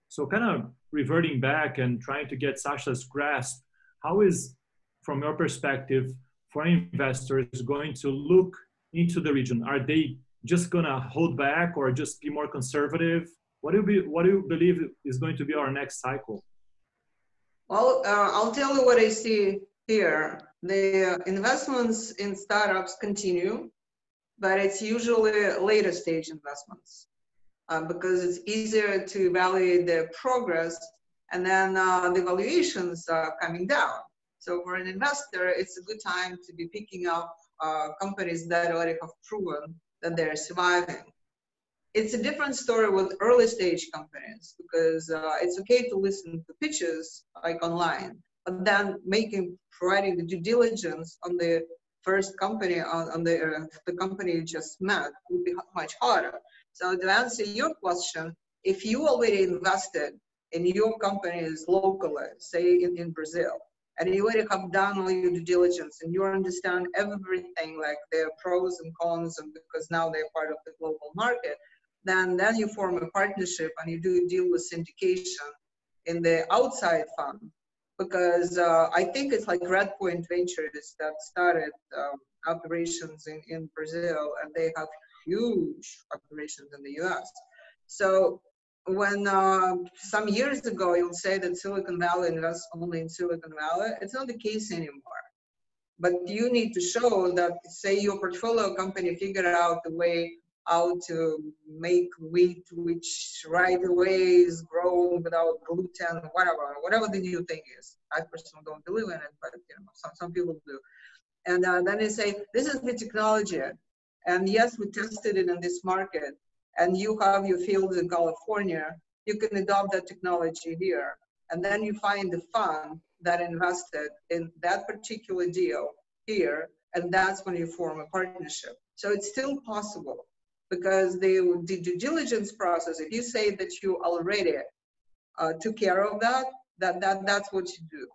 So kind of reverting back and trying to get Sasha's grasp, how is, from your perspective, foreign investors going to look into the region? Are they just gonna hold back or just be more conservative? What do you, be, what do you believe is going to be our next cycle? Well, uh, I'll tell you what I see here. The investments in startups continue, but it's usually later stage investments uh, because it's easier to evaluate their progress, and then uh, the valuations are coming down. So for an investor, it's a good time to be picking up uh, companies that already have proven that they're surviving. It's a different story with early stage companies because uh, it's okay to listen to pitches like online, but then making, providing the due diligence on the first company, on, on the, uh, the company you just met would be much harder. So to answer your question, if you already invested in your companies locally, say in, in Brazil, and you already have done all your due diligence and you understand everything, like their pros and cons, and because now they're part of the global market, then, then you form a partnership and you do deal with syndication in the outside fund. Because uh, I think it's like Red Point Ventures that started um, operations in, in Brazil, and they have huge operations in the U S. So when uh, some years ago, you'll say that Silicon Valley invests only in Silicon Valley, it's not the case anymore. But you need to show that, say, your portfolio company figured out the way how to make wheat, which right away is grown without gluten, whatever, whatever the new thing is. I personally don't believe in it, but you know, some, some people do. And uh, then they say, this is the technology. And yes, we tested it in this market. And you have your fields in California, you can adopt that technology here. And then you find the fund that invested in that particular deal here, and that's when you form a partnership. So it's still possible. Because the, the due diligence process, if you say that you already uh, took care of that, that, that, that's what you do.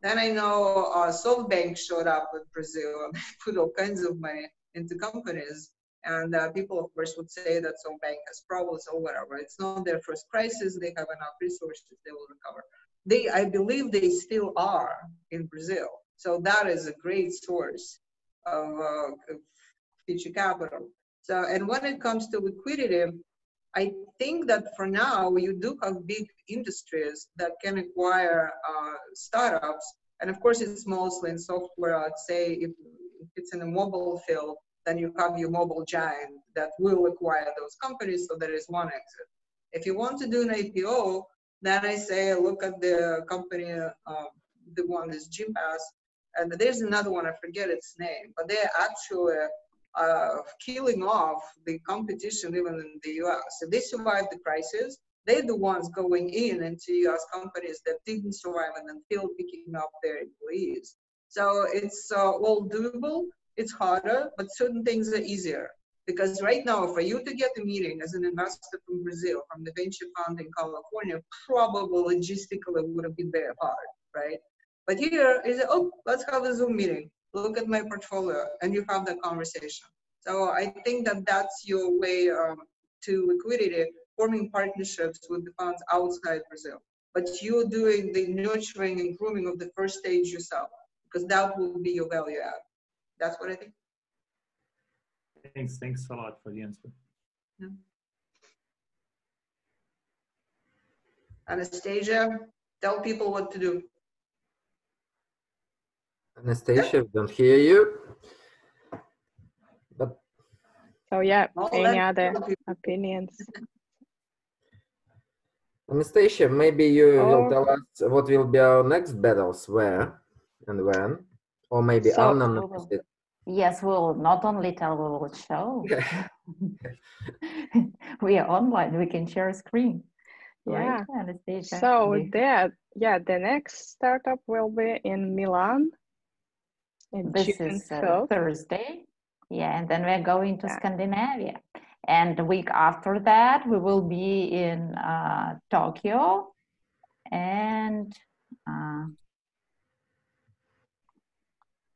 Then I know uh, SoftBank showed up in Brazil and put all kinds of money into companies. And uh, people, of course, would say that SoftBank has problems or whatever. It's not their first crisis. They have enough resources. They will recover. They, I believe they still are in Brazil. So that is a great source of, uh, of future capital. So, and when it comes to liquidity, I think that for now, you do have big industries that can acquire uh, startups. And of course, it's mostly in software. I'd say if it's in the mobile field, then you have your mobile giant that will acquire those companies. So there is one exit. If you want to do an I P O, then I say, look at the company, uh, the one is Gympass. And there's another one, I forget its name, but they're actually Uh, killing off the competition even in the U S. So they survived the crisis. They're the ones going in into U S companies that didn't survive and then still picking up their employees. So it's uh, all doable. It's harder, but certain things are easier. Because right now, for you to get a meeting as an investor from Brazil, from the venture fund in California, probably logistically would have been very hard, right? But here is, oh, let's have a Zoom meeting. Look at my portfolio, and you have that conversation. So I think that that's your way um, to liquidity, forming partnerships with the funds outside Brazil. But you're doing the nurturing and grooming of the first stage yourself, because that will be your value add. That's what I think. Thanks, thanks a lot for the answer. Yeah. Anastasia, tell people what to do. Anastasia, yeah. Don't hear you. But so yeah, I'll any other opinions? Anastasia, maybe you oh. will tell us what will be our next battles, where and when, or maybe so, Anna knows it. Yes, we will not only tell, we will show. Yeah. We are online, we can share a screen. Yeah, right? Anastasia. So yeah. That, yeah, the next startup will be in Milan. In this June is uh, Thursday. Yeah, and then we're going to yeah. Scandinavia. And the week after that, we will be in uh, Tokyo and uh,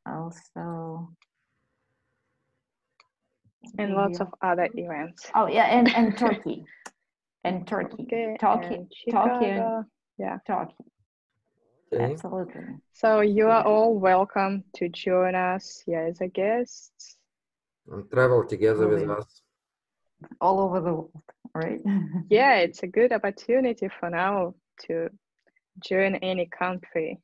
also... And lots of other events. Oh yeah, and, and Turkey. And Turkey. Okay, Turkey. And Chicago. Yeah. Turkey. Okay. Absolutely. So you are all welcome to join us here as a guest. And travel together with us. All over the world, right? Yeah, it's a good opportunity for now to join any country.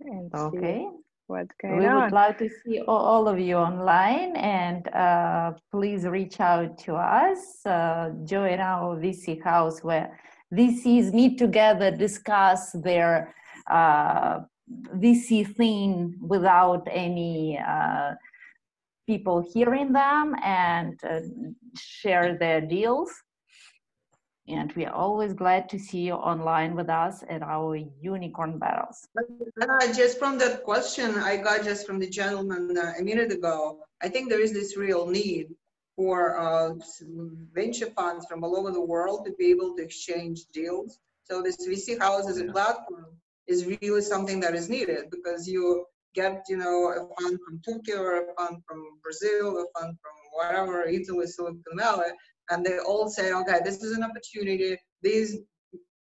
And okay. See what's going we on. We would love to see all of you online, and uh, please reach out to us. Uh, join our V C house where V Cs meet together, discuss their uh, V C theme without any uh, people hearing them, and uh, share their deals. And we are always glad to see you online with us at our unicorn battles. Uh, just from that question I got just from the gentleman uh, a minute ago, I think there is this real need for uh, venture funds from all over the world to be able to exchange deals. So this V C house as a platform is really something that is needed, because you get, you know, a fund from Turkey or a fund from Brazil, a fund from wherever, Italy, Silicon Valley, and they all say, okay, this is an opportunity. These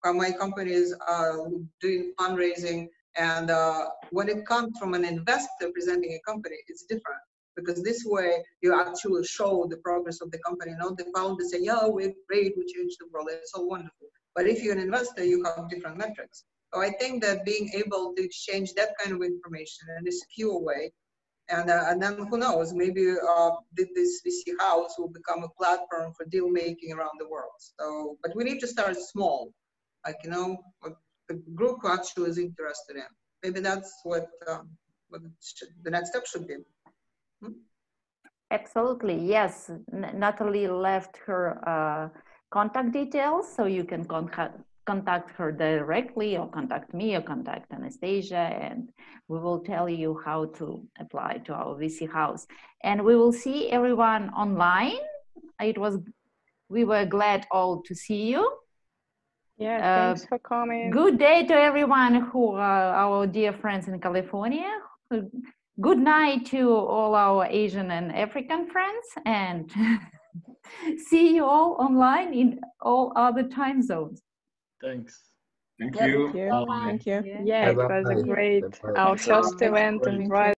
are my companies are doing fundraising. And uh, when it comes from an investor presenting a company, it's different, because this way you actually show the progress of the company, not the founder saying, yeah, we're great, we changed the world, it's all wonderful. But if you're an investor, you have different metrics. So I think that being able to exchange that kind of information in a secure way, and, uh, and then who knows, maybe uh, this V C house will become a platform for deal making around the world. So, but we need to start small, like, you know, what the group who actually is interested in. Maybe that's what, um, what should, the next step should be. Hmm? Absolutely, yes. N- Natalie left her uh, contact details, so you can contact contact her directly, or contact me, or contact Anastasia, and we will tell you how to apply to our V C house. And we will see everyone online. It was, we were glad all to see you. Yeah, uh, thanks for coming. Good day to everyone who are our dear friends in California. Good night to all our Asian and African friends, and see you all online in all other time zones. Thanks. Thank yeah, you. Thank you. Um, Thank you. Yeah, yeah, it was a great, our first event and right.